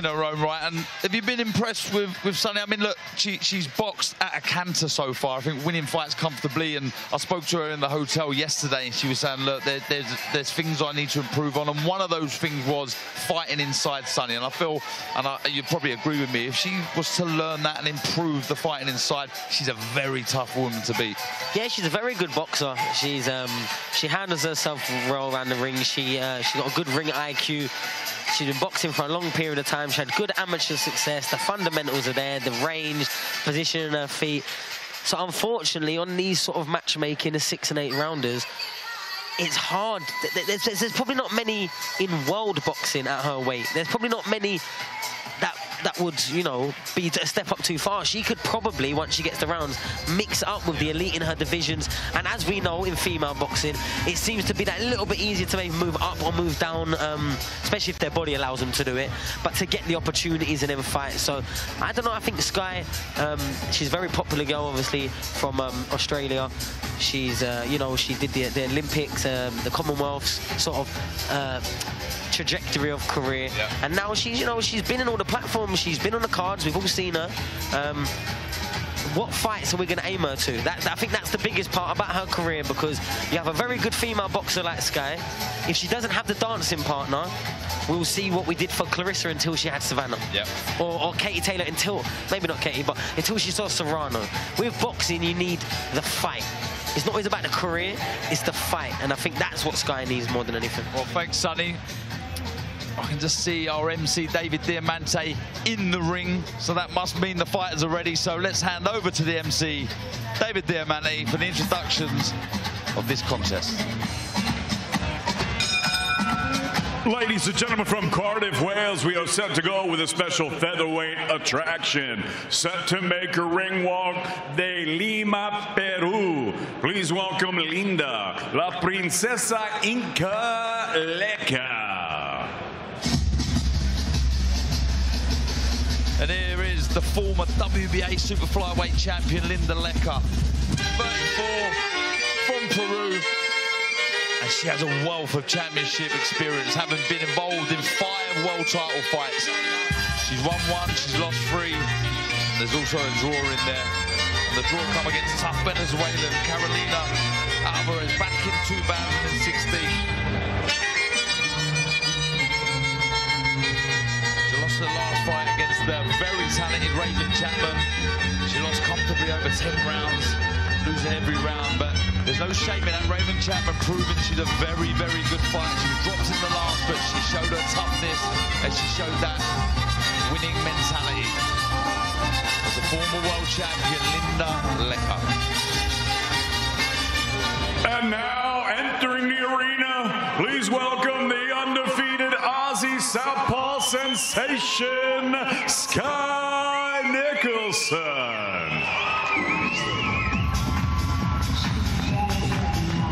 right. And have you been impressed with Sonny? I mean, look, she's boxed at a canter so far. I think winning fights comfortably. And I spoke to her in the hotel yesterday, and she was saying, look, there's things I need to improve on. And one of those things was fighting inside, Sonny. And I feel, and you probably agree with me, if she was to learn that and improve the fighting inside, she's a very tough woman to beat. Yeah, she's a very good boxer. She's she handles herself well around the ring. She's got a good ring IQ. She's been boxing for a long period of time. She had good amateur success. The fundamentals are there, the range, positioning her feet. So unfortunately, on these sort of matchmaking, the 6 and 8 rounders, it's hard. There's probably not many in world boxing at her weight. There's probably not many that would, you know, be a step up too far. She could probably, once she gets the rounds, mix up with the elite in her divisions. And as we know, in female boxing, it seems to be that little bit easier to maybe move up or move down, especially if their body allows them to do it, but to get the opportunities in them fight. So, I don't know, I think Sky, she's a very popular girl, obviously, from Australia. She's, you know, she did the Olympics, the Commonwealth's sort of trajectory of career. Yeah. And now she's, you know, she's been in all the platforms. She's been on the cards. We've all seen her. What fights are we going to aim her to? I think that's the biggest part about her career, because you have a very good female boxer like Sky. If she doesn't have the dancing partner, we'll see what we did for Clarissa until she had Savannah. Yep. Or Katie Taylor until, maybe not Katie, but until she saw Serrano. With boxing, you need the fight. It's not always about the career, it's the fight. And I think that's what Sky needs more than anything. Well, thanks, Sonny. I can just see our MC, David Diamante, in the ring. So that must mean the fighters are ready. So let's hand over to the MC, David Diamante, for the introductions of this contest. Ladies and gentlemen, from Cardiff, Wales, we are set to go with a special featherweight attraction. Set to make a ring walk de Lima, Peru. Please welcome Linda, La Princesa Inca Lecca. And here is the former WBA super flyweight champion Linda Lecca, 34, from Peru, and she has a wealth of championship experience, having been involved in 5 world title fights. She's won 1, she's lost 3. There's also a draw in there. And the draw come against tough Venezuelan Carolina Alvarez back in 2016. The last fight against the very talented Raven Chapman. She lost comfortably over 10 rounds, losing every round, but there's no shame in that. Raven Chapman proving she's a very, very good fighter. She was dropped in the last, but she showed her toughness and she showed that winning mentality. As a former world champion, Linda Lecca. And now entering the arena, please welcome the undefeated Aussie Southpaw sensation, Sky Nicholson.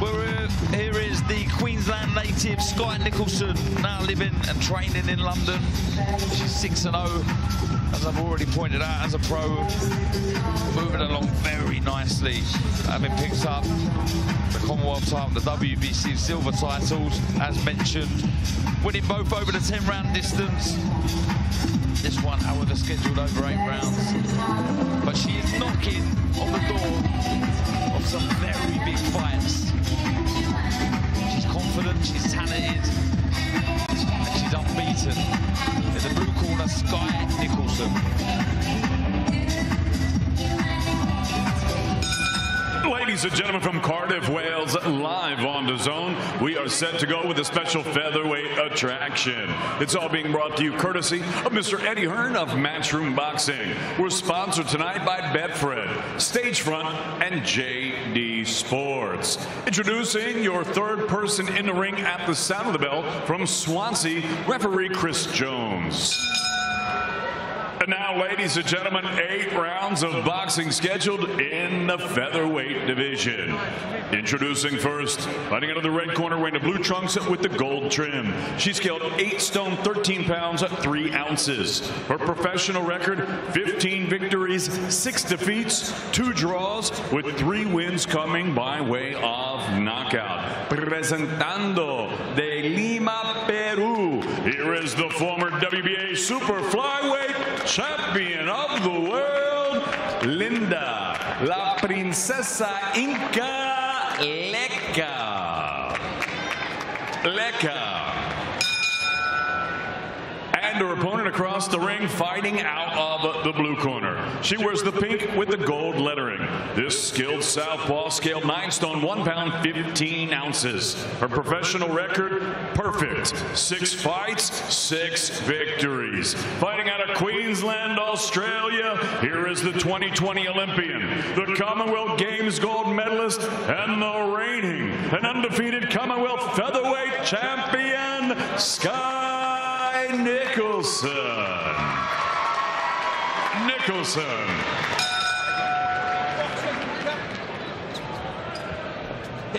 Well, here is the Queensland native Sky Nicholson, now living and training in London. She's 6-0, as I've already pointed out, as a pro. Moving along very nicely, having picked up the Commonwealth title, the WBC silver titles, as mentioned. Winning both over the 10-round distance. This one, however, scheduled over 8 rounds. But she is knocking on the door of some very big fights. She's confident, she's talented, and she's unbeaten. In the blue corner, Sky Nicholson. Ladies and gentlemen, from Cardiff, Wales, live on DAZN, we are set to go with a special featherweight attraction. It's all being brought to you courtesy of Mr. Eddie Hearn of Matchroom Boxing. We're sponsored tonight by Betfred, Stagefront, and JD Sports. Introducing your third person in the ring at the sound of the bell from Swansea, referee Chris Jones. And now, ladies and gentlemen, 8 rounds of boxing scheduled in the featherweight division. Introducing first, fighting out of the red corner, wearing the blue trunks with the gold trim. She's scaled 8 stone, 13 pounds, 3 ounces. Her professional record, 15 victories, 6 defeats, 2 draws, with 3 wins coming by way of knockout. Presentando de Lima, Peru, here is the former WBA super flyweight champion of the world, Linda La Princesa Inca Lecca. And her opponent across the ring, fighting out of the blue corner. She wears the pink with the gold lettering. This skilled southpaw scaled 9 stone, 1 pound, 15 ounces. Her professional record, perfect. 6 fights, 6 victories. Fighting out of Queensland, Australia, here is the 2020 Olympian, the Commonwealth Games gold medalist, and the reigning and undefeated Commonwealth featherweight champion, Sky Nicholson.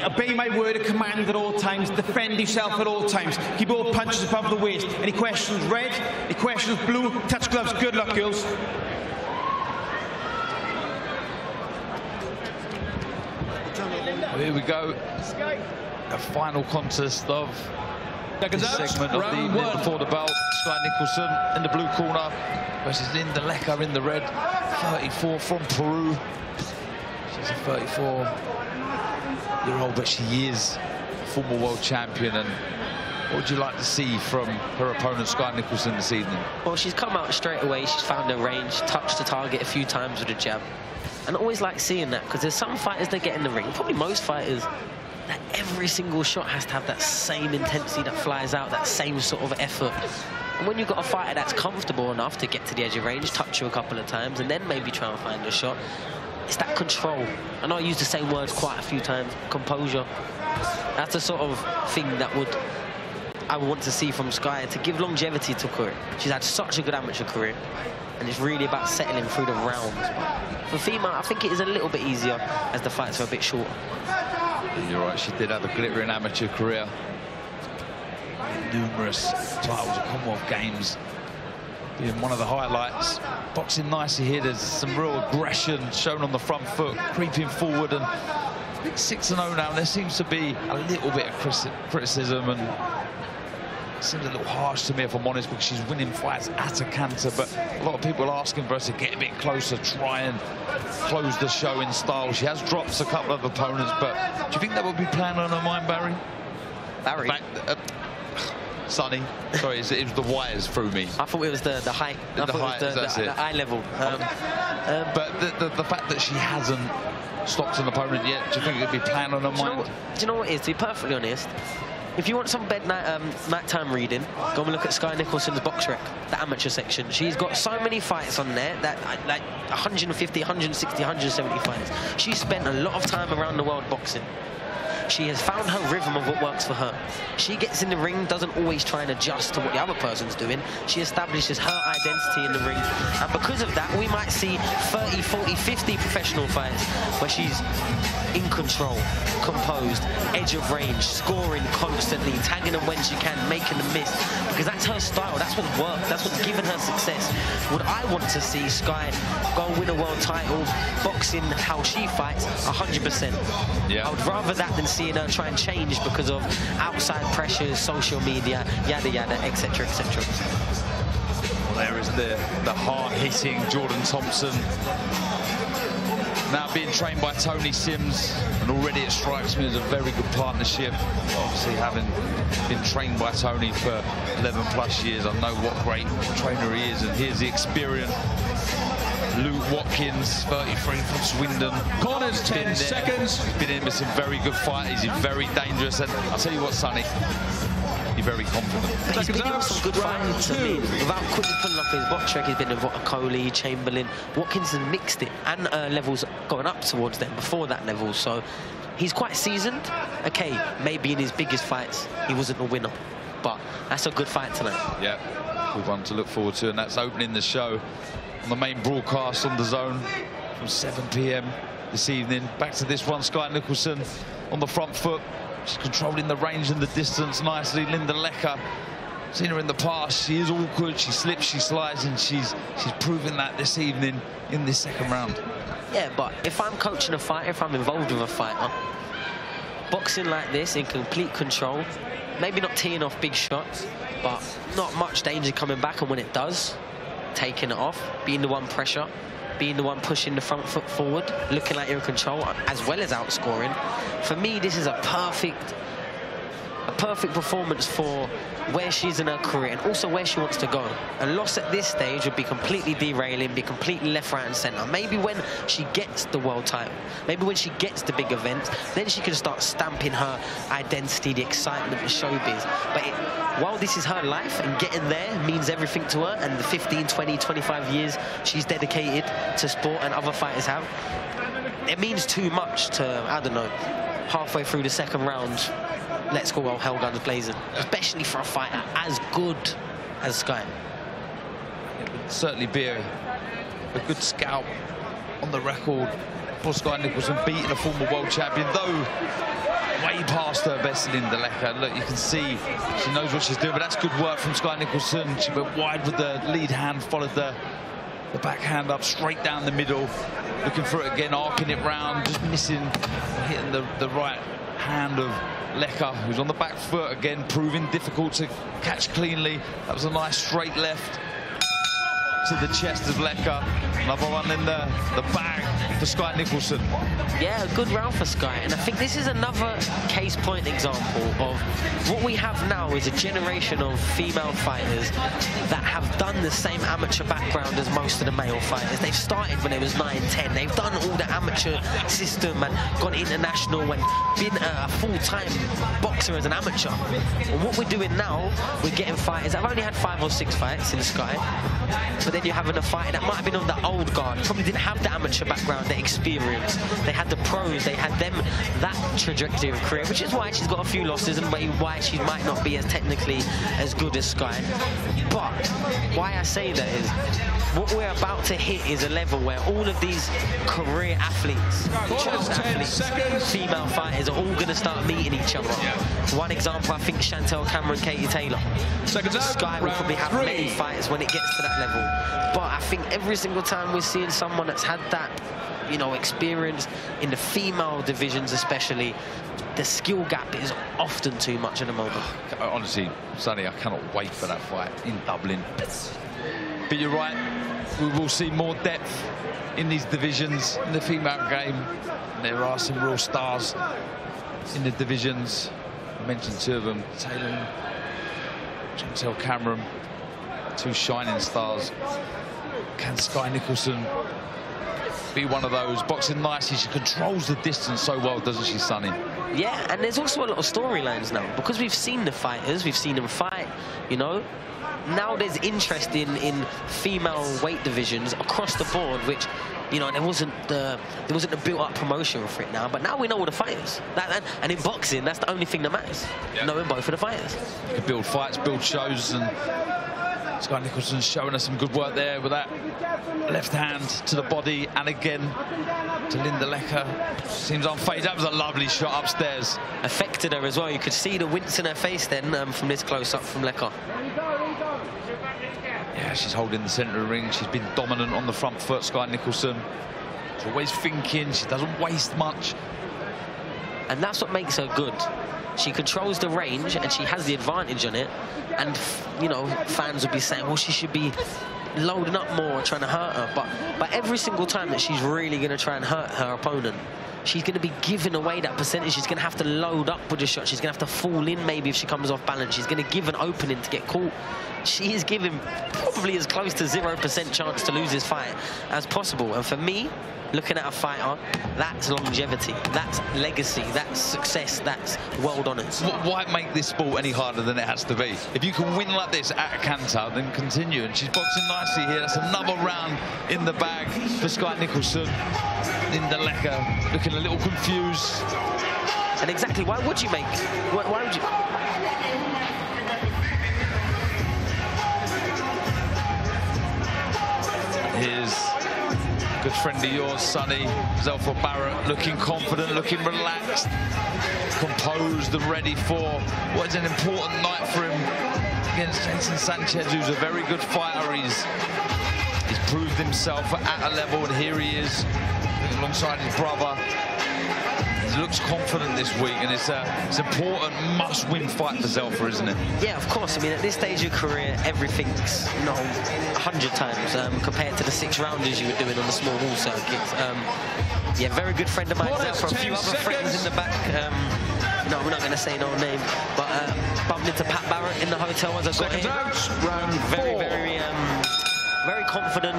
Obey my word of command at all times, defend yourself at all times, keep all punches above the waist. Any questions red, any questions blue, touch gloves, good luck girls. Well, here we go, the final contest of this segment of the Minute Before the Bell. Sky Nicholson in the blue corner versus Linda Lecca in the red, 34 from Peru. She's a 34-year-old, but she is a former world champion. And what would you like to see from her opponent, Sky Nicholson, this evening? Well, she's come out straight away. She's found her range, touched the target a few times with a jab. And I always like seeing that, because there's some fighters that get in the ring, probably most fighters, that every single shot has to have that same intensity that flies out, that same sort of effort. And when you've got a fighter that's comfortable enough to get to the edge of range, touch you a couple of times, and then maybe try and find a shot, it's that control. I know I used the same words quite a few times, composure. That's the sort of thing that I would want to see from Sky, to give longevity to her career. She's had such a good amateur career, and it's really about settling through the rounds. For female, I think it is a little bit easier as the fights are a bit shorter. You're right, she did have a glittering amateur career. Numerous titles at Commonwealth Games. in one of the highlights. Boxing nicely here. There's some real aggression shown on the front foot, creeping forward, and 6-0 now. There seems to be a little bit of criticism, and it seems a little harsh to me, if I'm honest, because she's winning fights at a canter, but a lot of people are asking for her to get a bit closer, try and close the show in style. She has dropped a couple of opponents, but do you think that would be playing on her mind, Barry? Sonny, sorry, it was the wires through me. I thought it was the height, the eye level. But the fact that she hasn't stopped an opponent yet, do you think it would be playing on her mind? Do you know what it is, to be perfectly honest? If you want some nighttime reading, go and look at Sky Nicholson's Box Rec, the amateur section. She's got so many fights on there, that like 150, 160, 170 fights. She spent a lot of time around the world boxing. She has found her rhythm of what works for her. She gets in the ring, doesn't always try and adjust to what the other person's doing. She establishes her identity in the ring. And because of that, we might see 30, 40, 50 professional fights where she's in control, composed, edge of range, scoring constantly, tagging them when she can, making them miss. Because that's her style, that's what worked, that's what's given her success. Would I want to see Sky go win a world title, boxing how she fights? 100%. Yeah. I would rather that than seeing her try and change because of outside pressures, social media, yada yada, etc, etc. Well, there is the hard-hitting Jordan Thompson, now being trained by Tony Sims, and already it strikes me as a very good partnership. Obviously, having been trained by Tony for 11 plus years, I know what great trainer he is, and here's the experience. Luke Watkins, 33 from Swindon. Corners, 10 seconds. He's been in with some very good fighters. He's very dangerous. And I'll tell you what, Sonny, you're very confident. He's been in some good fighters. Without quickly pulling up his box track, he's been in Coley, Chamberlain. Watkins has mixed it, and levels going up towards them before that level. So he's quite seasoned. Okay, maybe in his biggest fights, he wasn't a winner. But that's a good fight tonight. Yeah, good one to look forward to. And that's opening the show on the main broadcast on DAZN from 7 p.m. this evening. Back to this one, Sky Nicholson on the front foot. She's controlling the range and the distance nicely. Linda Lecca, seen her in the past. She is awkward, she slips, she slides, and she's proven that this evening in this second round. Yeah, but if I'm coaching a fighter, if I'm involved with a fighter, boxing like this in complete control, maybe not teeing off big shots, but not much danger coming back, and when it does, taking it off, being the one pressure, being the one pushing the front foot forward, looking like you're in control, as well as outscoring. For me, this is a perfect performance for where she's in her career and also where she wants to go. A loss at this stage would be completely derailing, be completely left, right and centre. Maybe when she gets the world title, maybe when she gets the big events, then she can start stamping her identity, the excitement of showbiz. But while this is her life, and getting there means everything to her, and the 15, 20, 25 years she's dedicated to sport and other fighters have, it means too much to, I don't know, halfway through the second round, let's go while Hellguns blazing, especially for a fighter as good as Sky. It would certainly be a good scalp on the record for Sky Nicholson, beating a former world champion, though way past her best Linda Lecca. Look, you can see she knows what she's doing, but that's good work from Sky Nicholson. She went wide with the lead hand, followed the backhand up, straight down the middle, looking for it again, arcing it round, just missing, hitting the right hand of Lecca, who's on the back foot again, proving difficult to catch cleanly. That was a nice straight left to the chest of Lecca. Another one in the bag for Sky Nicholson. Yeah, a good round for Sky, and I think this is another case point example of what we have now is a generation of female fighters that have done the same amateur background as most of the male fighters. They've started when they was 9, 10. They've done all the amateur system and gone international and been a full-time boxer as an amateur. And what we're doing now, we're getting fighters. I've only had 5 or 6 fights in Sky, but then you're having a fighter that might have been on the old guard, probably didn't have the amateur background, the experience. They had the pros, they had them, that trajectory of career, which is why she's got a few losses and why she might not be as technically as good as Sky. But why I say that is, what we're about to hit is a level where all of these career athletes, female fighters, are all going to start meeting each other. Yeah. One example, I think Chantelle Cameron, Katie Taylor. Sky will probably have many fighters when it gets to that level. But I think every single time we're seeing someone that's had that, you know, experience in the female divisions especially, the skill gap is often too much at the moment. Honestly, Sonny, I cannot wait for that fight in Dublin. But you're right, we will see more depth in these divisions, in the female game. There are some real stars in the divisions. I mentioned two of them, Taylor, Chantelle Cameron, two shining stars. Can Sky Nicholson be one of those? Boxing nicely, she controls the distance so well, doesn't she, Sonny? Yeah, and there's also a lot of storylines now, because we've seen the fighters, we've seen them fight, you know. Now there's interest in female weight divisions across the board, which, you know, there wasn't a built-up promotion for it now, but now we know all the fighters. And in boxing, that's the only thing that matters, knowing both of the fighters. You can build fights, build shows, and Sky Nicholson's showing us some good work there with that left hand to the body, and again to Linda Lecca. Seems on fade. That was a lovely shot upstairs. Affected her as well. You could see the wince in her face then from this close-up from Lecca. Yeah, she's holding the centre of the ring. She's been dominant on the front foot, Sky Nicholson. She's always thinking. She doesn't waste much. And that's what makes her good. She controls the range and she has the advantage on it. And, you know, fans would be saying, well, she should be loading up more, trying to hurt her. But every single time that she's really going to try and hurt her opponent, she's going to be giving away that percentage. She's going to have to load up with the shot. She's going to have to fall in maybe if she comes off balance. She's going to give an opening to get caught. She is giving probably as close to 0% chance to lose this fight as possible. And for me, looking at a fighter, that's longevity, that's legacy, that's success, that's world honours. Why make this sport any harder than it has to be? If you can win like this at a canter, then continue. And she's boxing nicely here. That's another round in the bag for Sky Nicholson. Linda Lecca looking a little confused. And exactly, why would you make... Why would you... Here's a good friend of yours, Sonny, Zelfa Barrett, looking confident, looking relaxed, composed and ready for what is an important night for him against Jenson Sanchez, who's a very good fighter. He's proved himself at a level, and here he is alongside his brother. He looks confident this week, and it's an important must-win fight for Zelfa, isn't it? Yeah, of course. I mean, at this stage of your career, everything's, you know, 100 times compared to the 6 rounders you were doing on the small hall circuit. Yeah, very good friend of mine, Zelfa, a few other friends in the back. No, we're not going to say no name, but bumped into Pat Barrett in the hotel as I got in. Round 4. Very confident,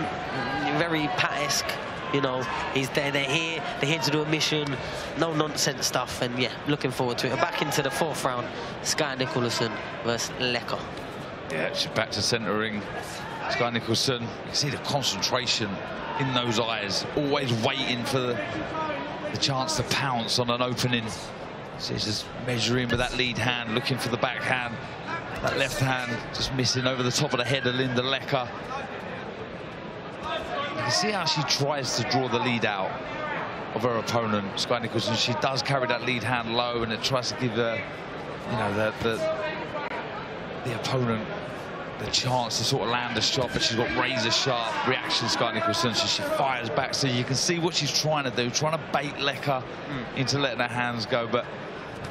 very Pat-esque. You know, he's there, they're here to do a mission, no nonsense stuff, and yeah, looking forward to it. Back into the 4th round, Sky Nicholson versus Lecca. Yeah, she's back to centering. Sky Nicholson, you can see the concentration in those eyes, always waiting for the chance to pounce on an opening. She's just measuring with that lead hand, looking for the backhand. That left hand just missing over the top of the head of Linda Lecca. You can see how she tries to draw the lead out of her opponent, Sky Nicholson. She does carry that lead hand low, and it tries to give her, you know, the opponent the chance to sort of land a shot, but she's got razor-sharp reaction, Sky Nicholson, so she fires back. So you can see what she's trying to do, trying to bait Lecca into letting her hands go. But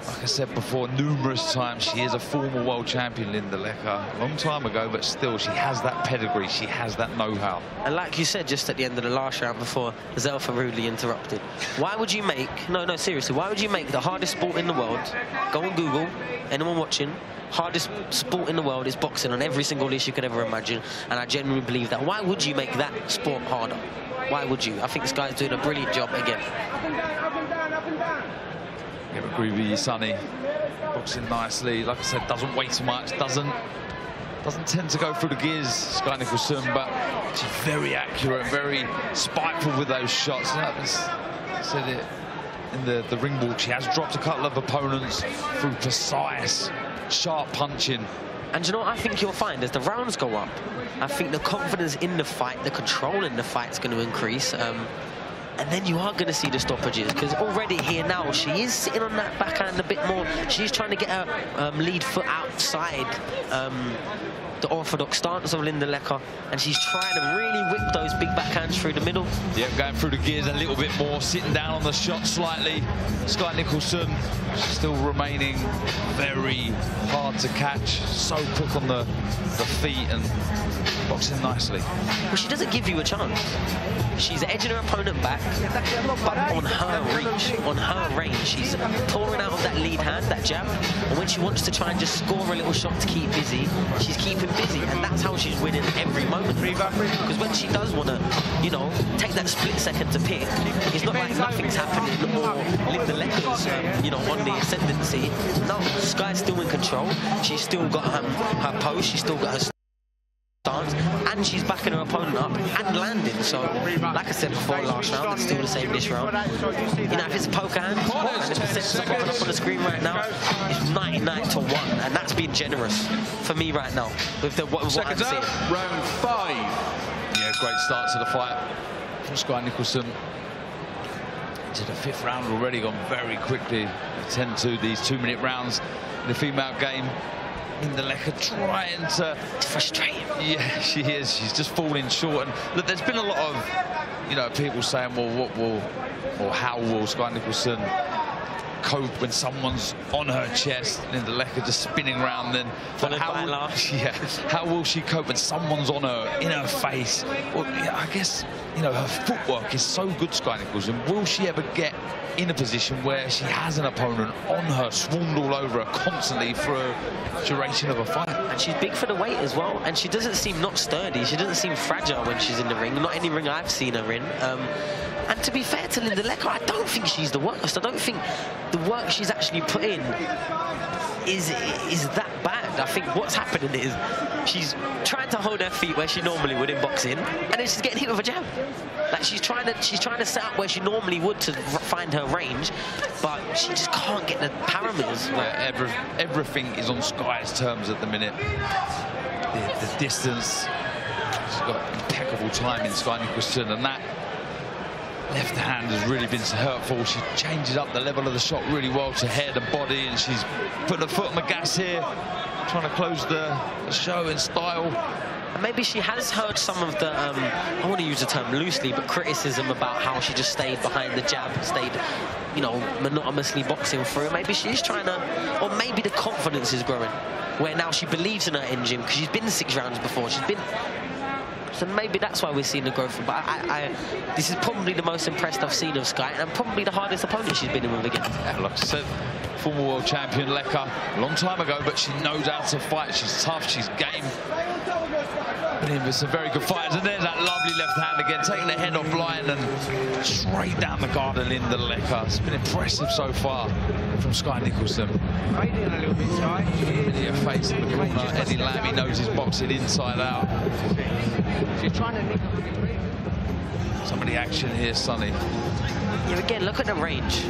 like I said before, numerous times, she is a former world champion, Linda Lecca, a long time ago, but still, she has that pedigree, she has that know-how. And like you said, just at the end of the last round before Zelfa rudely interrupted, why would you make, no, seriously, why would you make the hardest sport in the world? Go on Google, anyone watching, hardest sport in the world is boxing on every single list you could ever imagine, and I genuinely believe that. Why would you make that sport harder? Why would you? I think this guy's doing a brilliant job again. Yeah, I agree with you, Sonny. Boxing nicely, like I said, doesn't weigh too much, doesn't tend to go through the gears, Sky Nicholson, but she's very accurate, very spiteful with those shots. And I said it in the ring walk, she has dropped a couple of opponents through precise, sharp punching. And you know what I think you'll find? As the rounds go up, I think the confidence in the fight, the control in the fight is going to increase. and then you are going to see the stoppages, because already here now she is sitting on that backhand a bit more. She's trying to get her lead foot outside the orthodox stance of Linda Lecca, and she's trying to really whip those big backhands through the middle. Yeah, going through the gears a little bit more, sitting down on the shot slightly. Sky Nicholson still remaining very hard to catch, so quick on the feet and boxing nicely. Well, she doesn't give you a chance. She's edging her opponent back, but on her reach, on her range, she's pouring out of that lead hand, that jab, and when she wants to try and just score a little shot to keep busy, she's keeping busy, and that's how she's winning every moment. Because when she does want to, you know, take that split second to pick, it's not like nothing's happening or Linda Lecca's, you know, on the ascendancy. No, Sky's still in control. She's still got her pose, she's still got her stance, and she's backing her opponent up and landing. So, like I said before last round, it's still the same this round. You know, if it's a poker hand, and if it's set popping up on the screen right now, it's 99-1, and that's being generous for me right now with the what I'm seeing. Round 5. Yeah, great start to the fight from Sky Nicholson. To the 5th round already, gone very quickly. They tend to these 2-minute rounds in the female game. Linda Lecca trying to frustrate him. Yeah, she is. She's just falling short. And look, there's been a lot of, you know, people saying, well, what will or how will Sky Nicholson cope when someone's on her chest? Linda Lecca just spinning around then. But how will she cope when someone's on her, in her face? Well, yeah, I guess, you know, her footwork is so good, Sky Nicholson. Will she ever get in a position where she has an opponent on her, swarmed all over her constantly for a duration of a fight? And she's big for the weight as well, and she doesn't seem not sturdy, she doesn't seem fragile when she's in the ring, not any ring I've seen her in. And to be fair to Linda Lecca, I don't think she's the worst. I don't think the work she's actually put in is that bad. I think what's happening is she's trying to hold her feet where she normally would in boxing, and then she's getting hit with a jab. Like, she's trying to set up where she normally would to find her range, but she just can't get the parameters. Yeah, everything is on Sky's terms at the minute. The distance, she's got impeccable timing, Sky Nicholson, and that left hand has really been hurtful. She changes up the level of the shot really well to head and body, and she's put her foot on the gas here, trying to close the show in style. And maybe she has heard some of the, I want to use the term loosely, but criticism about how she just stayed behind the jab, stayed, you know, monotonously boxing through. Maybe she's trying to, or maybe the confidence is growing, where now she believes in her engine, because she's been 6 rounds before, she's been... So maybe that's why we're seeing the growth. But this is probably the most impressed I've seen of Sky, and probably the hardest opponent she's been in with again. Yeah, like I said, former world champion Lecca, a long time ago, but she knows how to fight. She's tough, she's game. But some very good fighters, and there's that lovely left hand again, taking the head off line and straight down the garden. Linda Lecca, it's been impressive so far from Sky Nicholson. Right in a little bit, Sky. Your face in the corner. Eddie Lamy knows his boxing inside out. She's trying to. Some of the action here, Sonny. Yeah, again, look at the range,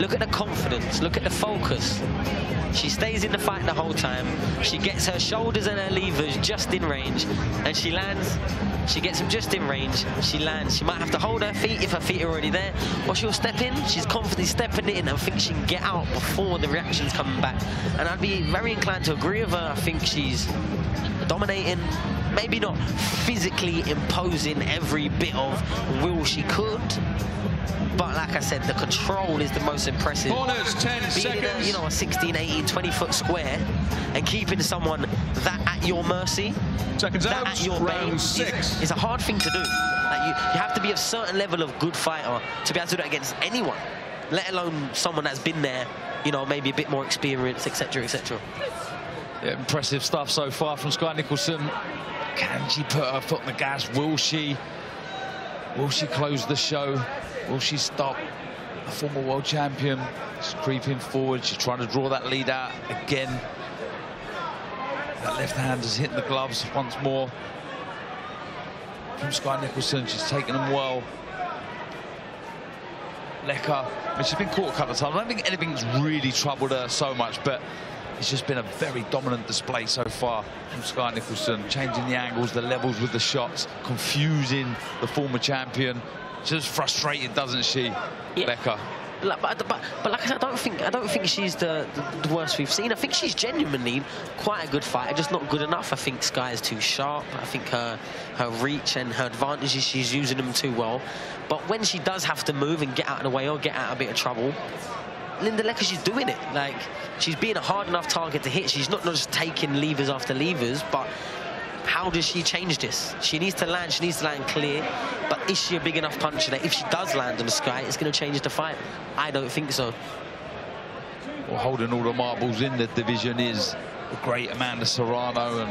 look at the confidence, look at the focus. She stays in the fight the whole time. She gets her shoulders and her levers just in range, and she lands. She gets them just in range. She lands. She might have to hold her feet if her feet are already there, or she'll step in. She's confidently stepping in and thinks she can get out before the reaction's coming back. And I'd be very inclined to agree with her. I think she's dominating. Maybe not physically imposing every bit of will she could, but like I said, the control is the most impressive. Corners, 10 being seconds. A, you know, a 16, 18, 20-foot square and keeping someone that at your mercy, seconds that at your bane is a hard thing to do. Like you have to be a certain level of good fighter to be able to do that against anyone, let alone someone that's been there, you know, maybe a bit more experienced, etc., etc. Yeah, impressive stuff so far from Sky Nicholson. Can she put her foot on the gas? Will she close the show? Will she stop a former world champion? She's creeping forward. She's trying to draw that lead out again. That left hand has hit the gloves once more. From Sky Nicholson, she's taken them well. Lecca, I mean, she's been caught a couple of times. I don't think anything's really troubled her so much, but it's just been a very dominant display so far from Sky Nicholson, changing the angles, the levels with the shots, confusing the former champion. She's frustrated, doesn't she, Lecca? But like I said, I don't think she's the worst we've seen. I think she's genuinely quite a good fighter, just not good enough. I think Sky is too sharp. I think her reach and her advantages, she's using them too well. But when she does have to move and get out of the way or get out of a bit of trouble, Linda Lecca, she's doing it. Like, she's being a hard enough target to hit. She's not just taking levers after levers, but how does she change this? She needs to land clear, but is she a big enough puncher that if she does land on Sky, it's going to change the fight? I don't think so. Well, holding all the marbles in the division is the great Amanda Serrano.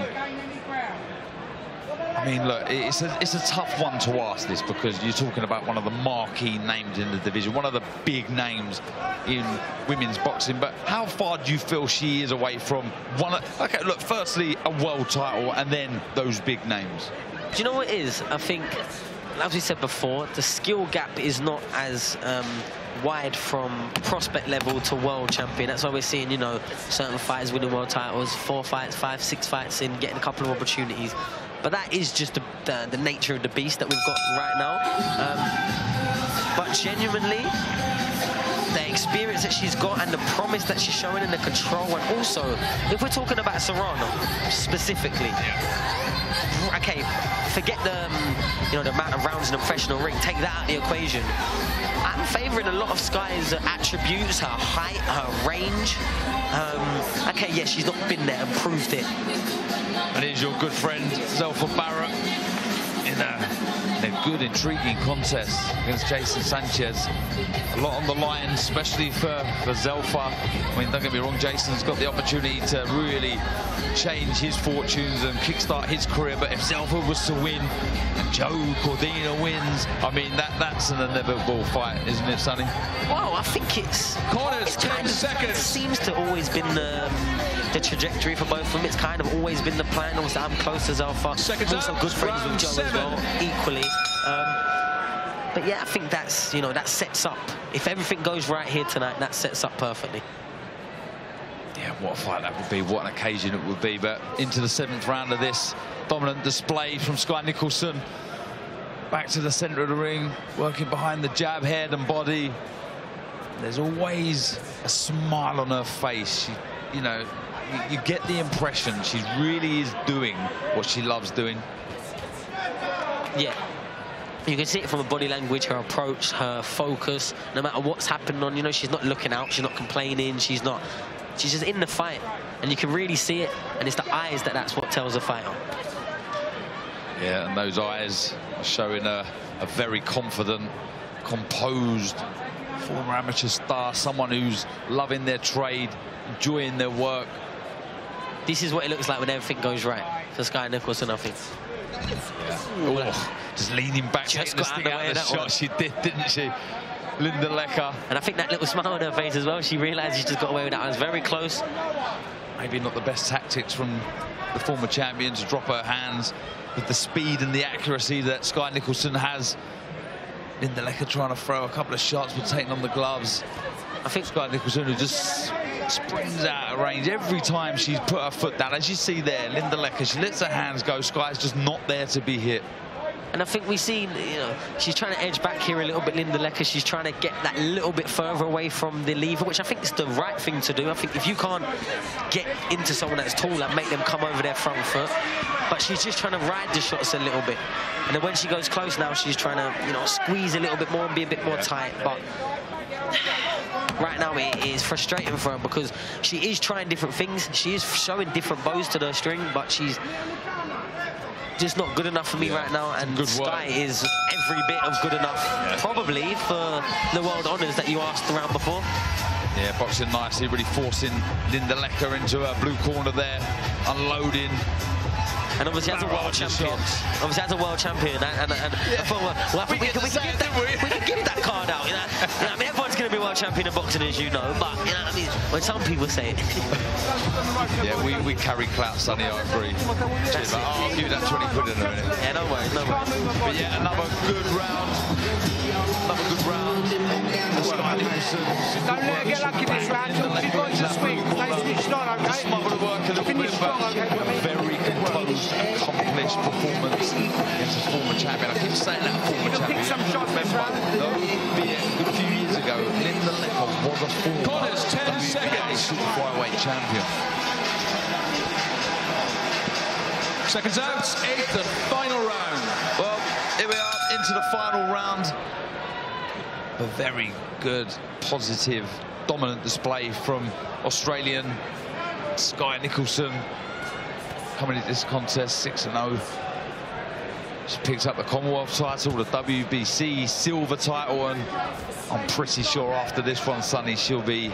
I mean, look, it's a tough one to ask this, because you're talking about one of the marquee names in the division, one of the big names in women's boxing. But how far do you feel she is away from one? Okay, look, firstly, a world title and then those big names. Do you know what it is? I think, as we said before, the skill gap is not as wide from prospect level to world champion. That's why we're seeing, you know, certain fighters winning world titles, 4 fights, 5, 6 fights in, getting a couple of opportunities. But that is just the nature of the beast that we've got right now. But genuinely, the experience that she's got and the promise that she's showing and the control, and also, if we're talking about Serrano specifically, okay, forget the you know, the amount of rounds in a professional ring, take that out of the equation. I'm favouring a lot of Sky's attributes, her height, her range. Okay, yeah, she's not been there and proved it. And here's your good friend, Zelfa Barrett, in a good, intriguing contest against Jason Sanchez. A lot on the line, especially for Zelfa. I mean, don't get me wrong, Jason's got the opportunity to really change his fortunes and kickstart his career. But if Zelfa was to win, and Joe Cordina wins, I mean, that's an inevitable fight, isn't it, Sonny? Well, I think it's... Corners, 10 seconds. It seems to always been the trajectory for both of them. It's kind of always been the plan. Also, I'm close to Zelfa. Second also up, good friends with Joe as well, equally. But yeah, I think that's, you know, that sets up. If everything goes right here tonight, that sets up perfectly. Yeah, what a fight that would be. What an occasion it would be. But into the 7th round of this, dominant display from Sky Nicholson. Back to the centre of the ring, working behind the jab, head and body. There's always a smile on her face. She, you know, you get the impression she really is doing what she loves doing. Yeah, you can see it from her body language, her approach, her focus. No matter what's happening on, you know, she's not looking out, she's not complaining, she's just in the fight, and you can really see it. And it's the eyes that's what tells the fight on. Yeah, and those eyes are showing a very confident, composed former amateur star, someone who's loving their trade, enjoying their work. This is what it looks like when everything goes right for Sky Nicholson, I think. Yeah. Oh, just leaning back, just got out of the shot one. She did, didn't she? Linda Lecca. And I think that little smile on her face as well, she realised she just got away with that. I was very close. Maybe not the best tactics from the former champion to drop her hands with the speed and the accuracy that Sky Nicholson has. Linda Lecca trying to throw a couple of shots but taking on the gloves. I think Sky Nicholson, who just springs out of range every time she's put her foot down. As you see there, Linda Lecca, she lets her hands go. Sky's just not there to be hit. And I think we've seen, you know, she's trying to edge back here a little bit, Linda Lecca. She's trying to get that little bit further away from the lever, which I think is the right thing to do. I think if you can't get into someone that's tall, that make them come over their front foot. But she's just trying to ride the shots a little bit. And then when she goes close now, she's trying to, you know, squeeze a little bit more and be a bit more tight. But right now it is frustrating for her, because she is trying different things. She is showing different bows to the string, but she's just not good enough for me right now. And Sky is every bit of good enough, probably, for the world honours that you asked around before. Yeah, boxing nicely, really forcing Linda Lecca into her blue corner there, unloading. And obviously, as a world champion, we can give that card out, you know? You know, I mean, everyone's going to be world champion in boxing, as you know, but, you know what I mean, when some people say it. Yeah, we carry clout, Sonny, I agree. Cheers, I'll give you that 20 quid in a minute. Yeah, no worries, no worries. But yeah, another good round. Another good round. Don't let her get lucky this round, she's going to swing. Stay switched on, OK? Smuggle the work in the very controlled most accomplished performance against a former champion. I keep saying that, former champion. Remember, a few years ago, Linda Lecca was a former WBC super flyweight champion. Seconds out, eighth and final round. Well, here we are into the final round. A very good, positive, dominant display from Australian Sky Nicholson. Coming into this contest 6-0. She picks up the Commonwealth title, the WBC silver title, and I'm pretty sure after this one, Sonny, she'll be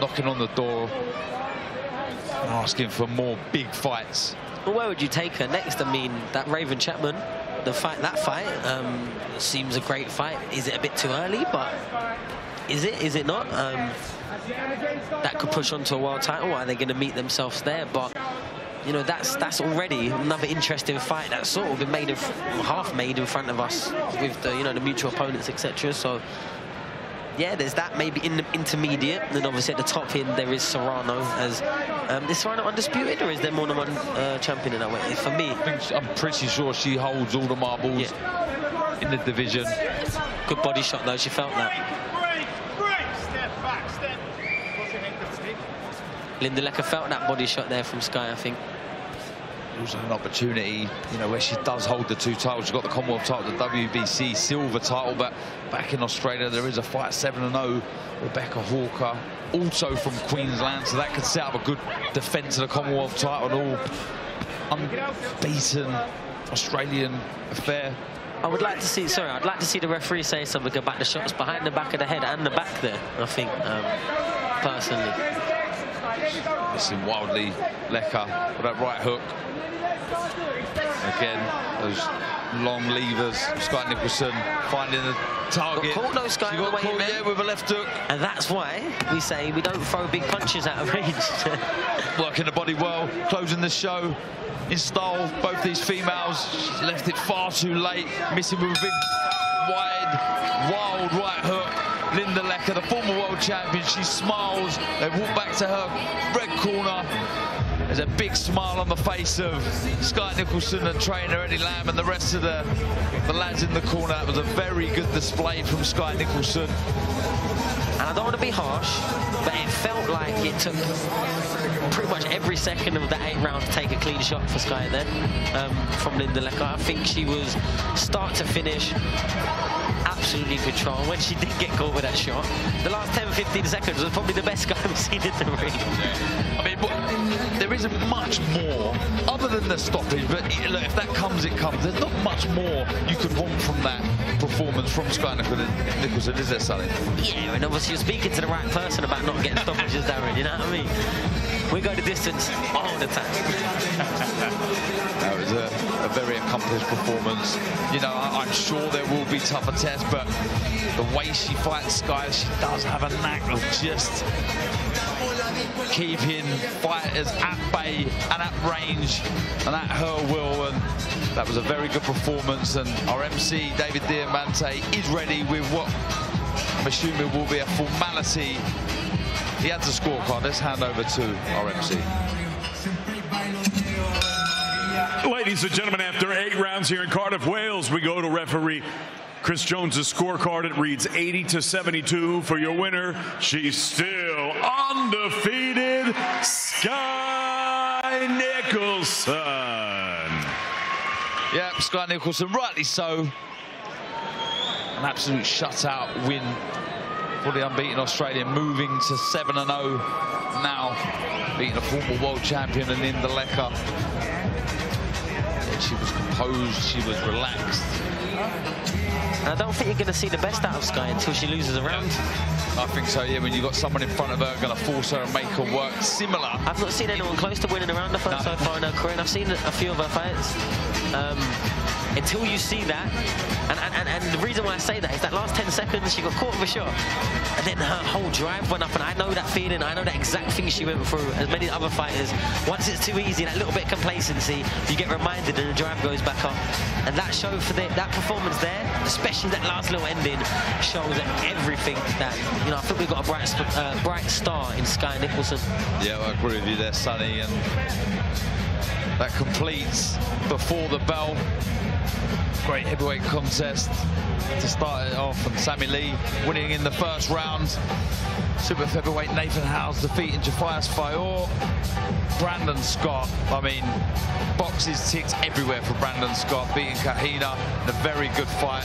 knocking on the door and asking for more big fights. Well, where would you take her next? I mean, that Raven Chapman, that fight seems a great fight. Is it a bit too early? But is it not? That could push on to a world title. Are they going to meet themselves there? But you know, that's already another interesting fight that's sort of been made of, half made in front of us with the, you know, the mutual opponents, etc. So yeah, there's that maybe in the intermediate, and then obviously at the top end there is Serrano. As is Serrano undisputed, or is there more than one champion in that way? For me, I'm pretty sure she holds all the marbles in the division. Good body shot though, she felt that. Linda Lecca felt that body shot there from Sky, I think. Also an opportunity, you know, where she does hold the two titles. She's got the Commonwealth title, the WBC silver title, but back in Australia there is a fight, 7-0, Rebecca Hawker, also from Queensland, so that could set up a good defence of the Commonwealth title, and all unbeaten Australian affair. I would like to see, sorry, I'd like to see the referee say something about the shots behind the back of the head and the back there, I think, personally. Missing wildly, Lecca, with that right hook. Again, those long levers. Sky Nicholson finding the target. Got caught, though, Sky, she got caught there with a left hook. And that's why we say we don't throw big punches out of range. Working the body well, closing the show. In style, both these females. She's left it far too late. Missing with a big, wide, wild right hook. Linda Lecca, the former world champion, she smiles. They walk back to her red corner. There's a big smile on the face of Sky Nicholson and trainer Eddie Lamb and the rest of the lads in the corner. That was a very good display from Sky Nicholson. And I don't want to be harsh, but it felt like it took pretty much every second of that 8 rounds to take a clean shot for Sky then, from Linda Lecca. I think she was start to finish absolutely control. When she did get caught with that shot, the last 10-15 seconds was probably the best guy we've seen in the ring. I mean, but there isn't much more other than the stoppage, but look, if that comes, it comes. There's not much more you could want from that performance from Sky Nicholson, is there, Sonny? Yeah, and obviously you're speaking to the right person about not getting stoppages, Darren, you know what I mean? We go the distance all the time. That was a very accomplished performance. You know, I'm sure there will be tougher tests, but the way she fights Sky, she does have a knack of just keeping fighters at bay and at range and at her will. And that was a very good performance. And our MC, David Diamante, is ready with what I'm assuming will be a formality. He has the scorecard. Let's hand over to our MC. Ladies and gentlemen, after 8 rounds here in Cardiff, Wales, we go to referee Chris Jones' scorecard. It reads 80-72 for your winner. She's still undefeated, Sky Nicholson. Yep, Sky Nicholson, rightly so. An absolute shutout win for the unbeaten Australian, moving to 7-0 now, beating a former world champion and Linda Lecca. She was composed, she was relaxed. I don't think you're going to see the best out of Sky until she loses a round. I think so, yeah, when you've got someone in front of her going to force her and make her work similar. I've not seen anyone close to winning a round of so far in her career, and I've seen a few of her fights. Until you see that, and the reason why I say that is that last 10 seconds she got caught with a shot, and then her whole drive went up, and I know that feeling, I know that exact thing she went through, as many other fighters. Once it's too easy, that little bit of complacency, you get reminded and the drive goes back up. And that showed for that performance there, especially that last little ending, shows everything that, you know, I think we've got a bright star in Sky Nicholson. Yeah, well, I agree with you there, Sonny, and That completes before the bell. Great heavyweight contest to start it off, and Sammy Lee winning in the first round. Super featherweight Nathan Howes defeating Jafias Foray. Brandon Scott, I mean, boxes ticked everywhere for Brandon Scott, beating Cajina in a very good fight.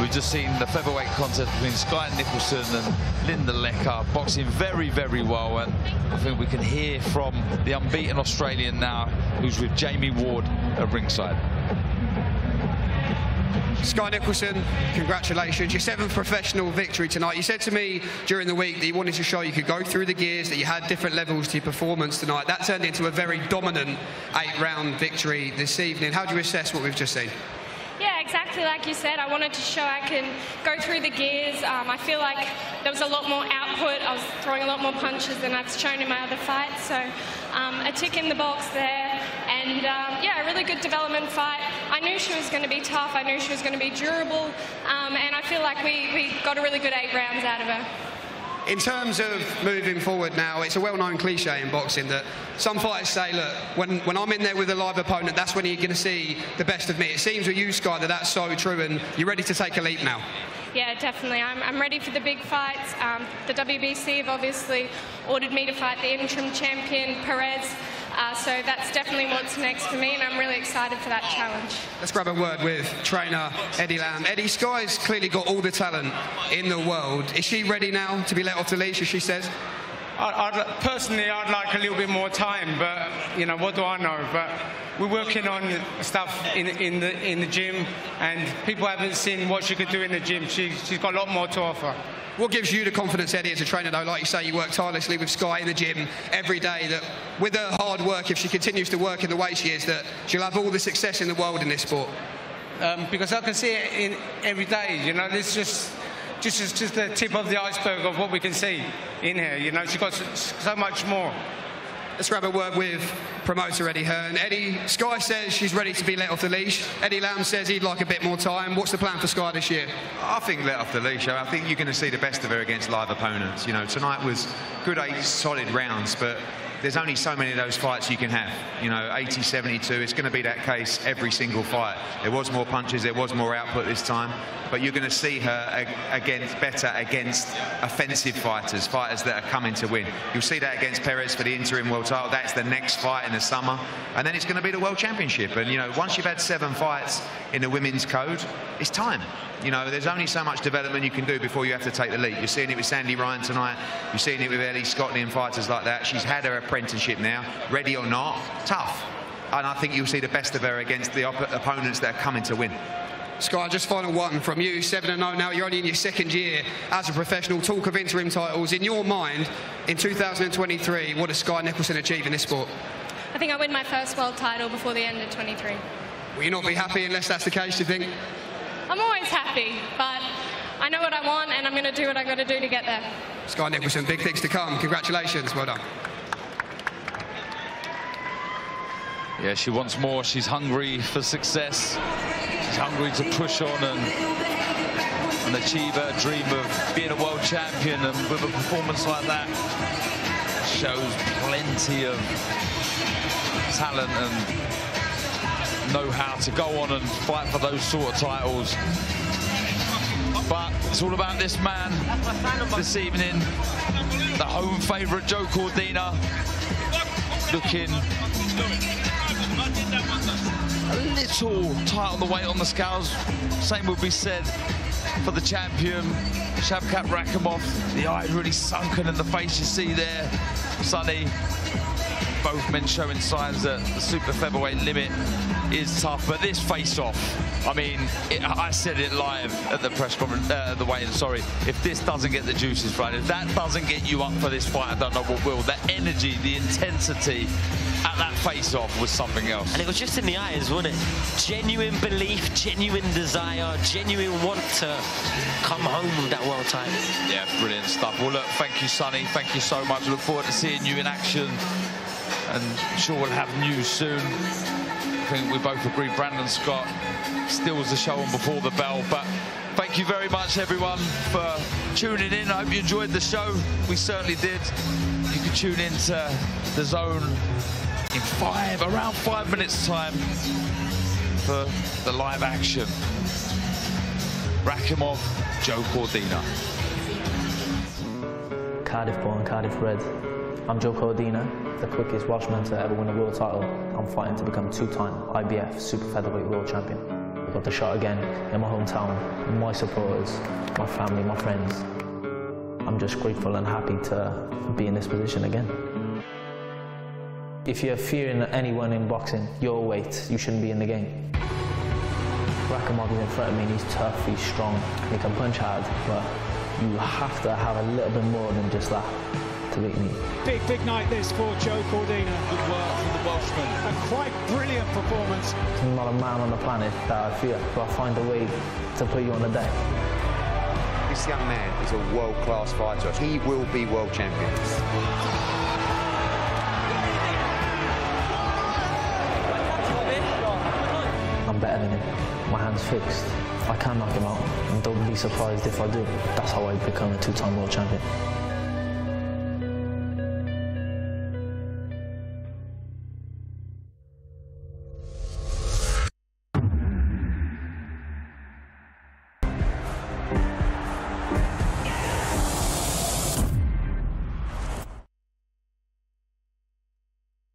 We've just seen the featherweight contest between Sky Nicholson and Linda Lecca, boxing very, very well, and I think we can hear from the unbeaten Australian now, who's with Jamie Ward at ringside. Sky Nicholson, congratulations. Your 7th professional victory tonight. You said to me during the week that you wanted to show you could go through the gears, that you had different levels to your performance tonight. That turned into a very dominant 8-round victory this evening. How do you assess what we've just seen? Yeah, exactly like you said. I wanted to show I can go through the gears. I feel like there was a lot more output. I was throwing a lot more punches than I've shown in my other fights. So a tick in the box there. And yeah, a really good development fight. I knew she was going to be tough. I knew she was going to be durable. And I feel like we got a really good 8 rounds out of her. In terms of moving forward now, it's a well-known cliche in boxing that some fighters say, look, when I'm in there with a live opponent, that's when you're going to see the best of me. It seems with you, Sky, that that's so true, and you're ready to take a leap now. Yeah, definitely. I'm ready for the big fights. The WBC have obviously ordered me to fight the interim champion, Perez. So that's definitely what's next for me, and I'm really excited for that challenge. Let's grab a word with trainer Eddie Lamb. Eddie, Sky's clearly got all the talent in the world. Is she ready now to be let off the leash, as she says? Personally, I'd like a little bit more time, but, you know, what do I know? But we're working on stuff in the gym, and people haven't seen what she could do in the gym. She's got a lot more to offer. What gives you the confidence, Eddie, as a trainer, though? Like you say, you work tirelessly with Sky in the gym every day, that with her hard work, if she continues to work in the way she is, that she'll have all the success in the world in this sport? Because I can see it in every day, you know. It's just the tip of the iceberg of what we can see in her, you know. She's got so much more. Let's grab a word with promoter Eddie Hearn. Eddie, Sky says she's ready to be let off the leash. Eddie Lamb says he'd like a bit more time. What's the plan for Sky this year? I think let off the leash. I think you're going to see the best of her against live opponents. You know, tonight was good 8 solid rounds, but there's only so many of those fights you can have. You know, 80, 72, it's going to be that case every single fight. There was more punches, there was more output this time, but you're going to see her better against offensive fighters, fighters that are coming to win. You'll see that against Perez for the interim world title. That's the next fight in the summer, and then it's going to be the world championship. And, you know, once you've had 7 fights in the women's code, it's time. You know, there's only so much development you can do before you have to take the leap. You're seeing it with Sandy Ryan tonight. You're seeing it with Ellie Scottney and fighters like that. She's had her apprenticeship now, ready or not, tough. And I think you'll see the best of her against the opponents that are coming to win. Sky, just final one from you. 7-0 now, you're only in your 2nd year as a professional. Talk of interim titles. In your mind, in 2023, what does Sky Nicholson achieve in this sport? I think I win my 1st world title before the end of 23. Will you not be happy unless that's the case, do you think? I'm always happy, but I know what I want, and I'm going to do what I've got to do to get there. Sky Nicholson, big things to come. Congratulations. Well done. Yeah, she wants more. She's hungry for success. She's hungry to push on and achieve her dream of being a world champion. And with a performance like that, shows plenty of talent and know-how to go on and fight for those sort of titles. But it's all about this man this evening, the home favourite Joe Cordina, looking a little tight on the weight on the scales. Same would be said for the champion, Shavkat Rakhimov. The eyes really sunken in the face you see there, Sonny. Both men showing signs that the super featherweight limit is tough, but this face-off, I mean, I said it live at the press conference, the weigh-in, sorry, if this doesn't get the juices right, if that doesn't get you up for this fight, I don't know what will. The energy, the intensity at that face-off was something else. And it was just in the eyes, wasn't it? Genuine belief, genuine desire, genuine want to come home with that world title. Yeah, brilliant stuff. Well, look, thank you, Sonny. Thank you so much. I look forward to seeing you in action. And sure we'll have news soon. I think we both agree Brandon Scott steals the show on before the bell. But thank you very much, everyone, for tuning in. I hope you enjoyed the show. We certainly did. You can tune in to DAZN in around five minutes time for the live action. Rakhimov, Joe Cordina. Cardiff born, Cardiff bred. I'm Joe Cordina, the quickest Welshman to ever win a world title. I'm fighting to become two-time IBF super featherweight world champion. I got the shot again in my hometown, my supporters, my family, my friends. I'm just grateful and happy to be in this position again. If you're fearing anyone in boxing, your weight, you shouldn't be in the game. Rakhimov is in front of me and he's tough, he's strong, and he can punch hard, but you have to have a little bit more than just that to beat me. Big, big night this for Joe Cordina. Good work from the Welshman. A quite brilliant performance. There's not a man on the planet that I fear, but I find a way to put you on the deck. This young man is a world-class fighter. He will be world champion. Better than him. My hand's fixed. I can knock him out, and don't be surprised if I do. That's how I become a two-time world champion.